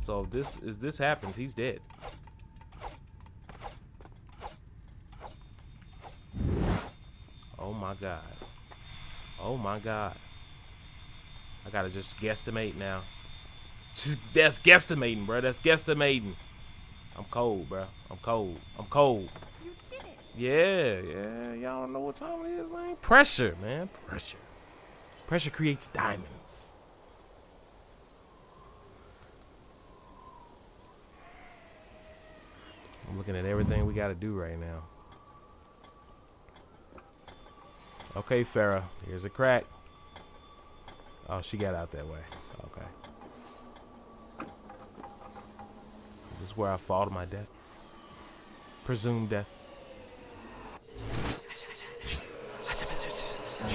So if this happens, he's dead. Oh my God. Oh my God. I gotta just guesstimate now. That's guesstimating, bro. That's guesstimating. I'm cold, bro. I'm cold. I'm cold. You did it. Yeah. Y'all don't know what time it is, man. Pressure, man. Pressure. Pressure creates diamonds. I'm looking at everything we gotta do right now. Okay, Farah. Here's a crack. Oh, she got out that way. Okay. Is this where I fall to my death? Presumed death.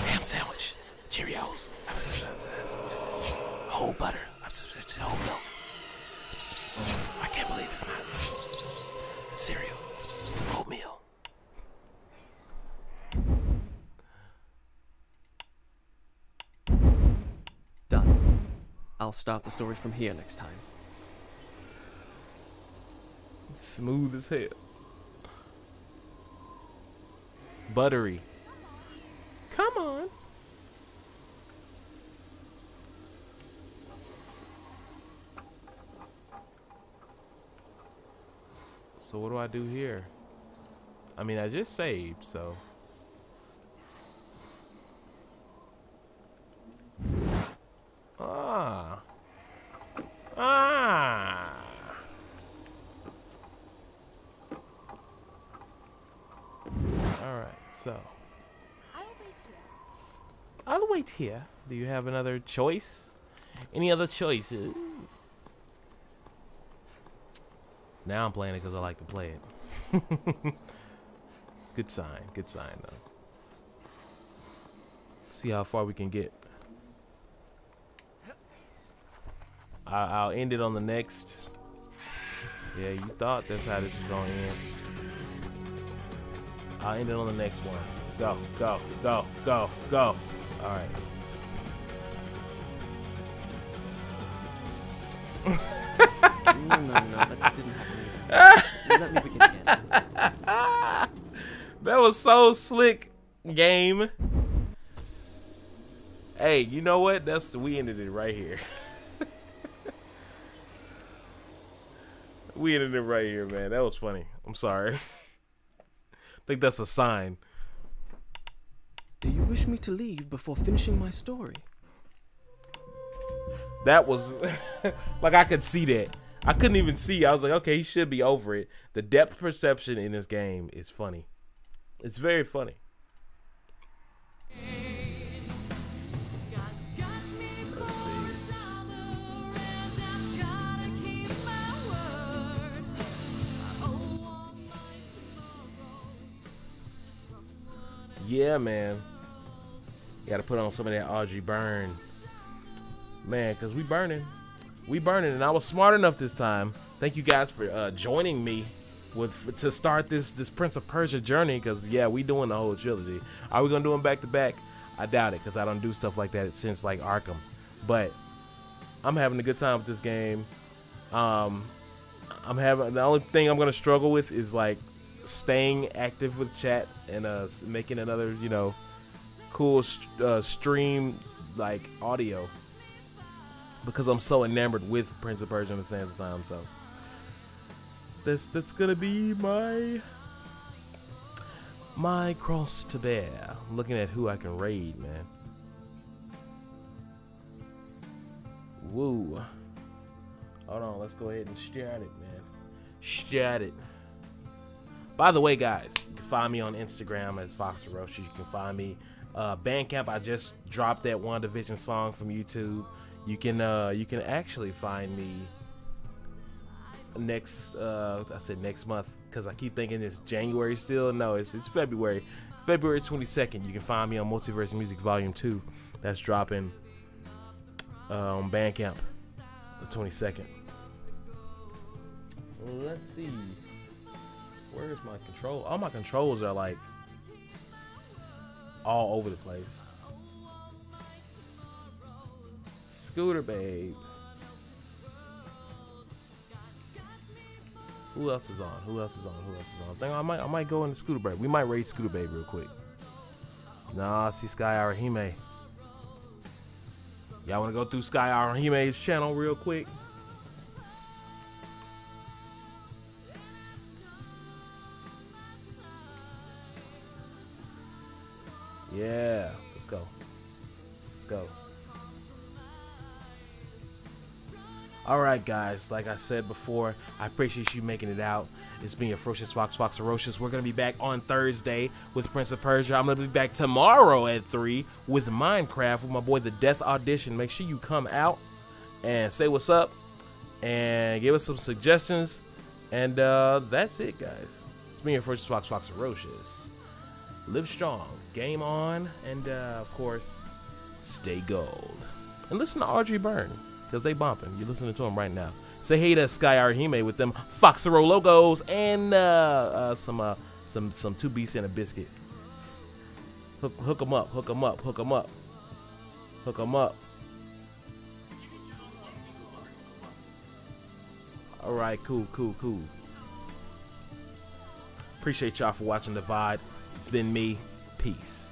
Ham sandwich. Cheerios. Whole butter. Whole milk. I can't believe it's not cereal. Oatmeal. Done. I'll start the story from here next time. Smooth as hell. Buttery. Come on. So what do I do here? I mean, I just saved, so. Here, do you have another choice? Any other choices? Now I'm playing it because I like to play it. Good sign though. See how far we can get. I'll end it on the next. Yeah, you thought that's how this was gonna end. I'll end it on the next one. Go, go, go, go, go. All right. No, that didn't happen. Let me begin again. That was so slick, game. Hey, you know what? We ended it right here. We ended it right here, man. That was funny. I'm sorry. I think that's a sign. Do you wish me to leave before finishing my story? That was like, I could see that. I couldn't even see. I was like, okay, he should be over it. The depth perception in this game is funny. It's very funny. Let's see. Yeah, man. Gotta put on some of that Audrey Byrne, man, because we burning, and I was smart enough this time. Thank you guys for joining me to start this Prince of Persia journey, because yeah, we doing the whole trilogy. Are we gonna do them back to back? I doubt it, because I don't do stuff like that since like Arkham. But I'm having a good time with this game. The only thing I'm gonna struggle with is like staying active with chat and making another, you know, cool stream like audio, because I'm so enamored with Prince of Persia and the Sands of Time. So that's gonna be my my cross to bear. Looking at who I can raid, man. Woo. Hold on, let's go ahead and start it, man. Start it. By the way, guys, you can find me on Instagram as FoxRoach. You can find me Bandcamp. I just dropped that WandaVision song from YouTube. You can actually find me next. I said next month because I keep thinking it's January still. No, it's February. February 22nd. You can find me on Multiverse Music Volume 2. That's dropping on Bandcamp the 22nd. Let's see. Where's my control? All my controls are like all over the place. Scooter Babe. Who else is on? Who else is on? Who else is on? I think I might go into Scooter Babe. We might raid Scooter Babe real quick. Nah, I see Sky Arahime. Y'all wanna go through Sky Arahime's channel real quick? Yeah, let's go. Let's go. Alright guys, like I said before, I appreciate you making it out. It's been your Ferocious Fox, Foxerocious. We're going to be back on Thursday with Prince of Persia. I'm going to be back tomorrow at 3 with Minecraft with my boy The Death Audition. Make sure you come out and say what's up and give us some suggestions. And that's it, guys. It's been your Ferocious Fox, Foxerocious. Live strong, game on, and of course, stay gold. And listen to Audrey Byrne, because they bumping. You're listening to them right now. Say hey to Sky Arahime with them Foxero logos and some 2 beats and a biscuit. Hook 'em up, hook 'em up, hook 'em up, hook 'em up. All right, cool, cool, cool. Appreciate y'all for watching the VOD. It's been me. Peace.